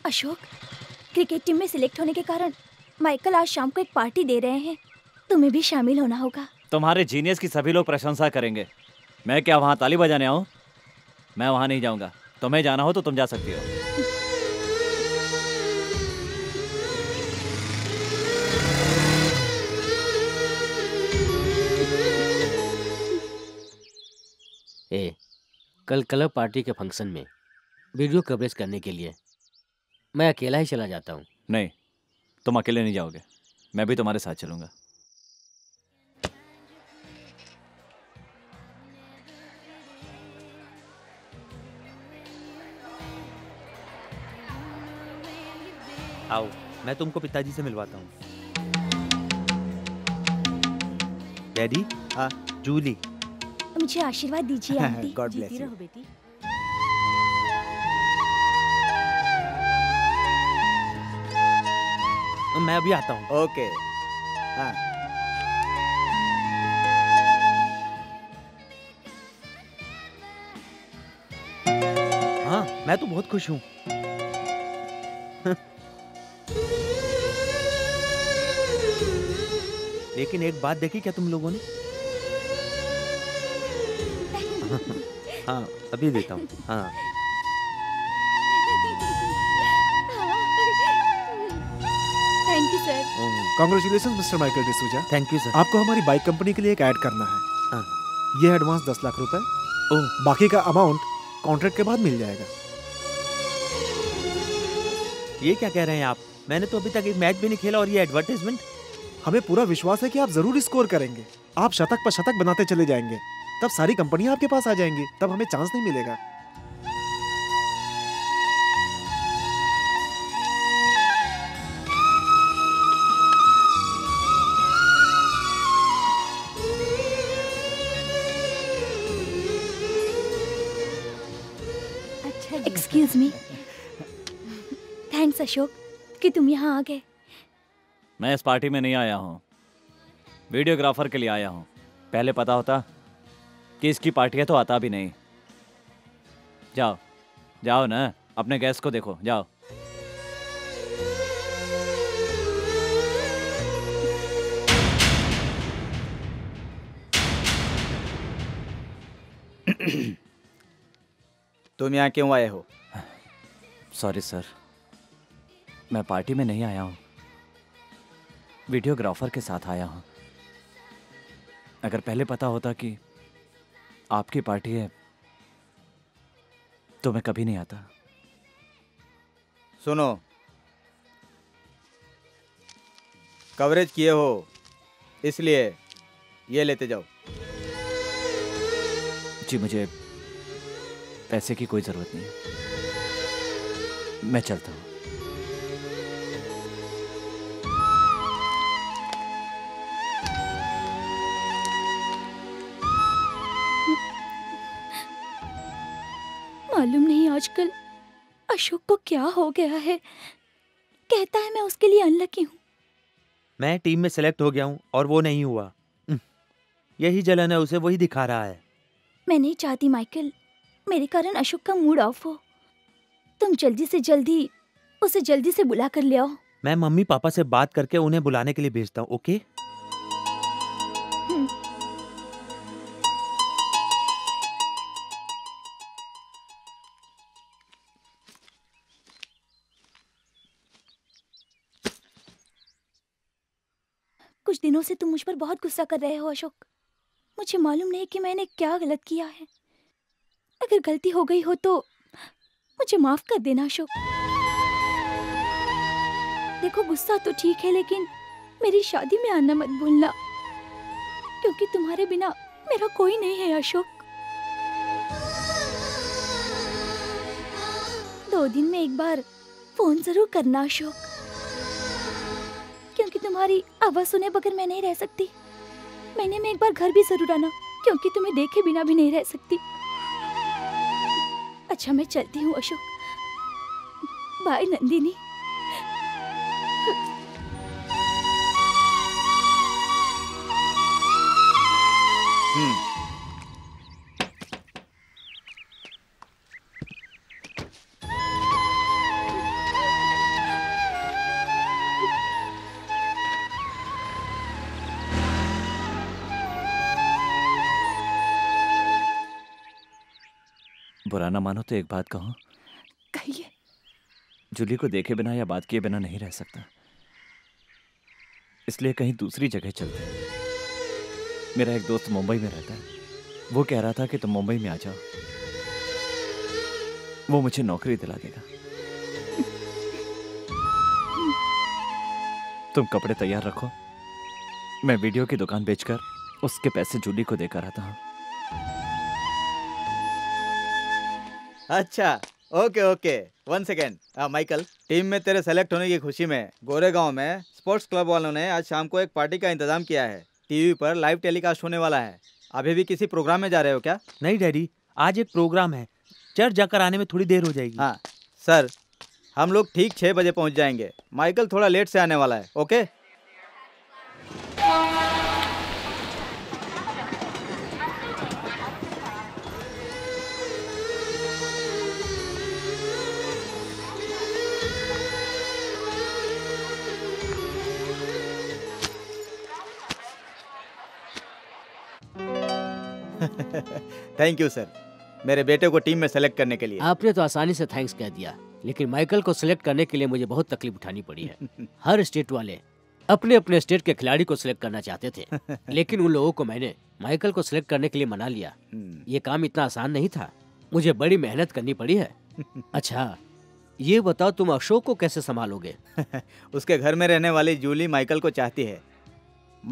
अशोक, क्रिकेट टीम में सिलेक्ट होने के कारण माइकल आज शाम को एक पार्टी दे रहे हैं, तुम्हें भी शामिल होना होगा। तुम्हारे जीनियस की सभी लोग प्रशंसा करेंगे। मैं क्या वहाँ ताली बजाने आऊँ? मैं वहाँ नहीं जाऊँगा। तुम्हें जाना हो तो तुम जा सकती हो। कल क्लब पार्टी के फंक्शन में वीडियो कवरेज करने के लिए मैं अकेला ही चला जाता हूँ। नहीं, तुम अकेले नहीं जाओगे, मैं भी तुम्हारे साथ चलूँगा। आओ, मैं तुमको पिताजी से मिलवाता हूँ। डैडी, हाँ, जूली। मुझे आशीर्वाद दीजिए आंटी। गॉड ब्लेस यू बेटी। मैं अभी आता हूँ। ओके। हाँ। हाँ, मैं तो बहुत खुश हूँ। लेकिन एक बात देखी क्या तुम लोगों ने? हाँ, अभी देता हूँ। हाँ, thank you sir. Congratulation mister Michael D'Souza. Thank you sir. आपको हमारी बाइक कंपनी के लिए एक ऐड करना है। ये एडवांस 10 लाख रुपए, बाकी का अमाउंट कॉन्ट्रैक्ट के बाद मिल जाएगा। ये क्या कह रहे हैं आप? मैंने तो अभी तक एक मैच भी नहीं खेला और ये एडवर्टाइजमेंट। हमें पूरा विश्वास है कि आप जरूर स्कोर करेंगे। आप शतक पर शतक बनाते चले जाएंगे, तब सारी कंपनियां आपके पास आ जाएंगी, तब हमें चांस नहीं मिलेगा। अच्छा, एक्सक्यूज मी। थैंक्स अशोक कि तुम यहाँ आ गए। मैं इस पार्टी में नहीं आया हूँ, वीडियोग्राफर के लिए आया हूँ। पहले पता होता कि इसकी पार्टी है तो आता भी नहीं। जाओ जाओ ना, अपने गेस्ट को देखो, जाओ। तुम यहाँ क्यों आए हो? सॉरी सर, मैं पार्टी में नहीं आया हूँ, वीडियोग्राफर के साथ आया हूँ। अगर पहले पता होता कि आपकी पार्टी है तो मैं कभी नहीं आता। सुनो, कवरेज किए हो इसलिए ये लेते जाओ। जी, मुझे पैसे की कोई ज़रूरत नहीं है, मैं चलता हूँ। मालूम नहीं आजकल अशोक को क्या हो गया है, कहता है मैं उसके लिए अनलकी हूँ। मैं टीम में सेलेक्ट हो गया हूँ और वो नहीं हुआ, यही जलन है उसे, वही दिखा रहा है। मैं नहीं चाहती माइकल मेरे कारण अशोक का मूड ऑफ हो। तुम जल्दी से जल्दी उसे जल्दी से बुला कर ले आओ। मैं मम्मी पापा से बात करके उन्हें बुलाने के लिए भेजता हूँ। ओके, कुछ दिनों से तुम मुझ पर बहुत गुस्सा कर रहे हो अशोक। मुझे मालूम नहीं कि मैंने क्या गलत किया है। अगर गलती हो गई हो तो मुझे माफ कर देना अशोक। देखो, गुस्सा तो ठीक है, लेकिन मेरी शादी में आना मत भूलना, क्योंकि तुम्हारे बिना मेरा कोई नहीं है अशोक। 2 दिन में एक बार फोन जरूर करना अशोक, क्योंकि तुम्हारी आवाज सुने बगैर मैं नहीं रह सकती। महीने में एक बार घर भी जरूर आना, क्योंकि तुम्हें देखे बिना भी नहीं रह सकती। अच्छा, मैं चलती हूँ अशोक। बाय नंदिनी। बुरा ना मानो तो एक बात कहूँ। कहिए। जूली को देखे बिना या बात किए बिना नहीं रह सकता, इसलिए कहीं दूसरी जगह चलते हैं। मेरा एक दोस्त मुंबई में रहता है, वो कह रहा था कि तुम मुंबई में आ जाओ। वो मुझे नौकरी दिला देगा। तुम कपड़े तैयार रखो, मैं वीडियो की दुकान बेचकर उसके पैसे जूली को देकर आता हूँ। अच्छा okay okay. One second, Michael, team में तेरे सेलेक्ट होने की खुशी में गोरेगांव में स्पोर्ट्स क्लब वालों ने आज शाम को एक पार्टी का इंतजाम किया है। टीवी पर लाइव टेलीकास्ट होने वाला है। अभी भी किसी प्रोग्राम में जा रहे हो क्या? नहीं डैडी, आज एक प्रोग्राम है, चर्च जाकर आने में थोड़ी देर हो जाएगी। हाँ सर, हम लोग ठीक 6 बजे पहुँच जाएंगे। माइकल थोड़ा लेट से आने वाला है। ओके थैंक यू सर, मेरे बेटे को टीम में सेलेक्ट करने के लिए। आपने तो आसानी से थैंक्स कह दिया, लेकिन माइकल को सेलेक्ट करने के लिए मुझे बहुत तकलीफ उठानी पड़ी है। हर स्टेट वाले अपने अपने स्टेट के खिलाड़ी को सिलेक्ट करना चाहते थे, लेकिन उन लोगों को मैंने माइकल को सिलेक्ट करने के लिए मना लिया। ये काम इतना आसान नहीं था, मुझे बड़ी मेहनत करनी पड़ी है। अच्छा ये बताओ, तुम अशोक को कैसे संभालोगे? उसके घर में रहने वाली जूली माइकल को चाहती है।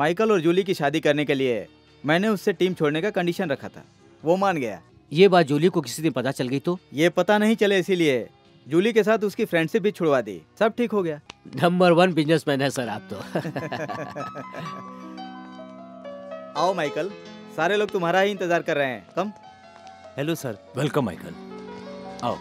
माइकल और जूली की शादी करने के लिए मैंने उससे टीम छोड़ने का कंडीशन रखा था, वो मान गया। ये बात जूली को किसी दिन पता चल गई तो? ये पता नहीं चले, इसीलिए जूली के साथ उसकी फ्रेंडशिप भी छुड़वा दी। सब ठीक हो गया। नंबर 1 बिजनेसमैन है सर आप तो। आओ माइकल, सारे लोग तुम्हारा ही इंतजार कर रहे हैं। Come. Hello sir. Welcome Michael, आओ।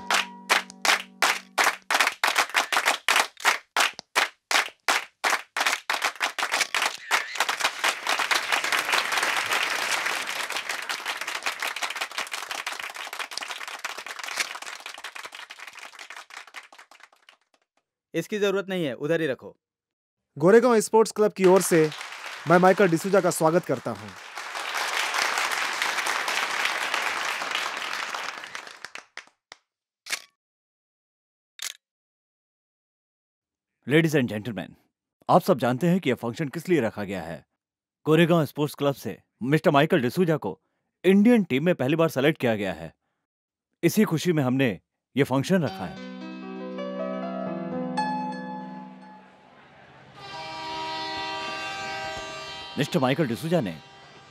इसकी जरूरत नहीं है, उधर ही रखो। गोरेगांव स्पोर्ट्स क्लब की ओर से मैं माइकल डिसूजा का स्वागत करता हूं। लेडीज एंड जेंटलमैन, आप सब जानते हैं कि यह फंक्शन किस लिए रखा गया है। गोरेगांव स्पोर्ट्स क्लब से मिस्टर माइकल डिसूजा को इंडियन टीम में पहली बार सेलेक्ट किया गया है। इसी खुशी में हमने यह फंक्शन रखा है। मिस्टर माइकल डिसूजा ने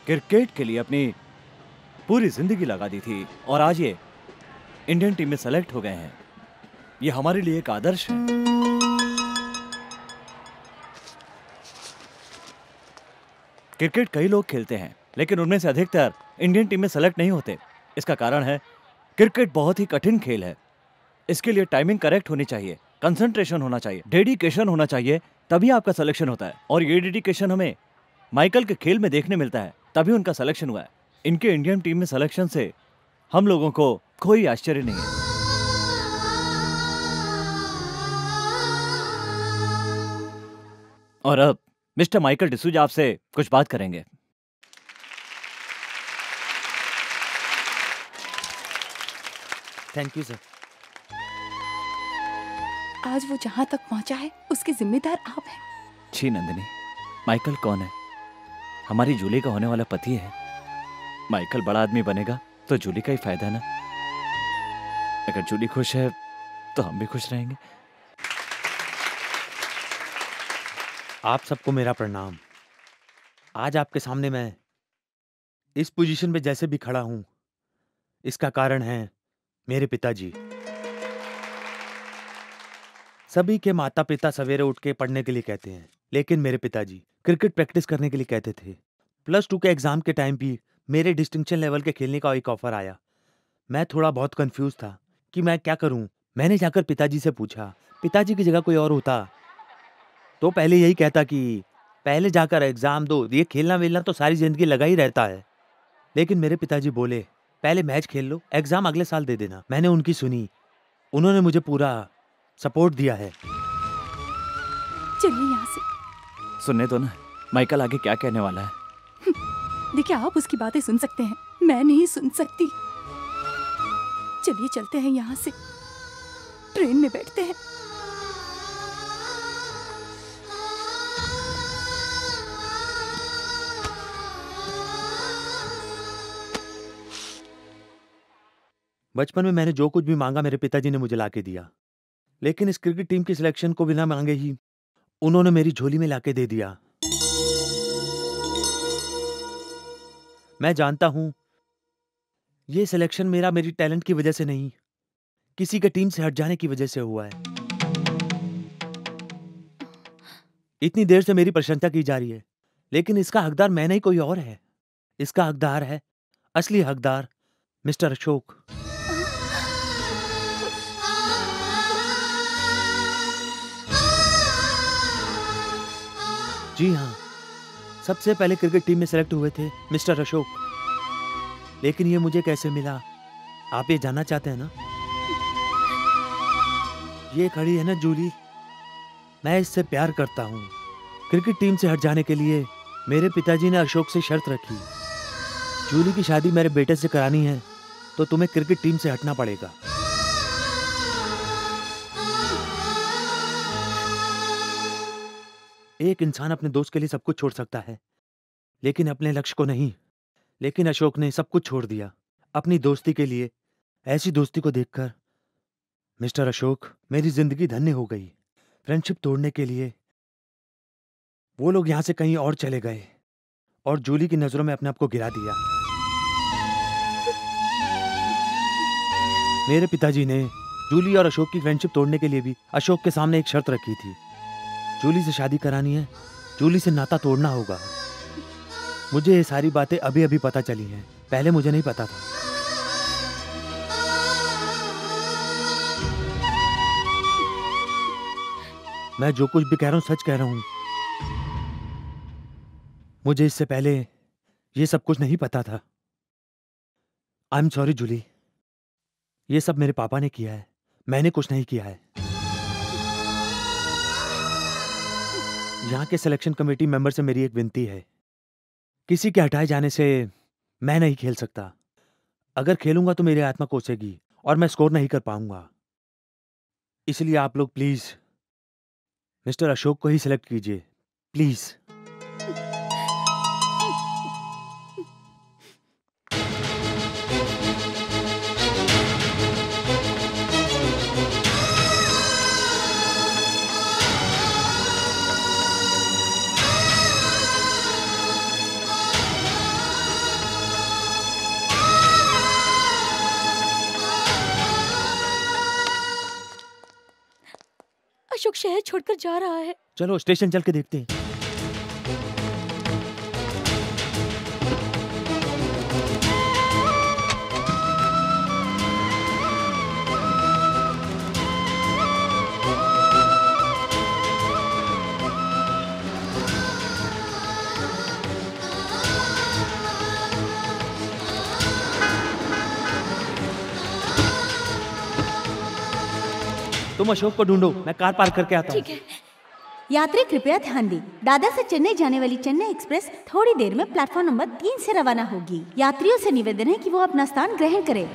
क्रिकेट के लिए अपनी पूरी जिंदगी लगा दी थी और आज ये इंडियन टीम में सेलेक्ट हो गए हैं। ये हमारे लिए एक आदर्श है। क्रिकेट कई लोग खेलते हैं, लेकिन उनमें से अधिकतर इंडियन टीम में सेलेक्ट नहीं होते। इसका कारण है क्रिकेट बहुत ही कठिन खेल है। इसके लिए टाइमिंग करेक्ट होनी चाहिए, कंसंट्रेशन होना चाहिए, डेडिकेशन होना चाहिए, तभी आपका सिलेक्शन होता है। और ये डेडिकेशन हमें माइकल के खेल में देखने मिलता है, तभी उनका सिलेक्शन हुआ है। इनके इंडियन टीम में सिलेक्शन से हम लोगों को कोई आश्चर्य नहीं है। और अब मिस्टर माइकल डिसूजा आपसे कुछ बात करेंगे। Thank you sir. आज वो जहां तक पहुंचा है उसके जिम्मेदार आप हैं। जी नंदिनी, माइकल कौन है? हमारी जूली का होने वाला पति है। माइकल बड़ा आदमी बनेगा तो जूली का ही फायदा ना। अगर जूली खुश है तो हम भी खुश रहेंगे। आप सबको मेरा प्रणाम। आज आपके सामने मैं इस पोजीशन पे जैसे भी खड़ा हूं, इसका कारण है मेरे पिताजी। सभी के माता पिता सवेरे उठ के पढ़ने के लिए कहते हैं, लेकिन मेरे पिताजी क्रिकेट प्रैक्टिस करने के लिए कहते थे। प्लस 2 के एग्जाम के टाइम भी मेरे डिस्टिंक्शन लेवल के खेलने का एक ऑफर आया। मैं थोड़ा बहुत कंफ्यूज था कि मैं क्या करूं। मैंने जाकर पिताजी से पूछा, पिताजी की जगह कोई और होता तो पहले यही कहता कि पहले जाकर एग्जाम दो, ये खेलना वेलना तो सारी जिंदगी लगा ही रहता है। लेकिन मेरे पिताजी बोले पहले मैच खेल लो, एग्जाम अगले साल दे देना। मैंने उनकी सुनी, उन्होंने मुझे पूरा सपोर्ट दिया है। चलिए यहाँ से। सुनने दो ना, माइकल आगे क्या कहने वाला है। देखिए आप उसकी बातें सुन सकते हैं, मैं नहीं सुन सकती। चलिए चलते हैं यहाँ से, ट्रेन में बैठते हैं। बचपन में मैंने जो कुछ भी मांगा मेरे पिताजी ने मुझे लाके दिया, लेकिन इस क्रिकेट टीम की सिलेक्शन को बिना मांगे ही उन्होंने मेरी झोली में लाके दे दिया। मैं जानता हूं ये सिलेक्शन मेरा मेरी टैलेंट की वजह से नहीं, किसी के टीम से हट जाने की वजह से हुआ है। इतनी देर से मेरी प्रशंसा की जा रही है, लेकिन इसका हकदार मैं नहीं कोई और है। इसका हकदार है, असली हकदार मिस्टर अशोक। जी हाँ, सबसे पहले क्रिकेट टीम में सेलेक्ट हुए थे मिस्टर अशोक, लेकिन ये मुझे कैसे मिला आप ये जानना चाहते हैं ना? ये खड़ी है ना जूली, मैं इससे प्यार करता हूँ। क्रिकेट टीम से हट जाने के लिए मेरे पिताजी ने अशोक से शर्त रखी, जूली की शादी मेरे बेटे से करानी है तो तुम्हें क्रिकेट टीम से हटना पड़ेगा। एक इंसान अपने दोस्त के लिए सब कुछ छोड़ सकता है, लेकिन अपने लक्ष्य को नहीं। लेकिन अशोक ने सब कुछ छोड़ दिया अपनी दोस्ती के लिए। ऐसी दोस्ती को देखकर मिस्टर अशोक मेरी जिंदगी धन्य हो गई। फ्रेंडशिप तोड़ने के लिए वो लोग यहाँ से कहीं और चले गए और जूली की नजरों में अपने आप को गिरा दिया। मेरे पिताजी ने जूली और अशोक की फ्रेंडशिप तोड़ने के लिए भी अशोक के सामने एक शर्त रखी थी, जूली से शादी करानी है, जूली से नाता तोड़ना होगा। मुझे ये सारी बातें अभी अभी पता चली हैं, पहले मुझे नहीं पता था। मैं जो कुछ भी कह रहा हूँ सच कह रहा हूँ, मुझे इससे पहले ये सब कुछ नहीं पता था। आई एम सॉरी जूली, ये सब मेरे पापा ने किया है, मैंने कुछ नहीं किया है। यहाँ के सिलेक्शन कमेटी मेंबर से मेरी एक विनती है, किसी के हटाए जाने से मैं नहीं खेल सकता। अगर खेलूंगा तो मेरी आत्मा कोसेगी और मैं स्कोर नहीं कर पाऊंगा। इसलिए आप लोग प्लीज मिस्टर अशोक को ही सिलेक्ट कीजिए, प्लीज। अशोक शहर छोड़कर जा रहा है। चलो स्टेशन चल के देखते हैं। तुम अशोक को ढूंढो, मैं कार पार्क करके आता हूँ। यात्री कृपया ध्यान दें, दादर से चेन्नई जाने वाली चेन्नई एक्सप्रेस थोड़ी देर में प्लेटफॉर्म नंबर 3 से रवाना होगी। यात्रियों से निवेदन है कि वो अपना स्थान ग्रहण करें।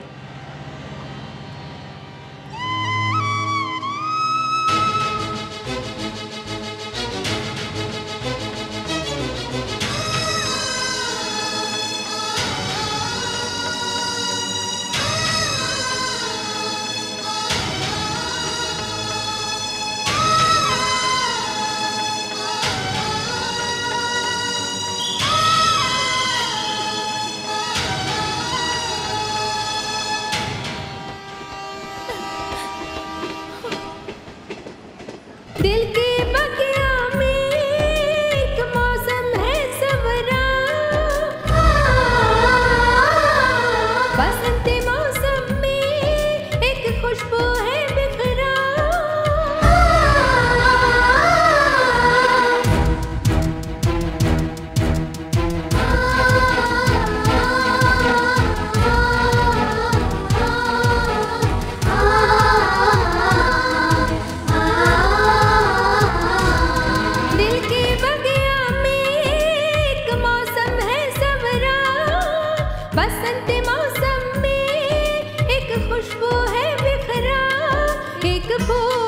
Good boy.